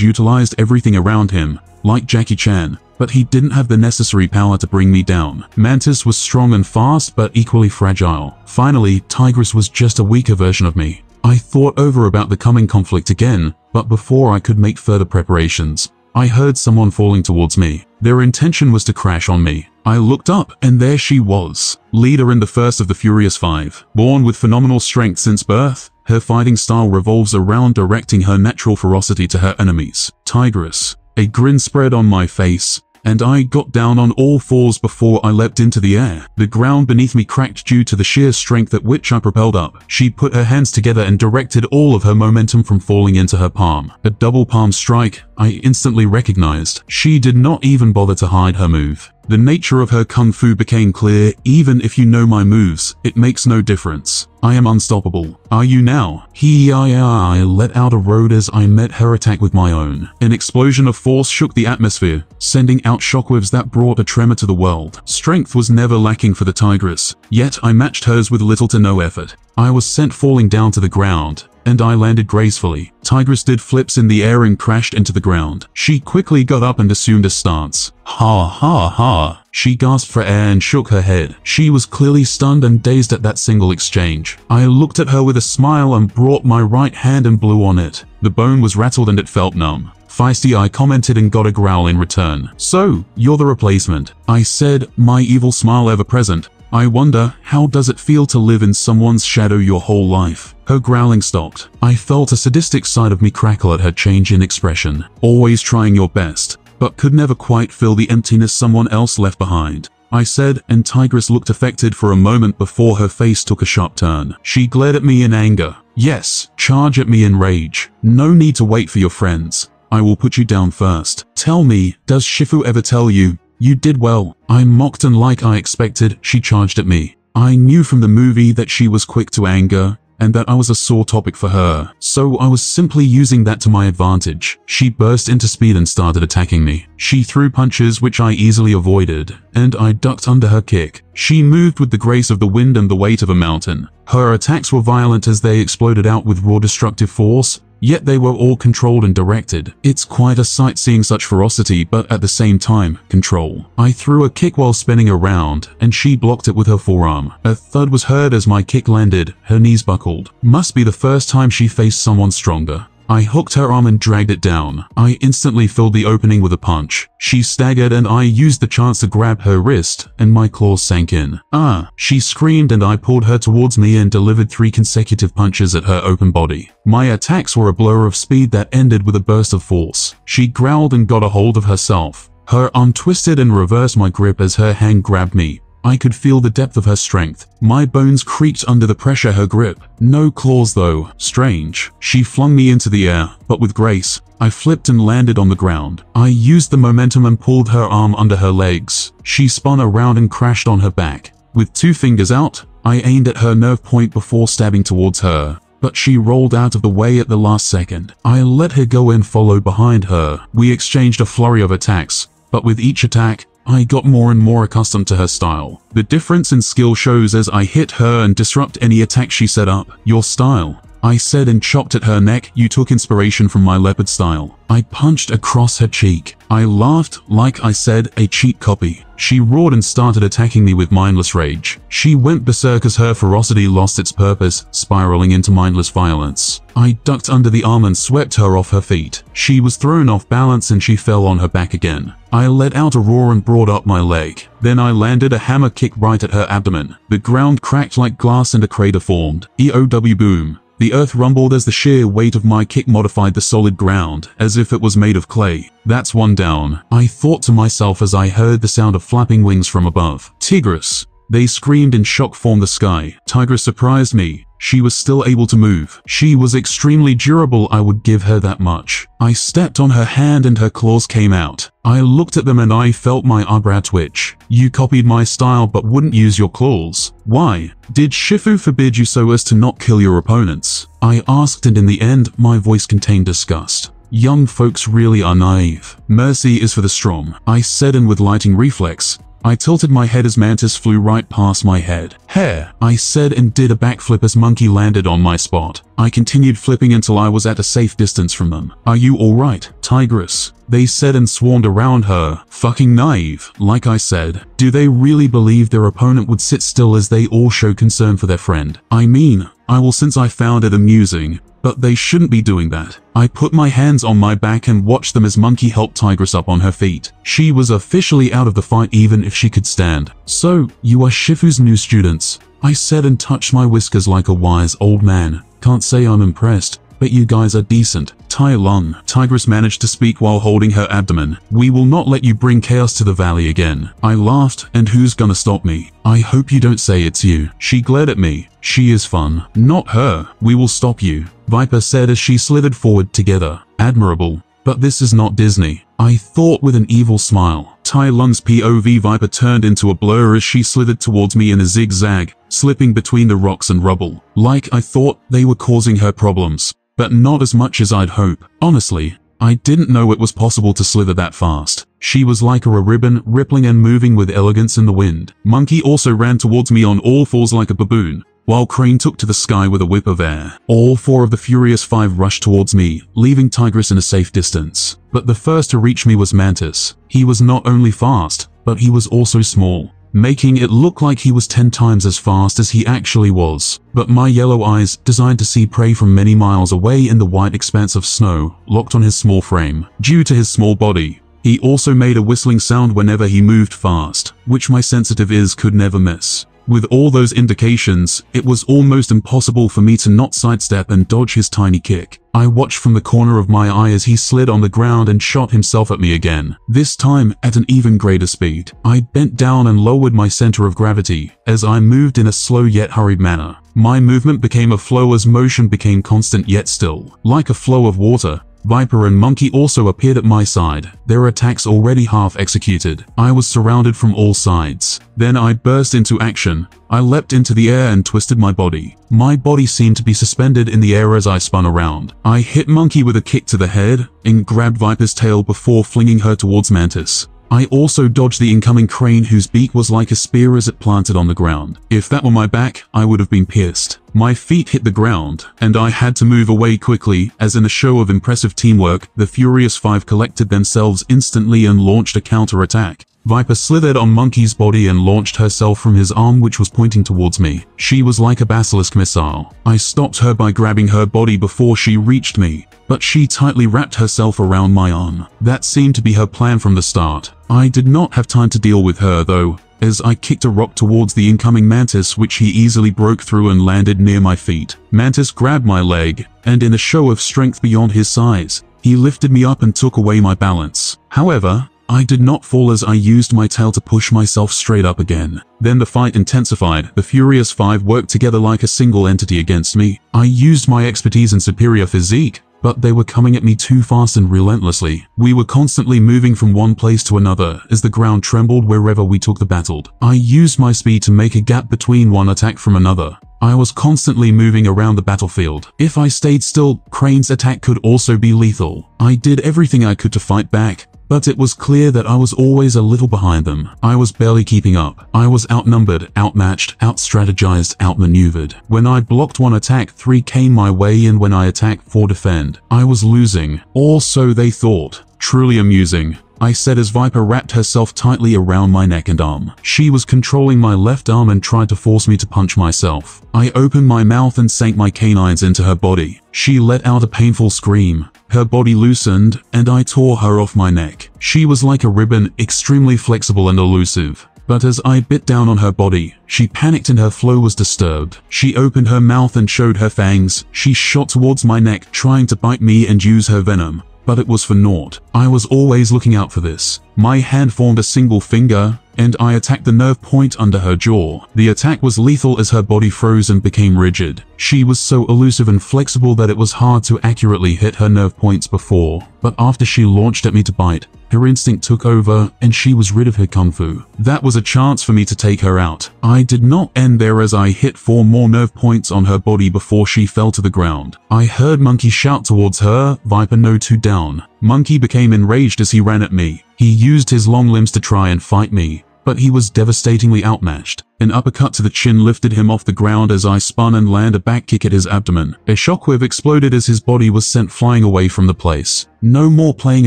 utilized everything around him, like Jackie Chan, but he didn't have the necessary power to bring me down. Mantis was strong and fast, but equally fragile. Finally, Tigress was just a weaker version of me. I thought over about the coming conflict again, but before I could make further preparations, I heard someone falling towards me. Their intention was to crash on me. I looked up, and there she was. Leader and the first of the Furious Five. Born with phenomenal strength since birth, her fighting style revolves around directing her natural ferocity to her enemies. Tigress. A grin spread on my face, and I got down on all fours before I leapt into the air. The ground beneath me cracked due to the sheer strength at which I propelled up. She put her hands together and directed all of her momentum from falling into her palm. A double palm strike I instantly recognized. She did not even bother to hide her move. The nature of her kung fu became clear. Even if you know my moves, it makes no difference. I am unstoppable. Are you now? I let out a roar as I met her attack with my own. An explosion of force shook the atmosphere, sending out shockwaves that brought a tremor to the world. Strength was never lacking for the Tigress, yet I matched hers with little to no effort. I was sent falling down to the ground, and I landed gracefully. Tigress did flips in the air and crashed into the ground. She quickly got up and assumed a stance. Ha ha ha. She gasped for air and shook her head. She was clearly stunned and dazed at that single exchange. I looked at her with a smile and brought my right hand and blew on it. The bone was rattled and it felt numb. Feisty, I commented and got a growl in return. So, you're the replacement, I said, my evil smile ever present. I wonder, how does it feel to live in someone's shadow your whole life? Her growling stopped. I felt a sadistic side of me crackle at her change in expression. Always trying your best, but could never quite fill the emptiness someone else left behind, I said, and Tigress looked affected for a moment before her face took a sharp turn. She glared at me in anger. Yes, charge at me in rage. No need to wait for your friends. I will put you down first. Tell me, does Shifu ever tell you, "You did well"? I mocked, and like I expected, she charged at me. I knew from the movie that she was quick to anger, and that I was a sore topic for her, so I was simply using that to my advantage. She burst into speed and started attacking me. She threw punches which I easily avoided, and I ducked under her kick. She moved with the grace of the wind and the weight of a mountain. Her attacks were violent as they exploded out with raw destructive force, yet they were all controlled and directed. It's quite a sight seeing such ferocity, but at the same time, control. I threw a kick while spinning around, and she blocked it with her forearm. A thud was heard as my kick landed. Her knees buckled. Must be the first time she faced someone stronger. I hooked her arm and dragged it down. I instantly filled the opening with a punch. She staggered and I used the chance to grab her wrist, and my claws sank in. Ah! She screamed, and I pulled her towards me and delivered 3 consecutive punches at her open body. My attacks were a blur of speed that ended with a burst of force. She growled and got a hold of herself. Her arm twisted and reversed my grip as her hand grabbed me. I could feel the depth of her strength. My bones creaked under the pressure her grip. No claws though. Strange. She flung me into the air, but with grace. I flipped and landed on the ground. I used the momentum and pulled her arm under her legs. She spun around and crashed on her back. With 2 fingers out, I aimed at her nerve point before stabbing towards her, but she rolled out of the way at the last second. I let her go and followed behind her. We exchanged a flurry of attacks, but with each attack, I got more and more accustomed to her style. The difference in skill shows as I hit her and disrupt any attack she set up. Your style, I said, and chopped at her neck. You took inspiration from my leopard style, I punched across her cheek. I laughed, like I said, a cheap copy. She roared and started attacking me with mindless rage. She went berserk as her ferocity lost its purpose, spiraling into mindless violence. I ducked under the arm and swept her off her feet. She was thrown off balance and she fell on her back again. I let out a roar and brought up my leg. Then I landed a hammer kick right at her abdomen. The ground cracked like glass and a crater formed. EOW boom. The earth rumbled as the sheer weight of my kick modified the solid ground, as if it was made of clay. That's one down, I thought to myself as I heard the sound of flapping wings from above. Tigress. They screamed in shock from the sky. Tigress surprised me. She was still able to move. She was extremely durable, I would give her that much. I stepped on her hand and her claws came out. I looked at them and I felt my eyebrow twitch. You copied my style but wouldn't use your claws. Why? Did Shifu forbid you so as to not kill your opponents? I asked, and in the end, my voice contained disgust. Young folks really are naive. Mercy is for the strong, I said, and with lightning reflex, I tilted my head as Mantis flew right past my head. Hair, I said, and did a backflip as Monkey landed on my spot. I continued flipping until I was at a safe distance from them. Are you alright, Tigress? They said and swarmed around her. Fucking naive, like I said. Do they really believe their opponent would sit still as they all show concern for their friend? I mean, I will, since I found it amusing, but they shouldn't be doing that. I put my hands on my back and watched them as Monkey helped Tigress up on her feet. She was officially out of the fight even if she could stand. So, you are Shifu's new students, I said, and touched my whiskers like a wise old man. Can't say I'm impressed. but you guys are decent. Tai Lung, Tigress managed to speak while holding her abdomen. We will not let you bring chaos to the valley again. I laughed, and who's gonna stop me? I hope you don't say it's you. She glared at me. She is fun. Not her. We will stop you, Viper said as she slithered forward together. Admirable. But this is not Disney, I thought with an evil smile. Tai Lung's POV Viper turned into a blur as she slithered towards me in a zigzag, slipping between the rocks and rubble. Like I thought, they were causing her problems, but not as much as I'd hope. Honestly, I didn't know it was possible to slither that fast. She was like a ribbon, rippling and moving with elegance in the wind. Monkey also ran towards me on all fours like a baboon, while Crane took to the sky with a whip of air. All four of the Furious Five rushed towards me, leaving Tigress in a safe distance. But the first to reach me was Mantis. He was not only fast, but he was also small, making it look like he was 10 times as fast as he actually was. But my yellow eyes, designed to see prey from many miles away in the white expanse of snow, locked on his small frame. Due to his small body, he also made a whistling sound whenever he moved fast, which my sensitive ears could never miss. With all those indications, it was almost impossible for me to not sidestep and dodge his tiny kick. I watched from the corner of my eye as he slid on the ground and shot himself at me again, this time at an even greater speed. I bent down and lowered my center of gravity as I moved in a slow yet hurried manner. My movement became a flow as motion became constant yet still, like a flow of water. Viper and Monkey also appeared at my side, their attacks already half executed. I was surrounded from all sides. Then I burst into action. I leapt into the air and twisted my body. My body seemed to be suspended in the air as I spun around. I hit Monkey with a kick to the head and grabbed Viper's tail before flinging her towards Mantis. I also dodged the incoming Crane, whose beak was like a spear as it planted on the ground. If that were my back, I would have been pierced. My feet hit the ground, and I had to move away quickly, as in a show of impressive teamwork, the Furious Five collected themselves instantly and launched a counter-attack. Viper slithered on Monkey's body and launched herself from his arm, which was pointing towards me. She was like a basilisk missile. I stopped her by grabbing her body before she reached me, but she tightly wrapped herself around my arm. That seemed to be her plan from the start. I did not have time to deal with her though, as I kicked a rock towards the incoming Mantis, which he easily broke through and landed near my feet. Mantis grabbed my leg, and in a show of strength beyond his size, he lifted me up and took away my balance. However, I did not fall as I used my tail to push myself straight up again. Then the fight intensified. The Furious Five worked together like a single entity against me. I used my expertise and superior physique, but they were coming at me too fast and relentlessly. We were constantly moving from one place to another as the ground trembled wherever we took the battle. I used my speed to make a gap between one attack from another. I was constantly moving around the battlefield. If I stayed still, Crane's attack could also be lethal. I did everything I could to fight back, but it was clear that I was always a little behind them. I was barely keeping up. I was outnumbered, outmatched, outstrategized, outmaneuvered. When I blocked one attack, 3 came my way, and when I attacked, 4 defend. I was losing. Or so they thought. Truly amusing, I said as Viper wrapped herself tightly around my neck and arm. She was controlling my left arm and tried to force me to punch myself. I opened my mouth and sank my canines into her body. She let out a painful scream. Her body loosened, and I tore her off my neck. She was like a ribbon, extremely flexible and elusive. But as I bit down on her body, she panicked and her flow was disturbed. She opened her mouth and showed her fangs. She shot towards my neck, trying to bite me and use her venom. But it was for naught. I was always looking out for this. My hand formed a single finger, and I attacked the nerve point under her jaw. The attack was lethal as her body froze and became rigid. She was so elusive and flexible that it was hard to accurately hit her nerve points before. But after she launched at me to bite, her instinct took over, and she was rid of her kung fu. That was a chance for me to take her out. I did not end there as I hit 4 more nerve points on her body before she fell to the ground. I heard Monkey shout towards her, Viper no 2 down. Monkey became enraged as he ran at me. He used his long limbs to try and fight me, but he was devastatingly outmatched. An uppercut to the chin lifted him off the ground as I spun and landed a back kick at his abdomen. A shockwave exploded as his body was sent flying away from the place. No more playing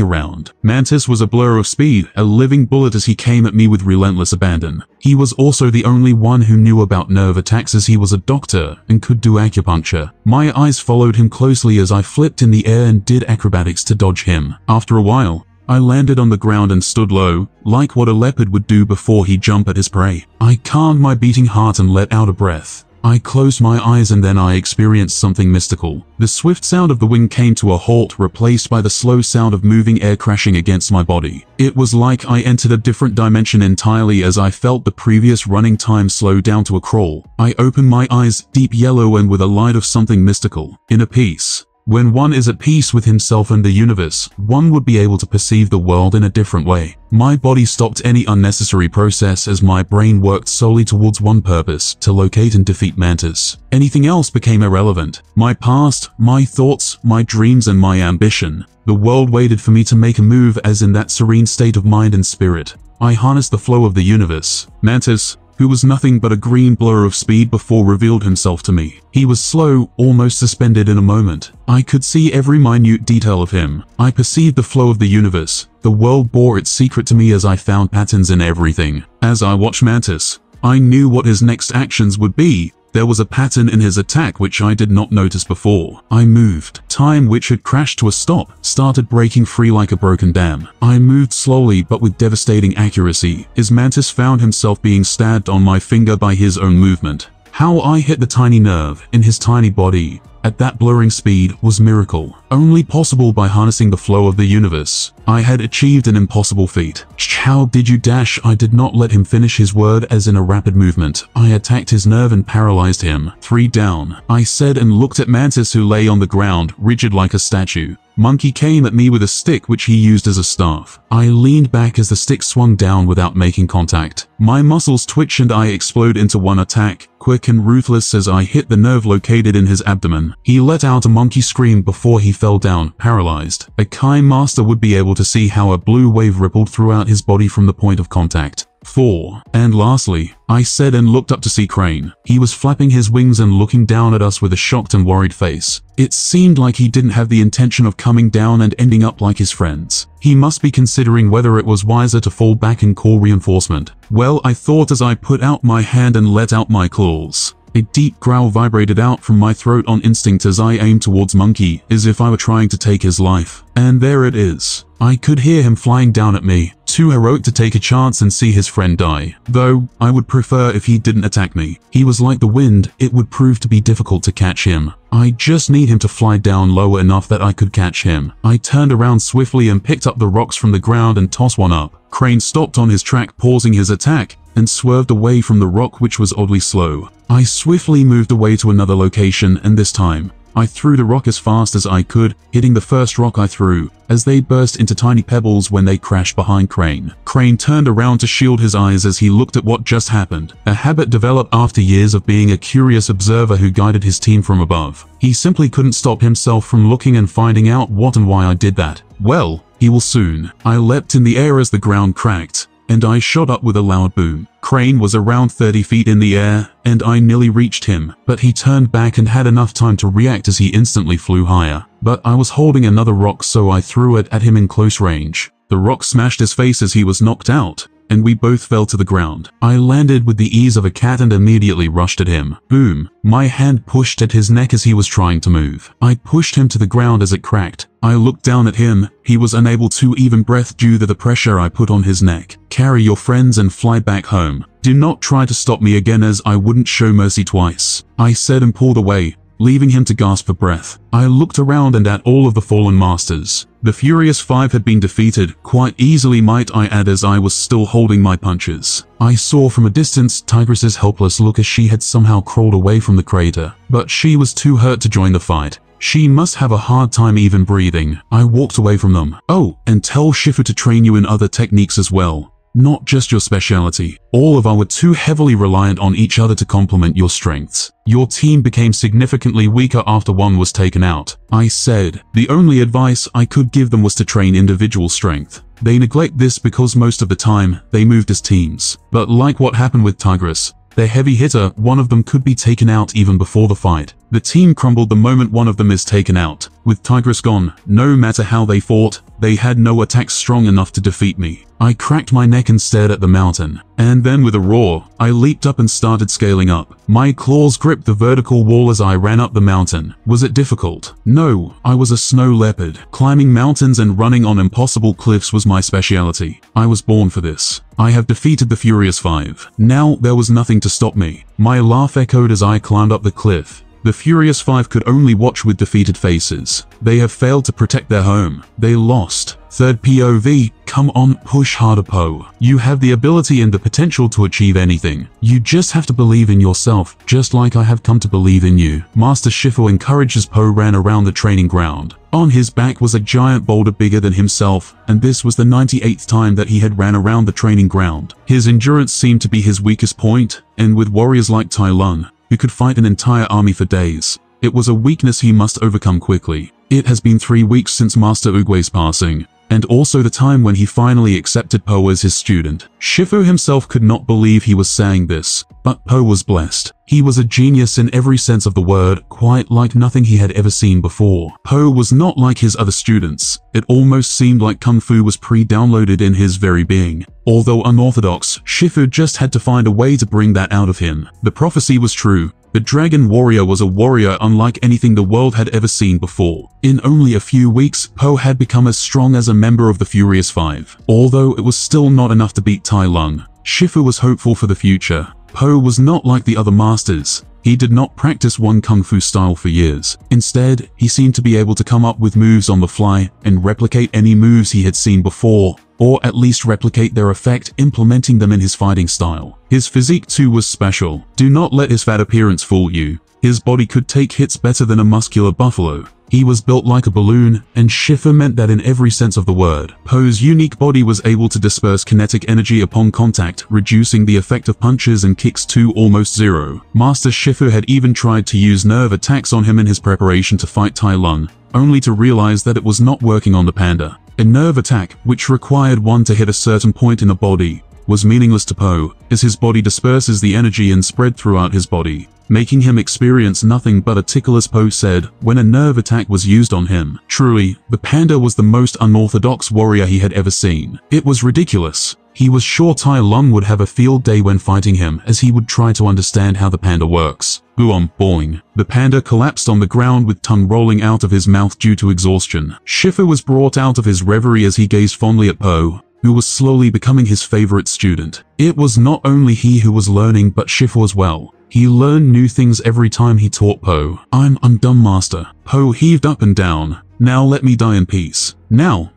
around. Mantis was a blur of speed, a living bullet as he came at me with relentless abandon. He was also the only one who knew about nerve attacks, as he was a doctor and could do acupuncture. My eyes followed him closely as I flipped in the air and did acrobatics to dodge him. After a while, I landed on the ground and stood low, like what a leopard would do before he jumped at his prey. I calmed my beating heart and let out a breath. I closed my eyes and then I experienced something mystical. The swift sound of the wing came to a halt, replaced by the slow sound of moving air crashing against my body. It was like I entered a different dimension entirely, as I felt the previous running time slow down to a crawl. I opened my eyes, deep yellow and with a light of something mystical. Inner peace. When one is at peace with himself and the universe, one would be able to perceive the world in a different way. My body stopped any unnecessary process as my brain worked solely towards one purpose, to locate and defeat Mantis. Anything else became irrelevant. My past, my thoughts, my dreams and my ambition. The world waited for me to make a move, as in that serene state of mind and spirit. I harnessed the flow of the universe. Mantis, who was nothing but a green blur of speed before, revealed himself to me. He was slow, almost suspended in a moment. I could see every minute detail of him. I perceived the flow of the universe. The world bore its secret to me as I found patterns in everything. As I watched Mantis, I knew what his next actions would be. There was a pattern in his attack which I did not notice before. I moved. Time, which had crashed to a stop, started breaking free like a broken dam. I moved slowly but with devastating accuracy, as Mantis found himself being stabbed on my finger by his own movement. How I hit the tiny nerve in his tiny body at that blurring speed was miracle, only possible by harnessing the flow of the universe. I had achieved an impossible feat. How did you dash? I did not let him finish his word, as in a rapid movement, I attacked his nerve and paralyzed him. 3 down, I said, and looked at Mantis, who lay on the ground, rigid like a statue. Monkey came at me with a stick which he used as a staff. I leaned back as the stick swung down without making contact. My muscles twitch and I explode into one attack, quick and ruthless, as I hit the nerve located in his abdomen. He let out a monkey scream before he fell down, paralyzed. A Kai master would be able to see how a blue wave rippled throughout his body from the point of contact. 4. And lastly, I said, and looked up to see Crane. He was flapping his wings and looking down at us with a shocked and worried face. It seemed like he didn't have the intention of coming down and ending up like his friends. He must be considering whether it was wiser to fall back and call reinforcement. Well, I thought, as I put out my hand and let out my claws. A deep growl vibrated out from my throat on instinct as I aimed towards Monkey, as if I were trying to take his life. And there it is. I could hear him flying down at me. Too heroic to take a chance and see his friend die. Though, I would prefer if he didn't attack me. He was like the wind, it would prove to be difficult to catch him. I just need him to fly down low enough that I could catch him. I turned around swiftly and picked up the rocks from the ground and tossed one up. Crane stopped on his track, pausing his attack, and swerved away from the rock, which was oddly slow. I swiftly moved away to another location, and this time, I threw the rock as fast as I could, hitting the first rock I threw, as they burst into tiny pebbles when they crashed behind Crane. Crane turned around to shield his eyes as he looked at what just happened, a habit developed after years of being a curious observer who guided his team from above. He simply couldn't stop himself from looking and finding out what and why I did that. Well, he will soon. I leapt in the air as the ground cracked, and I shot up with a loud boom. Crane was around 30 feet in the air, and I nearly reached him, but he turned back and had enough time to react as he instantly flew higher. But I was holding another rock, so I threw it at him in close range. The rock smashed his face as he was knocked out, and we both fell to the ground. I landed with the ease of a cat and immediately rushed at him. Boom! My hand pushed at his neck as he was trying to move. I pushed him to the ground as it cracked. I looked down at him. He was unable to even breathe due to the pressure I put on his neck. Carry your friends and fly back home. Do not try to stop me again, as I wouldn't show mercy twice, I said, and pulled away, leaving him to gasp for breath. I looked around and at all of the fallen masters. The Furious Five had been defeated, quite easily might I add, as I was still holding my punches. I saw from a distance Tigress's helpless look as she had somehow crawled away from the crater, but she was too hurt to join the fight. She must have a hard time even breathing. I walked away from them. Oh, and tell Shifu to train you in other techniques as well. Not just your speciality. All of us were too heavily reliant on each other to complement your strengths. Your team became significantly weaker after one was taken out, I said. The only advice I could give them was to train individual strength. They neglect this because most of the time, they moved as teams. But like what happened with Tigress, their heavy hitter, one of them could be taken out even before the fight. The team crumbled the moment one of them is taken out. With Tigress gone, no matter how they fought, they had no attacks strong enough to defeat me. I cracked my neck and stared at the mountain. And then with a roar, I leaped up and started scaling up. My claws gripped the vertical wall as I ran up the mountain. Was it difficult? No, I was a snow leopard. Climbing mountains and running on impossible cliffs was my speciality. I was born for this. I have defeated the Furious Five. Now there was nothing to stop me. My laugh echoed as I climbed up the cliff. The Furious Five could only watch with defeated faces. They have failed to protect their home. They lost. Third POV, come on, push harder, Po. You have the ability and the potential to achieve anything. You just have to believe in yourself, just like I have come to believe in you. Master Shifu encouraged as Po ran around the training ground. On his back was a giant boulder bigger than himself, and this was the 98th time that he had ran around the training ground. His endurance seemed to be his weakest point, and with warriors like Tai Lung, who could fight an entire army for days, it was a weakness he must overcome quickly. It has been 3 weeks since Master Oogway's passing, and also the time when he finally accepted Po as his student. Shifu himself could not believe he was saying this, but Po was blessed. He was a genius in every sense of the word, quite like nothing he had ever seen before. Po was not like his other students. It almost seemed like Kung Fu was pre-downloaded in his very being. Although unorthodox, Shifu just had to find a way to bring that out of him. The prophecy was true. The Dragon Warrior was a warrior unlike anything the world had ever seen before. In only a few weeks, Po had become as strong as a member of the Furious Five. Although it was still not enough to beat Tai Lung, Shifu was hopeful for the future. Po was not like the other masters. He did not practice one Kung Fu style for years. Instead, he seemed to be able to come up with moves on the fly and replicate any moves he had seen before, or at least replicate their effect, implementing them in his fighting style. His physique too was special. Do not let his fat appearance fool you. His body could take hits better than a muscular buffalo. He was built like a balloon, and Shifu meant that in every sense of the word. Po's unique body was able to disperse kinetic energy upon contact, reducing the effect of punches and kicks to almost zero. Master Shifu had even tried to use nerve attacks on him in his preparation to fight Tai Lung, only to realize that it was not working on the panda. A nerve attack, which required one to hit a certain point in a body, was meaningless to Po, as his body disperses the energy and spread throughout his body, making him experience nothing but a tickle, as Po said, when a nerve attack was used on him. Truly, the panda was the most unorthodox warrior he had ever seen. It was ridiculous. He was sure Tai Lung would have a field day when fighting him, as he would try to understand how the panda works. Boom, boing. The panda collapsed on the ground with tongue rolling out of his mouth due to exhaustion. Shifu was brought out of his reverie as he gazed fondly at Po, who was slowly becoming his favorite student. It was not only he who was learning, but Shifu as well. He learned new things every time he taught Po. I'm undone, master. Po heaved up and down. Now let me die in peace. Now,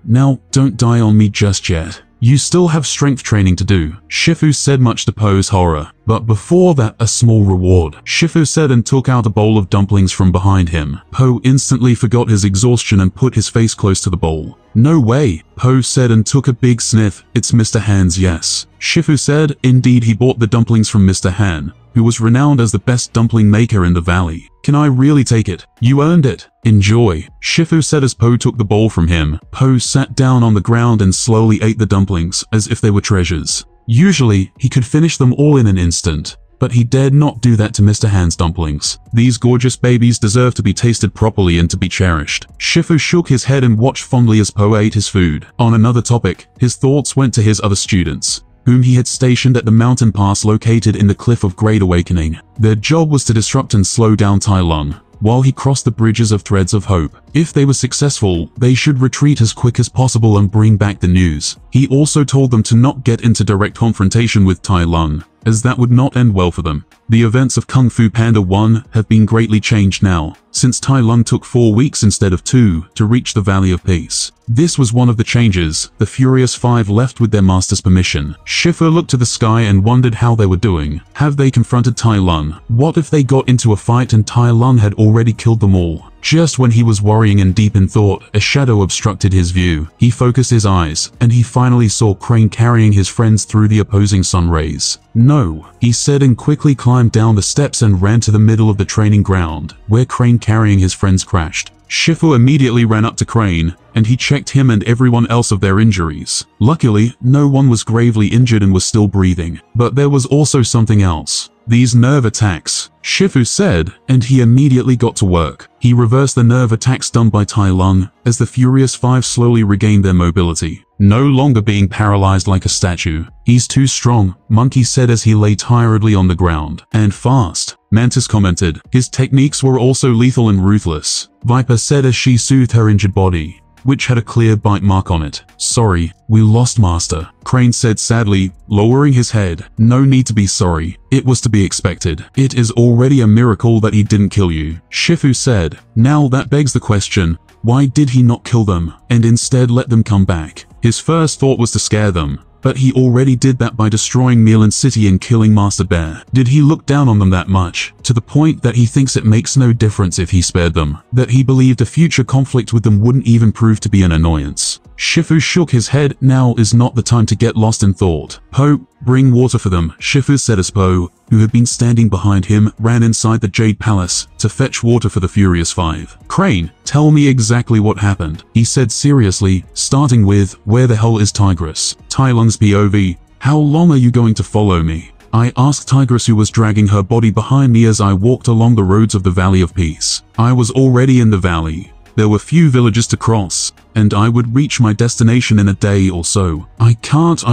don't die on me just yet. You still have strength training to do, Shifu said, much to Po's horror. But before that, a small reward, Shifu said, and took out a bowl of dumplings from behind him. Po instantly forgot his exhaustion and put his face close to the bowl. No way, Po said, and took a big sniff. It's Mr. Han's, yes, Shifu said. Indeed, he bought the dumplings from Mr. Han, who was renowned as the best dumpling maker in the valley. Can I really take it? You earned it. Enjoy, Shifu said as Po took the bowl from him. Po sat down on the ground and slowly ate the dumplings as if they were treasures. Usually, he could finish them all in an instant, but he dared not do that to Mr. Han's dumplings. These gorgeous babies deserve to be tasted properly and to be cherished. Shifu shook his head and watched fondly as Po ate his food. On another topic, his thoughts went to his other students, whom he had stationed at the Mountain Pass located in the Cliff of Great Awakening. Their job was to disrupt and slow down Tai Lung while he crossed the bridges of Threads of Hope. If they were successful, they should retreat as quick as possible and bring back the news. He also told them to not get into direct confrontation with Tai Lung, as that would not end well for them. The events of Kung Fu Panda 1 have been greatly changed now, since Tai Lung took 4 weeks instead of 2 to reach the Valley of Peace. This was one of the changes. The Furious Five left with their master's permission. Shifu looked to the sky and wondered how they were doing. Have they confronted Tai Lung? What if they got into a fight and Tai Lung had already killed them all? Just when he was worrying and deep in thought, a shadow obstructed his view. He focused his eyes, and he finally saw Crane carrying his friends through the opposing sun rays. No, he said, and quickly climbed down the steps and ran to the middle of the training ground, where Crane carrying his friends crashed. Shifu immediately ran up to Crane, and he checked him and everyone else of their injuries. Luckily, no one was gravely injured and was still breathing. But there was also something else. These nerve attacks, Shifu said, and he immediately got to work. He reversed the nerve attacks done by Tai Lung, as the Furious Five slowly regained their mobility, no longer being paralyzed like a statue. "He's too strong," Monkey said as he lay tiredly on the ground. "And fast," Mantis commented. "His techniques were also lethal and ruthless," Viper said as she soothed her injured body, which had a clear bite mark on it. "Sorry, we lost Master," Crane said sadly, lowering his head. "No need to be sorry. It was to be expected. It is already a miracle that he didn't kill you," Shifu said. "Now that begs the question, why did he not kill them, and instead let them come back?" His first thought was to scare them, but he already did that by destroying Milan City and killing Master Bear. Did he look down on them that much, to the point that he thinks it makes no difference if he spared them, that he believed a future conflict with them wouldn't even prove to be an annoyance? Shifu shook his head. "Now is not the time to get lost in thought. Po, bring water for them," Shifu said as Po, who had been standing behind him, ran inside the Jade Palace to fetch water for the Furious Five. "Crane, tell me exactly what happened," he said seriously, starting with, "Where the hell is Tigress?" Tai Lung's POV, "How long are you going to follow me?" I asked Tigress, who was dragging her body behind me as I walked along the roads of the Valley of Peace. I was already in the valley. There were few villages to cross, and I would reach my destination in a day or so. I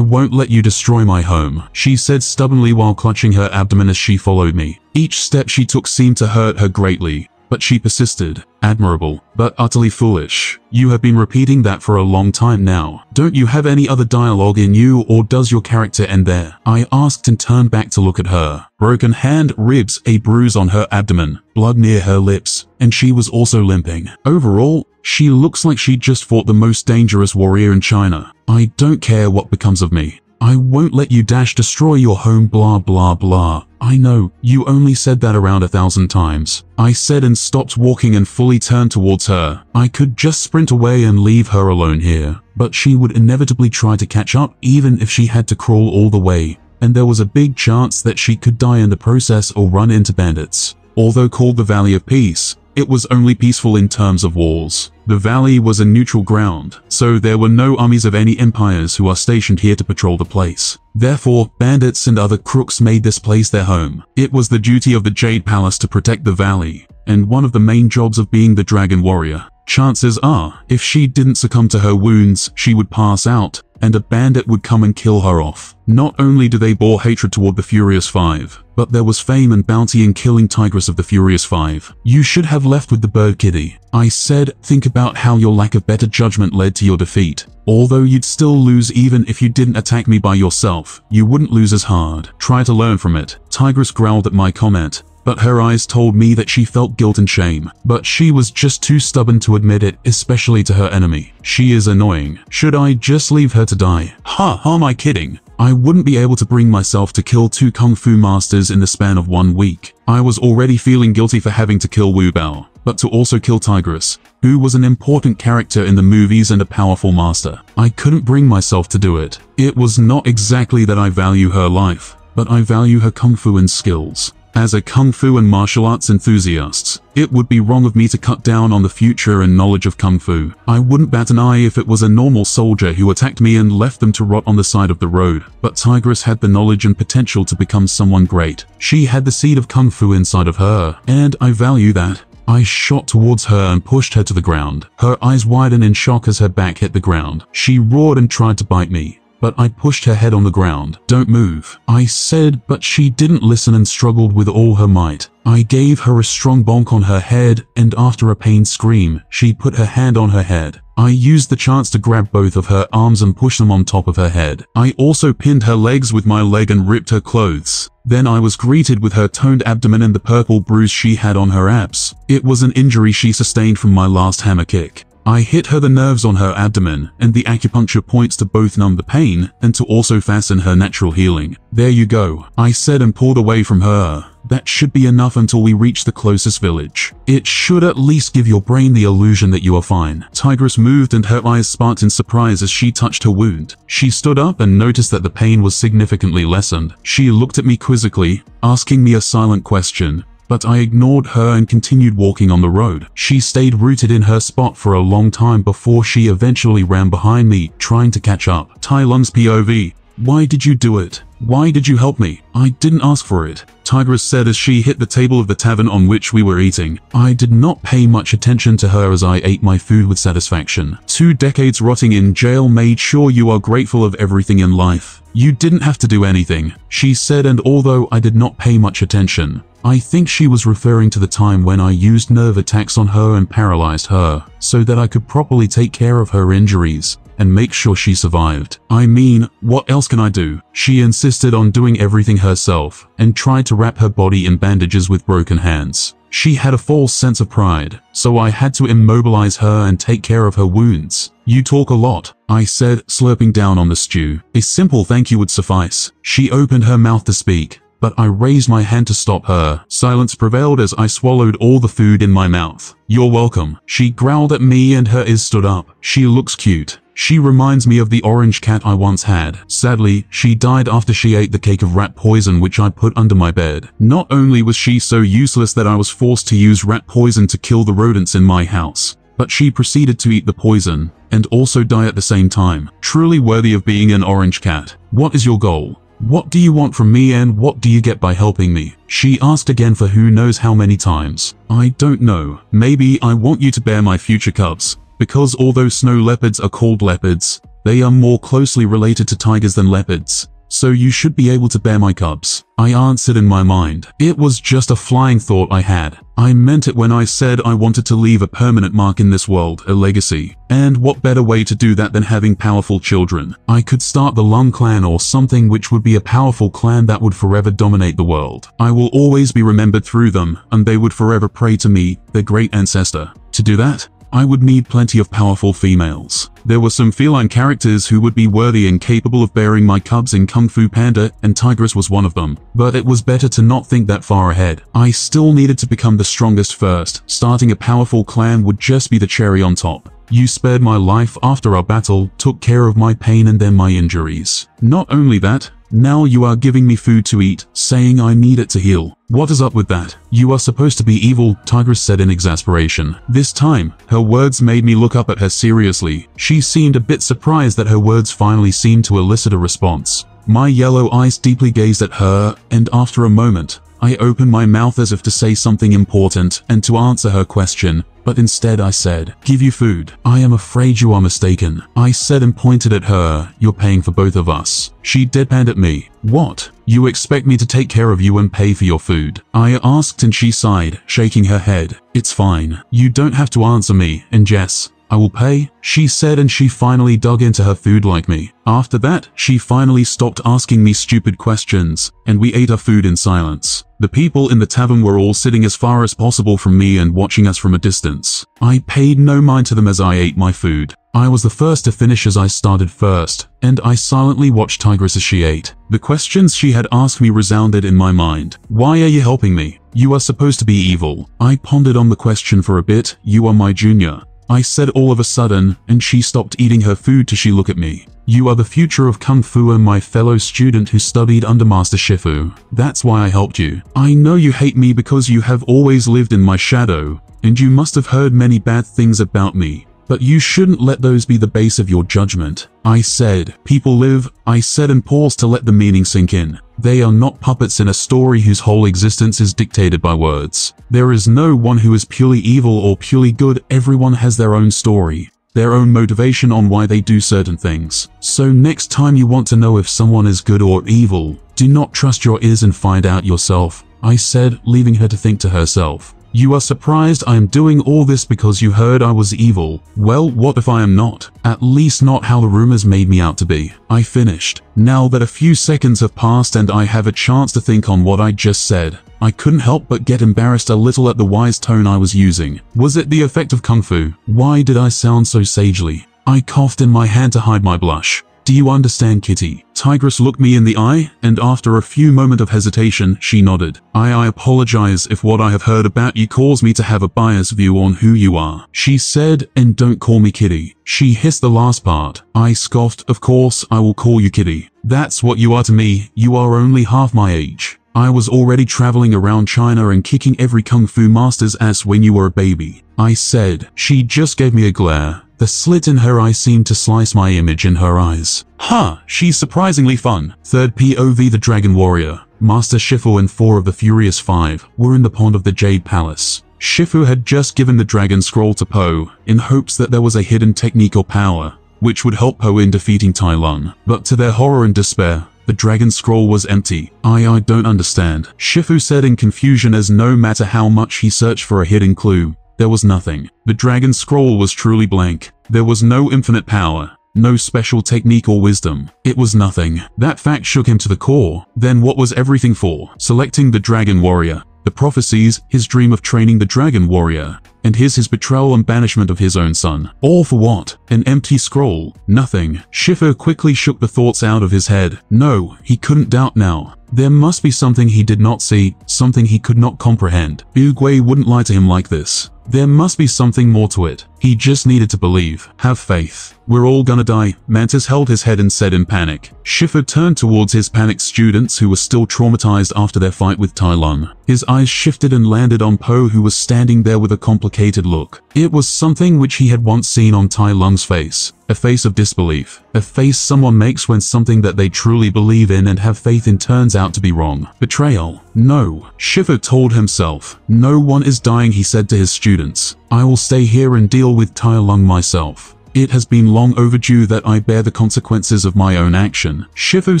won't let you destroy my home," she said stubbornly while clutching her abdomen as she followed me. Each step she took seemed to hurt her greatly, but she persisted. "Admirable, but utterly foolish. You have been repeating that for a long time now. Don't you have any other dialogue in you, or does your character end there?" I asked and turned back to look at her. Broken hand, ribs, a bruise on her abdomen, blood near her lips, and she was also limping. Overall, she looks like she just fought the most dangerous warrior in China. "I don't care what becomes of me. I won't let you destroy your home, blah blah blah." "I know, you only said that around 1,000 times," I said and stopped walking and fully turned towards her. I could just sprint away and leave her alone here, but she would inevitably try to catch up, even if she had to crawl all the way, and there was a big chance that she could die in the process or run into bandits. Although called the Valley of Peace, it was only peaceful in terms of wars. The valley was a neutral ground, so there were no armies of any empires who are stationed here to patrol the place. Therefore, bandits and other crooks made this place their home. It was the duty of the Jade Palace to protect the valley, and one of the main jobs of being the Dragon Warrior. Chances are, if she didn't succumb to her wounds, she would pass out, and a bandit would come and kill her off. Not only do they bore hatred toward the Furious Five, but there was fame and bounty in killing Tigress of the Furious Five. "You should have left with the bird, Kitty," I said. "Think about how your lack of better judgment led to your defeat. Although you'd still lose even if you didn't attack me by yourself, you wouldn't lose as hard. Try to learn from it." Tigress growled at my comment, but her eyes told me that she felt guilt and shame. But she was just too stubborn to admit it, especially to her enemy. "She is annoying. Should I just leave her to die?" Ha, am I kidding? I wouldn't be able to bring myself to kill 2 Kung Fu masters in the span of 1 week. I was already feeling guilty for having to kill Wu Bao, but to also kill Tigress, who was an important character in the movies and a powerful master. I couldn't bring myself to do it. It was not exactly that I value her life, but I value her Kung Fu and skills. As a Kung Fu and martial arts enthusiast, it would be wrong of me to cut down on the future and knowledge of Kung Fu. I wouldn't bat an eye if it was a normal soldier who attacked me and left them to rot on the side of the road. But Tigress had the knowledge and potential to become someone great. She had the seed of Kung Fu inside of her, and I value that. I shot towards her and pushed her to the ground. Her eyes widened in shock as her back hit the ground. She roared and tried to bite me, but I pushed her head on the ground. "Don't move," I said, but she didn't listen and struggled with all her might. I gave her a strong bonk on her head, and after a pained scream, she put her hand on her head. I used the chance to grab both of her arms and push them on top of her head. I also pinned her legs with my leg and ripped her clothes. Then I was greeted with her toned abdomen and the purple bruise she had on her abs. It was an injury she sustained from my last hammer kick. I hit her the nerves on her abdomen, and the acupuncture points to both numb the pain and to also fasten her natural healing. "There you go," I said and pulled away from her. "That should be enough until we reach the closest village. It should at least give your brain the illusion that you are fine." Tigress moved and her eyes sparked in surprise as she touched her wound. She stood up and noticed that the pain was significantly lessened. She looked at me quizzically, asking me a silent question. but I ignored her and continued walking on the road. She stayed rooted in her spot for a long time before she eventually ran behind me, trying to catch up. Tai Lung's POV. Why did you do it? Why did you help me? I didn't ask for it, Tigress said as she hit the table of the tavern on which we were eating. I did not pay much attention to her as I ate my food with satisfaction. 2 decades rotting in jail made sure you are grateful of everything in life. You didn't have to do anything, she said, and although I did not pay much attention, I think she was referring to the time when I used nerve attacks on her and paralyzed her, so that I could properly take care of her injuries and make sure she survived. I mean, what else can I do? She insisted on doing everything herself and tried to wrap her body in bandages with broken hands. She had a false sense of pride, so I had to immobilize her and take care of her wounds. You talk a lot, I said, slurping down on the stew. A simple thank you would suffice. She opened her mouth to speak, but I raised my hand to stop her. Silence prevailed as I swallowed all the food in my mouth. You're welcome, she growled at me, and her is stood up. She looks cute. She reminds me of the orange cat I once had. Sadly, she died after she ate the cake of rat poison which I put under my bed. Not only was she so useless that I was forced to use rat poison to kill the rodents in my house, but she proceeded to eat the poison and also die at the same time. Truly worthy of being an orange cat. What is your goal? What do you want from me, and what do you get by helping me? She asked again for who knows how many times. I don't know. Maybe I want you to bear my future cubs, because although snow leopards are called leopards, they are more closely related to tigers than leopards, so you should be able to bear my cubs, I answered in my mind. It was just a flying thought I had. I meant it when I said I wanted to leave a permanent mark in this world, a legacy. And what better way to do that than having powerful children? I could start the Lung clan or something, which would be a powerful clan that would forever dominate the world. I will always be remembered through them, and they would forever pray to me, their great ancestor. To do that, I would need plenty of powerful females. There were some feline characters who would be worthy and capable of bearing my cubs in Kung Fu Panda, and Tigress was one of them. But it was better to not think that far ahead. I still needed to become the strongest first. Starting a powerful clan would just be the cherry on top. You spared my life after our battle, took care of my pain and then my injuries. Not only that, now you are giving me food to eat, saying I need it to heal. What is up with that? You are supposed to be evil, Tigress said in exasperation. This time, her words made me look up at her seriously. She seemed a bit surprised that her words finally seemed to elicit a response. My yellow eyes deeply gazed at her, and after a moment, I opened my mouth as if to say something important and to answer her question, but instead I said, give you food. I am afraid you are mistaken, I said and pointed at her. You're paying for both of us. She deadpanned at me. What? You expect me to take care of you and pay for your food? I asked, and she sighed, shaking her head. It's fine. You don't have to answer me, and Jess, I will pay, she said, and she finally dug into her food like me. After that, she finally stopped asking me stupid questions, and we ate our food in silence. The people in the tavern were all sitting as far as possible from me and watching us from a distance. I paid no mind to them as I ate my food. I was the first to finish as I started first, and I silently watched Tigress as she ate. The questions she had asked me resounded in my mind. Why are you helping me? You are supposed to be evil. I pondered on the question for a bit. You are my junior, I said all of a sudden, and she stopped eating her food till she looked at me. You are the future of Kung Fu and my fellow student who studied under Master Shifu. That's why I helped you. I know you hate me because you have always lived in my shadow, and you must have heard many bad things about me, but you shouldn't let those be the base of your judgment, I said. People live, I said, and paused to let the meaning sink in. They are not puppets in a story whose whole existence is dictated by words. There is no one who is purely evil or purely good. Everyone has their own story, their own motivation on why they do certain things. So next time you want to know if someone is good or evil, do not trust your ears and find out yourself, I said, leaving her to think to herself. You are surprised I am doing all this because you heard I was evil. Well, what if I am not? At least not how the rumors made me out to be, I finished. Now that a few seconds have passed and I have a chance to think on what I just said, I couldn't help but get embarrassed a little at the wise tone I was using. Was it the effect of Kung Fu? Why did I sound so sagely? I coughed in my hand to hide my blush. Do you understand, Kitty? Tigress looked me in the eye, and after a few moments of hesitation, she nodded. I apologize if what I have heard about you caused me to have a biased view on who you are, she said, and don't call me Kitty, she hissed the last part. I scoffed. Of course I will call you Kitty. That's what you are to me. You are only half my age. I was already traveling around China and kicking every Kung Fu master's ass when you were a baby, I said. She just gave me a glare. The slit in her eye seemed to slice my image in her eyes. Huh, she's surprisingly fun. Third POV, the Dragon Warrior. Master Shifu and four of the Furious Five were in the pond of the Jade Palace. Shifu had just given the Dragon Scroll to Po, in hopes that there was a hidden technique or power, which would help Po in defeating Tai Lung. But to their horror and despair, the Dragon Scroll was empty. I don't understand, Shifu said in confusion, as no matter how much he searched for a hidden clue, there was nothing. The Dragon Scroll was truly blank. There was no infinite power, no special technique or wisdom. It was nothing. That fact shook him to the core. Then what was everything for? Selecting the Dragon Warrior, the prophecies, his dream of training the Dragon Warrior, and his betrayal and banishment of his own son. All for what? An empty scroll. Nothing. Shifu quickly shook the thoughts out of his head. No, he couldn't doubt now. There must be something he did not see, something he could not comprehend. Oogway wouldn't lie to him like this. There must be something more to it. He just needed to believe. Have faith. We're all gonna die, Mantis held his head and said in panic. Shifu turned towards his panicked students who were still traumatized after their fight with Tai Lung. His eyes shifted and landed on Po, who was standing there with a complicated look. It was something which he had once seen on Tai Lung's face. A face of disbelief. A face someone makes when something that they truly believe in and have faith in turns out to be wrong. Betrayal. No, Shifu told himself. No one is dying, he said to his students. I will stay here and deal with Tai Lung myself. It has been long overdue that I bear the consequences of my own action, Shifu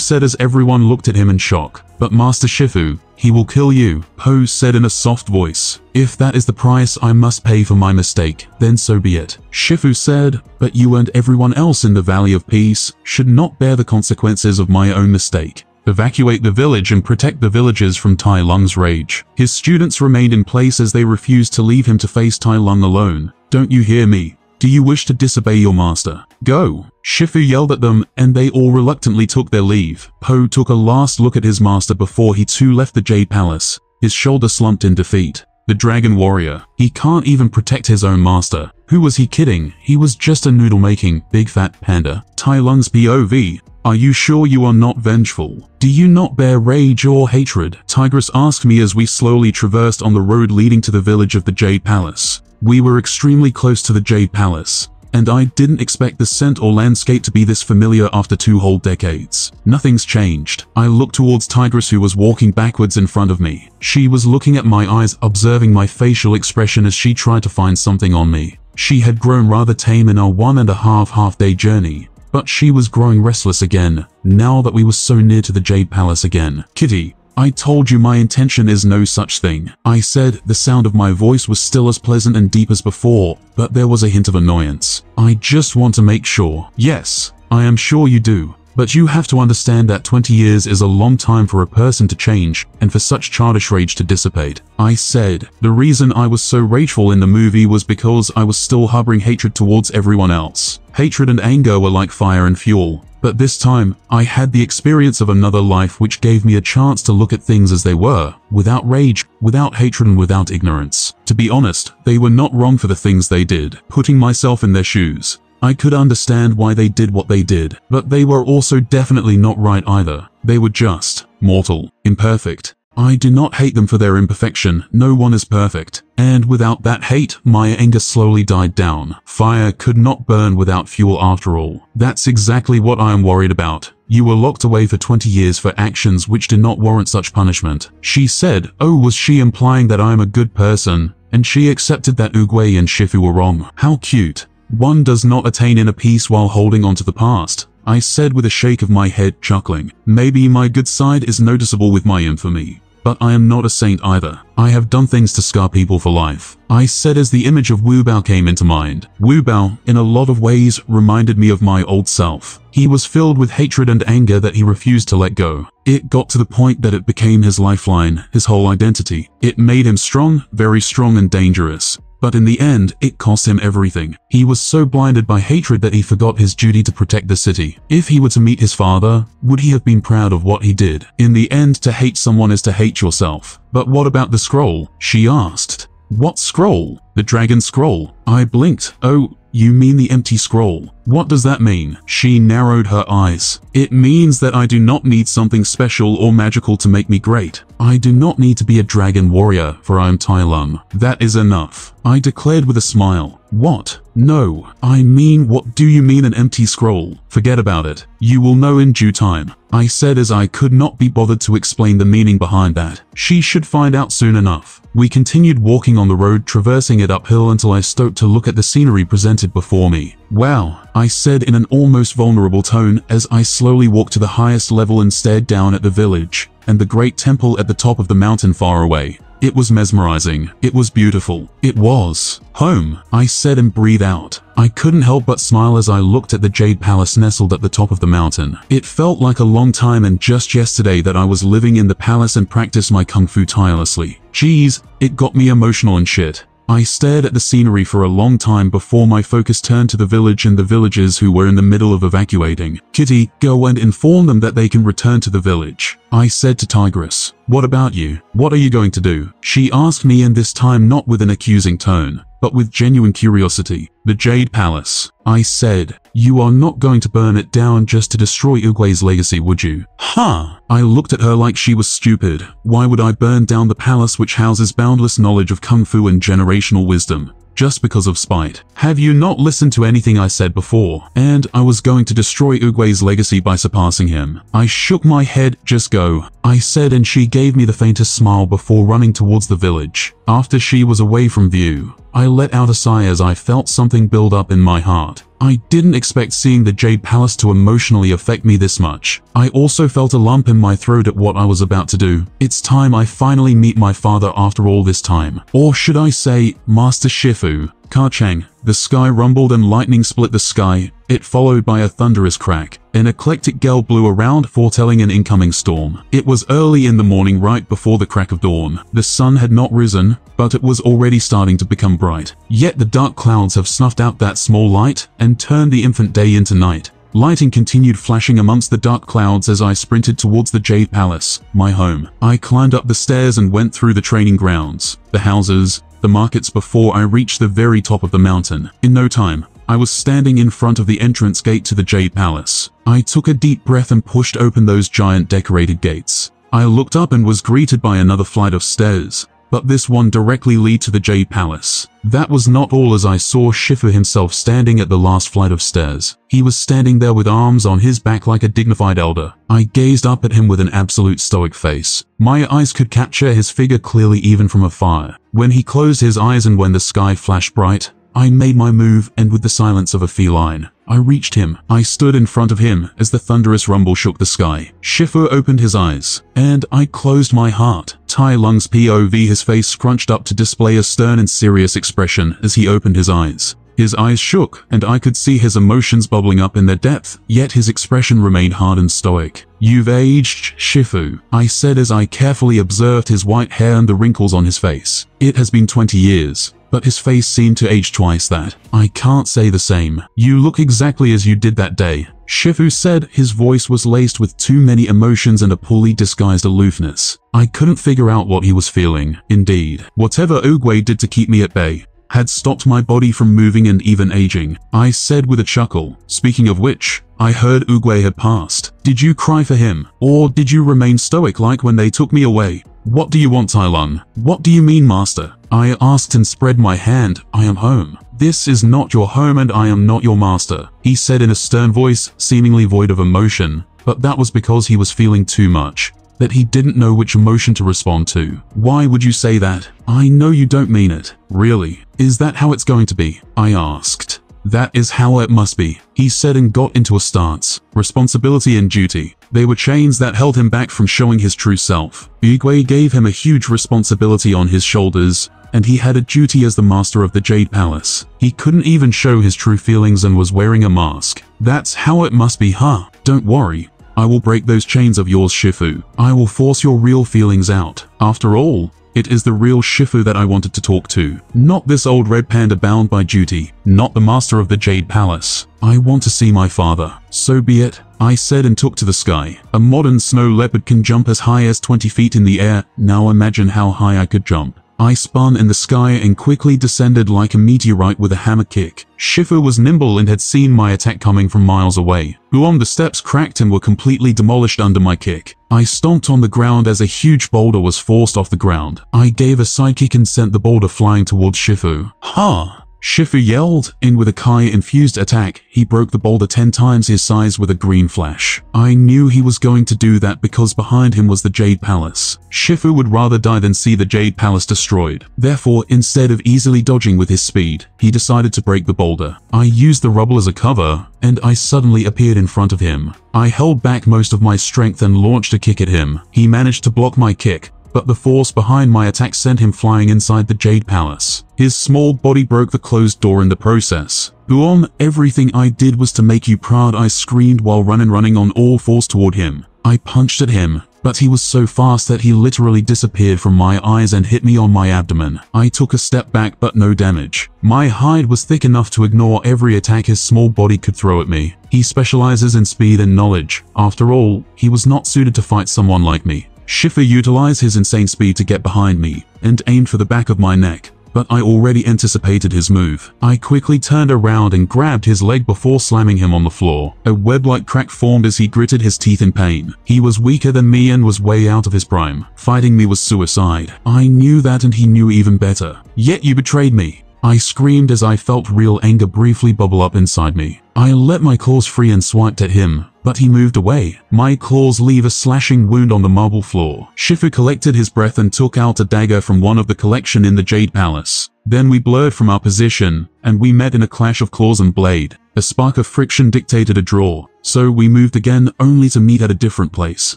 said as everyone looked at him in shock. But Master Shifu, he will kill you, Po said in a soft voice. If that is the price I must pay for my mistake, then so be it, Shifu said. But you and everyone else in the Valley of Peace should not bear the consequences of my own mistake. Evacuate the village and protect the villagers from Tai Lung's rage. His students remained in place as they refused to leave him to face Tai Lung alone. Don't you hear me? Do you wish to disobey your master? Go! Shifu yelled at them, and they all reluctantly took their leave. Po took a last look at his master before he too left the Jade Palace, his shoulder slumped in defeat. The Dragon Warrior. He can't even protect his own master. Who was he kidding? He was just a noodle-making, big fat panda. Tai Lung's POV. Are you sure you are not vengeful? Do you not bear rage or hatred? Tigress asked me as we slowly traversed on the road leading to the village of the Jade Palace. We were extremely close to the Jade Palace, and I didn't expect the scent or landscape to be this familiar after 2 whole decades. Nothing's changed. I looked towards Tigress, who was walking backwards in front of me. She was looking at my eyes, observing my facial expression as she tried to find something on me. She had grown rather tame in our 1.5 half-day journey, but she was growing restless again, now that we were so near to the Jade Palace again. Kitty, I told you my intention is no such thing, I said. The sound of my voice was still as pleasant and deep as before, but there was a hint of annoyance. I just want to make sure. Yes, I am sure you do. But you have to understand that 20 years is a long time for a person to change, and for such childish rage to dissipate, I said. The reason I was so rageful in the movie was because I was still harboring hatred towards everyone else. Hatred and anger were like fire and fuel. But this time, I had the experience of another life which gave me a chance to look at things as they were, without rage, without hatred and without ignorance. To be honest, they were not wrong for the things they did. Putting myself in their shoes, I could understand why they did what they did, but they were also definitely not right either. They were just mortal, imperfect. I do not hate them for their imperfection, no one is perfect. And without that hate, my anger slowly died down. Fire could not burn without fuel after all. That's exactly what I am worried about. You were locked away for 20 years for actions which did not warrant such punishment, she said. Oh, was she implying that I am a good person, and she accepted that Oogway and Shifu were wrong? How cute. One does not attain inner peace while holding on to the past, I said with a shake of my head, chuckling. Maybe my good side is noticeable with my infamy. But I am not a saint either. I have done things to scar people for life, I said as the image of Wu Bao came into mind. Wu Bao, in a lot of ways, reminded me of my old self. He was filled with hatred and anger that he refused to let go. It got to the point that it became his lifeline, his whole identity. It made him strong, very strong and dangerous. But in the end, it cost him everything. He was so blinded by hatred that he forgot his duty to protect the city. If he were to meet his father, would he have been proud of what he did? In the end, to hate someone is to hate yourself. But what about the scroll? She asked. What scroll? The Dragon Scroll. I blinked. Oh, you mean the empty scroll? What does that mean? She narrowed her eyes. It means that I do not need something special or magical to make me great. I do not need to be a dragon warrior, for I am Tai Lung. That is enough. I declared with a smile. What? No, I mean, what do you mean an empty scroll? Forget about it. You will know in due time, I said, as I could not be bothered to explain the meaning behind that. She should find out soon enough. We continued walking on the road, traversing it uphill until I stopped to look at the scenery presented before me. Wow, I said in an almost vulnerable tone as I slowly walked to the highest level and stared down at the village and the great temple at the top of the mountain far away. It was mesmerizing. It was beautiful. It was home, I said, and breathed out. I couldn't help but smile as I looked at the Jade Palace nestled at the top of the mountain. It felt like a long time and just yesterday that I was living in the palace and practiced my kung fu tirelessly. Geez, it got me emotional and shit. I stared at the scenery for a long time before my focus turned to the village and the villagers who were in the middle of evacuating. Kitty, go and inform them that they can return to the village, I said to Tigress. What about you? What are you going to do? She asked me, and this time not with an accusing tone, but with genuine curiosity. The Jade Palace, I said. You are not going to burn it down just to destroy Oogway's legacy, would you? Huh? I looked at her like she was stupid. Why would I burn down the palace which houses boundless knowledge of kung fu and generational wisdom? Just because of spite? Have you not listened to anything I said before? And I was going to destroy Oogway's legacy by surpassing him. I shook my head. Just go, I said, and she gave me the faintest smile before running towards the village. After she was away from view, I let out a sigh as I felt something build up in my heart. I didn't expect seeing the Jade Palace to emotionally affect me this much. I also felt a lump in my throat at what I was about to do. It's time I finally meet my father after all this time. Or should I say, Master Shifu. Ka-chang. The sky rumbled and lightning split the sky, it followed by a thunderous crack. An eclectic gale blew around, foretelling an incoming storm. It was early in the morning, right before the crack of dawn. The sun had not risen, but it was already starting to become bright. Yet the dark clouds have snuffed out that small light and turned the infant day into night. Lighting continued flashing amongst the dark clouds as I sprinted towards the Jade Palace, my home. I climbed up the stairs and went through the training grounds, the houses, the markets before I reached the very top of the mountain. In no time, I was standing in front of the entrance gate to the Jade Palace. I took a deep breath and pushed open those giant decorated gates. I looked up and was greeted by another flight of stairs, but this one directly lead to the Jade Palace. That was not all, as I saw Shifu himself standing at the last flight of stairs. He was standing there with arms on his back like a dignified elder. I gazed up at him with an absolute stoic face. My eyes could capture his figure clearly even from afar. When he closed his eyes and when the sky flashed bright, I made my move, and with the silence of a feline, I reached him. I stood in front of him as the thunderous rumble shook the sky. Shifu opened his eyes, and I closed my heart. Tai Lung's POV, his face scrunched up to display a stern and serious expression as he opened his eyes. His eyes shook, and I could see his emotions bubbling up in their depth, yet his expression remained hard and stoic. You've aged, Shifu, I said as I carefully observed his white hair and the wrinkles on his face. It has been 20 years. But his face seemed to age twice that. I can't say the same. You look exactly as you did that day, Shifu said. His voice was laced with too many emotions and a poorly disguised aloofness. I couldn't figure out what he was feeling. Indeed, whatever Oogway did to keep me at bay had stopped my body from moving and even aging, I said with a chuckle. Speaking of which, I heard Oogway had passed. Did you cry for him? Or did you remain stoic like when they took me away? What do you want, Tai Lung? What do you mean, master? I asked and spread my hand. I am home. This is not your home and I am not your master, he said in a stern voice, seemingly void of emotion, but that was because he was feeling too much, that he didn't know which emotion to respond to. Why would you say that? I know you don't mean it. Really? Is that how it's going to be? I asked. That is how it must be, he said, and got into a stance. Responsibility and duty. They were chains that held him back from showing his true self. Oogway gave him a huge responsibility on his shoulders, and he had a duty as the master of the Jade Palace. He couldn't even show his true feelings and was wearing a mask. That's how it must be, huh? Don't worry. I will break those chains of yours, Shifu. I will force your real feelings out. After all, it is the real Shifu that I wanted to talk to. Not this old red panda bound by duty. Not the master of the Jade Palace. I want to see my father. So be it, I said, and took to the sky. A modern snow leopard can jump as high as 20 feet in the air. Now imagine how high I could jump. I spun in the sky and quickly descended like a meteorite with a hammer kick. Shifu was nimble and had seen my attack coming from miles away. Who on the steps cracked and were completely demolished under my kick. I stomped on the ground as a huge boulder was forced off the ground. I gave a sidekick and sent the boulder flying towards Shifu. Ha! Shifu yelled, and with a Kai-infused attack, he broke the boulder 10 times his size with a green flash. I knew he was going to do that because behind him was the Jade Palace. Shifu would rather die than see the Jade Palace destroyed. Therefore, instead of easily dodging with his speed, he decided to break the boulder. I used the rubble as a cover, and I suddenly appeared in front of him. I held back most of my strength and launched a kick at him. He managed to block my kick, but the force behind my attack sent him flying inside the Jade Palace. His small body broke the closed door in the process. "Uon, everything I did was to make you proud," I screamed while running on all fours toward him. I punched at him, but he was so fast that he literally disappeared from my eyes and hit me on my abdomen. I took a step back but no damage. My hide was thick enough to ignore every attack his small body could throw at me. He specializes in speed and knowledge. After all, he was not suited to fight someone like me. Shifu utilized his insane speed to get behind me, and aimed for the back of my neck, but I already anticipated his move. I quickly turned around and grabbed his leg before slamming him on the floor. A web-like crack formed as he gritted his teeth in pain. He was weaker than me and was way out of his prime. Fighting me was suicide. I knew that and he knew even better. "Yet you betrayed me," I screamed as I felt real anger briefly bubble up inside me. I let my claws free and swiped at him, but he moved away. My claws leave a slashing wound on the marble floor. Shifu collected his breath and took out a dagger from one of the collection in the Jade Palace. Then we blurred from our position, and we met in a clash of claws and blade. A spark of friction dictated a draw, so we moved again, only to meet at a different place.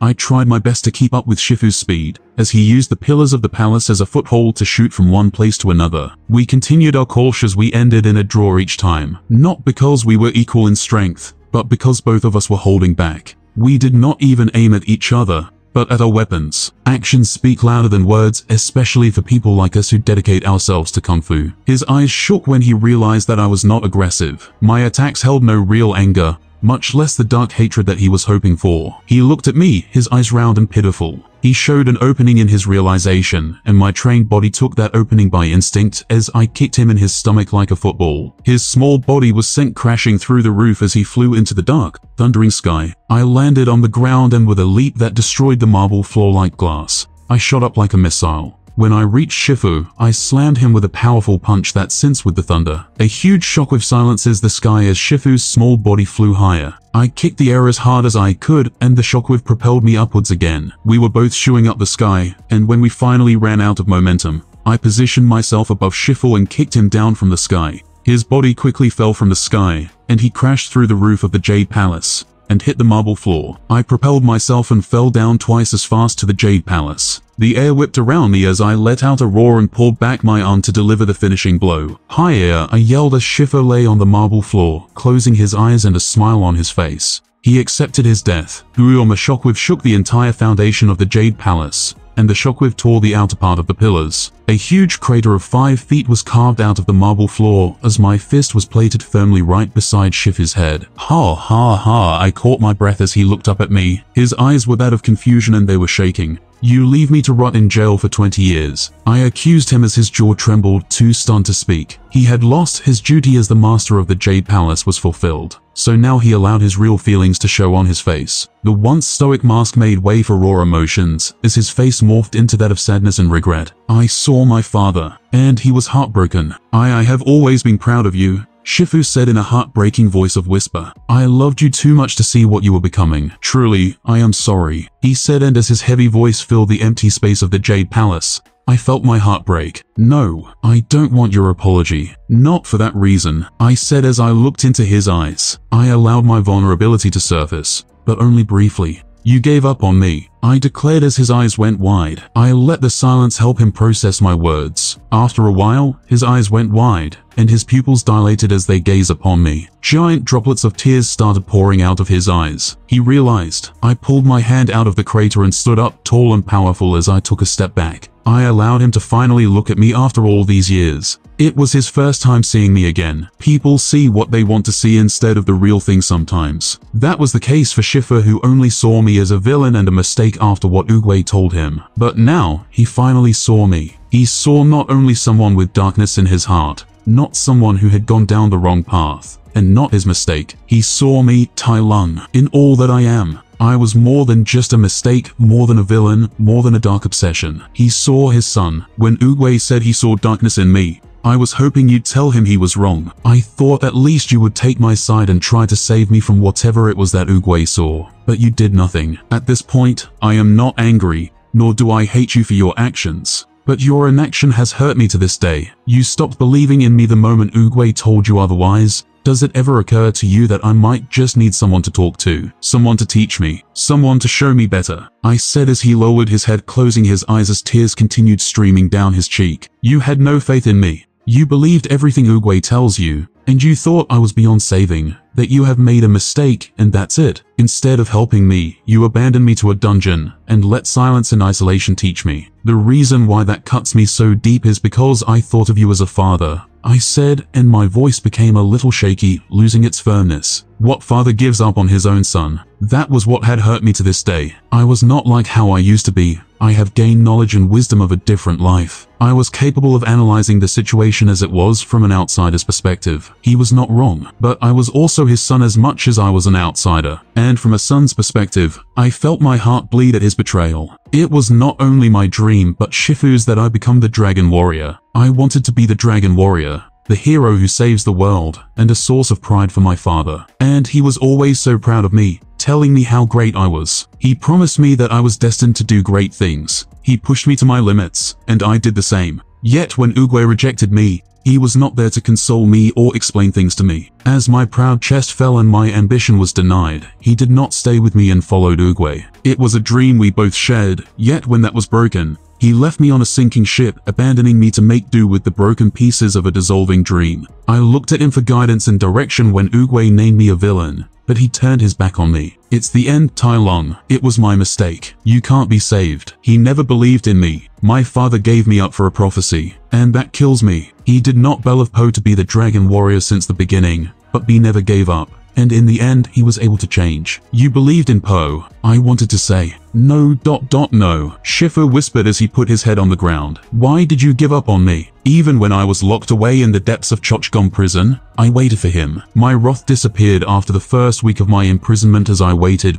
I tried my best to keep up with Shifu's speed, as he used the pillars of the palace as a foothold to shoot from one place to another. We continued our clash as we ended in a draw each time. Not because we were equal in strength, but because both of us were holding back. We did not even aim at each other, but at our weapons. Actions speak louder than words, especially for people like us who dedicate ourselves to Kung Fu. His eyes shook when he realized that I was not aggressive. My attacks held no real anger, much less the dark hatred that he was hoping for. He looked at me, his eyes round and pitiful. He showed an opening in his realization, and my trained body took that opening by instinct as I kicked him in his stomach like a football. His small body was sent crashing through the roof as he flew into the dark, thundering sky. I landed on the ground and with a leap that destroyed the marble floor like glass. I shot up like a missile. When I reached Shifu, I slammed him with a powerful punch that sinks with the thunder. A huge shockwave silences the sky as Shifu's small body flew higher. I kicked the air as hard as I could, and the shockwave propelled me upwards again. We were both shooting up the sky, and when we finally ran out of momentum, I positioned myself above Shifu and kicked him down from the sky. His body quickly fell from the sky, and he crashed through the roof of the Jade Palace and hit the marble floor. I propelled myself and fell down twice as fast to the Jade Palace. The air whipped around me as I let out a roar and pulled back my arm to deliver the finishing blow. "Hi air," I yelled as Shifu lay on the marble floor, closing his eyes and a smile on his face. He accepted his death. Uom, a shockwave shook the entire foundation of the Jade Palace, and the shockwave tore the outer part of the pillars. A huge crater of 5 feet was carved out of the marble floor as my fist was plated firmly right beside Shifu's head. "Ha ha ha," I caught my breath as he looked up at me. His eyes were that of confusion and they were shaking. "You leave me to rot in jail for 20 years. I accused him as his jaw trembled, too stunned to speak. He had lost his duty as the master of the Jade Palace was fulfilled. So now he allowed his real feelings to show on his face. The once stoic mask made way for raw emotions, as his face morphed into that of sadness and regret. I saw my father, and he was heartbroken. I have always been proud of you," Shifu said in a heartbreaking voice of whisper. "I loved you too much to see what you were becoming. Truly, I am sorry," he said, and as his heavy voice filled the empty space of the Jade Palace, I felt my heart break. "No, I don't want your apology. Not for that reason," I said as I looked into his eyes. I allowed my vulnerability to surface, but only briefly. "You gave up on me," I declared as his eyes went wide. I let the silence help him process my words. After a while, his eyes went wide, and his pupils dilated as they gazed upon me. Giant droplets of tears started pouring out of his eyes. He realized. I pulled my hand out of the crater and stood up tall and powerful as I took a step back. I allowed him to finally look at me after all these years. It was his first time seeing me again. People see what they want to see instead of the real thing sometimes. That was the case for Shifu, who only saw me as a villain and a mistake after what Oogway told him. But now, he finally saw me. He saw not only someone with darkness in his heart, not someone who had gone down the wrong path, and not his mistake. He saw me, Tai Lung, in all that I am. I was more than just a mistake, more than a villain, more than a dark obsession. He saw his son. When Oogway said he saw darkness in me, I was hoping you'd tell him he was wrong. I thought at least you would take my side and try to save me from whatever it was that Oogway saw. But you did nothing. At this point, I am not angry, nor do I hate you for your actions. But your inaction has hurt me to this day. You stopped believing in me the moment Oogway told you otherwise. Does it ever occur to you that I might just need someone to talk to? Someone to teach me? Someone to show me better? I said as he lowered his head, closing his eyes as tears continued streaming down his cheek. You had no faith in me. You believed everything Oogway tells you, and you thought I was beyond saving, that you have made a mistake, and that's it. Instead of helping me, you abandoned me to a dungeon, and let silence and isolation teach me. The reason why that cuts me so deep is because I thought of you as a father. I said, and my voice became a little shaky, losing its firmness. What father gives up on his own son? That was what had hurt me to this day. I was not like how I used to be. I have gained knowledge and wisdom of a different life. I was capable of analyzing the situation as it was from an outsider's perspective. He was not wrong, but I was also his son as much as I was an outsider. And from a son's perspective, I felt my heart bleed at his betrayal. It was not only my dream but Shifu's that I become the Dragon Warrior. I wanted to be the Dragon Warrior, the hero who saves the world, and a source of pride for my father. And he was always so proud of me, telling me how great I was. He promised me that I was destined to do great things. He pushed me to my limits, and I did the same. Yet when Oogway rejected me, he was not there to console me or explain things to me. As my proud chest fell and my ambition was denied, he did not stay with me and followed Oogway. It was a dream we both shared, yet when that was broken, he left me on a sinking ship, abandoning me to make do with the broken pieces of a dissolving dream. I looked at him for guidance and direction when Oogway named me a villain, but he turned his back on me. It's the end, Tai Lung. It was my mistake. You can't be saved. He never believed in me. My father gave me up for a prophecy, and that kills me. He did not believe of Po to be the Dragon Warrior since the beginning, but he never gave up. And in the end, he was able to change. You believed in Po, I wanted to say. No. Shifu whispered as he put his head on the ground. Why did you give up on me? Even when I was locked away in the depths of Chorh-Gom Prison, I waited for him. My wrath disappeared after the first week of my imprisonment as I waited.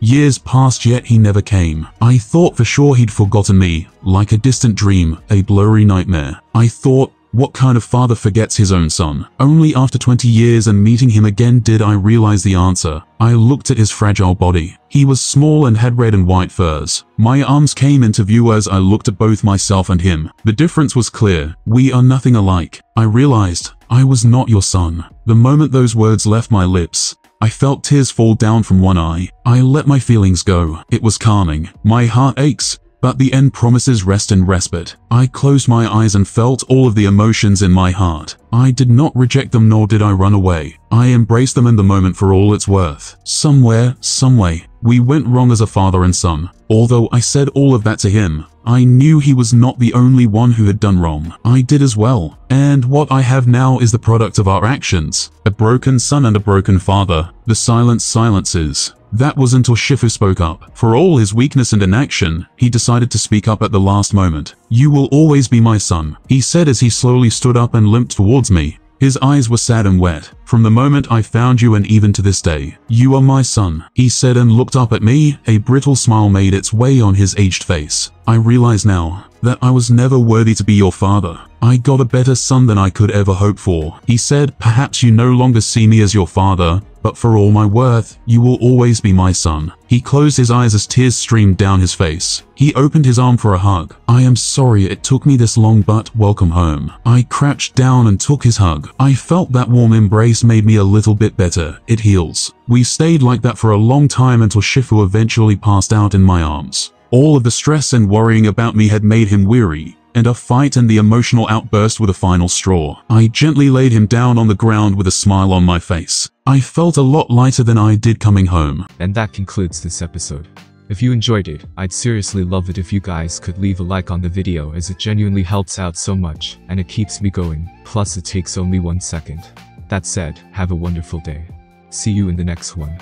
Years passed, yet he never came. I thought for sure he'd forgotten me, like a distant dream, a blurry nightmare. I thought, what kind of father forgets his own son? Only after 20 years and meeting him again did I realize the answer. I looked at his fragile body. He was small and had red and white furs. My arms came into view as I looked at both myself and him. The difference was clear. We are nothing alike. I realized I was not your son. The moment those words left my lips, I felt tears fall down from one eye. I let my feelings go. It was calming. My heart aches, but the end promises rest and respite. I closed my eyes and felt all of the emotions in my heart. I did not reject them, nor did I run away. I embraced them in the moment for all it's worth. Somewhere, someway, we went wrong as a father and son. Although I said all of that to him, I knew he was not the only one who had done wrong. I did as well. And what I have now is the product of our actions. A broken son and a broken father. The silence silences. That was until Shifu spoke up. For all his weakness and inaction, he decided to speak up at the last moment. You will always be my son, he said as he slowly stood up and limped towards me. His eyes were sad and wet. From the moment I found you and even to this day, you are my son, he said and looked up at me. A brittle smile made its way on his aged face. I realize now that I was never worthy to be your father. I got a better son than I could ever hope for, he said. Perhaps you no longer see me as your father, but for all my worth, you will always be my son. He closed his eyes as tears streamed down his face. He opened his arm for a hug. I am sorry it took me this long, but welcome home. I crouched down and took his hug. I felt that warm embrace made me a little bit better. It heals. We stayed like that for a long time until Shifu eventually passed out in my arms. All of the stress and worrying about me had made him weary, and a fight and the emotional outburst were the final straw. I gently laid him down on the ground with a smile on my face. I felt a lot lighter than I did coming home. And that concludes this episode. If you enjoyed it, I'd seriously love it if you guys could leave a like on the video, as it genuinely helps out so much, and it keeps me going. Plus it takes only 1 second. That said, have a wonderful day. See you in the next one.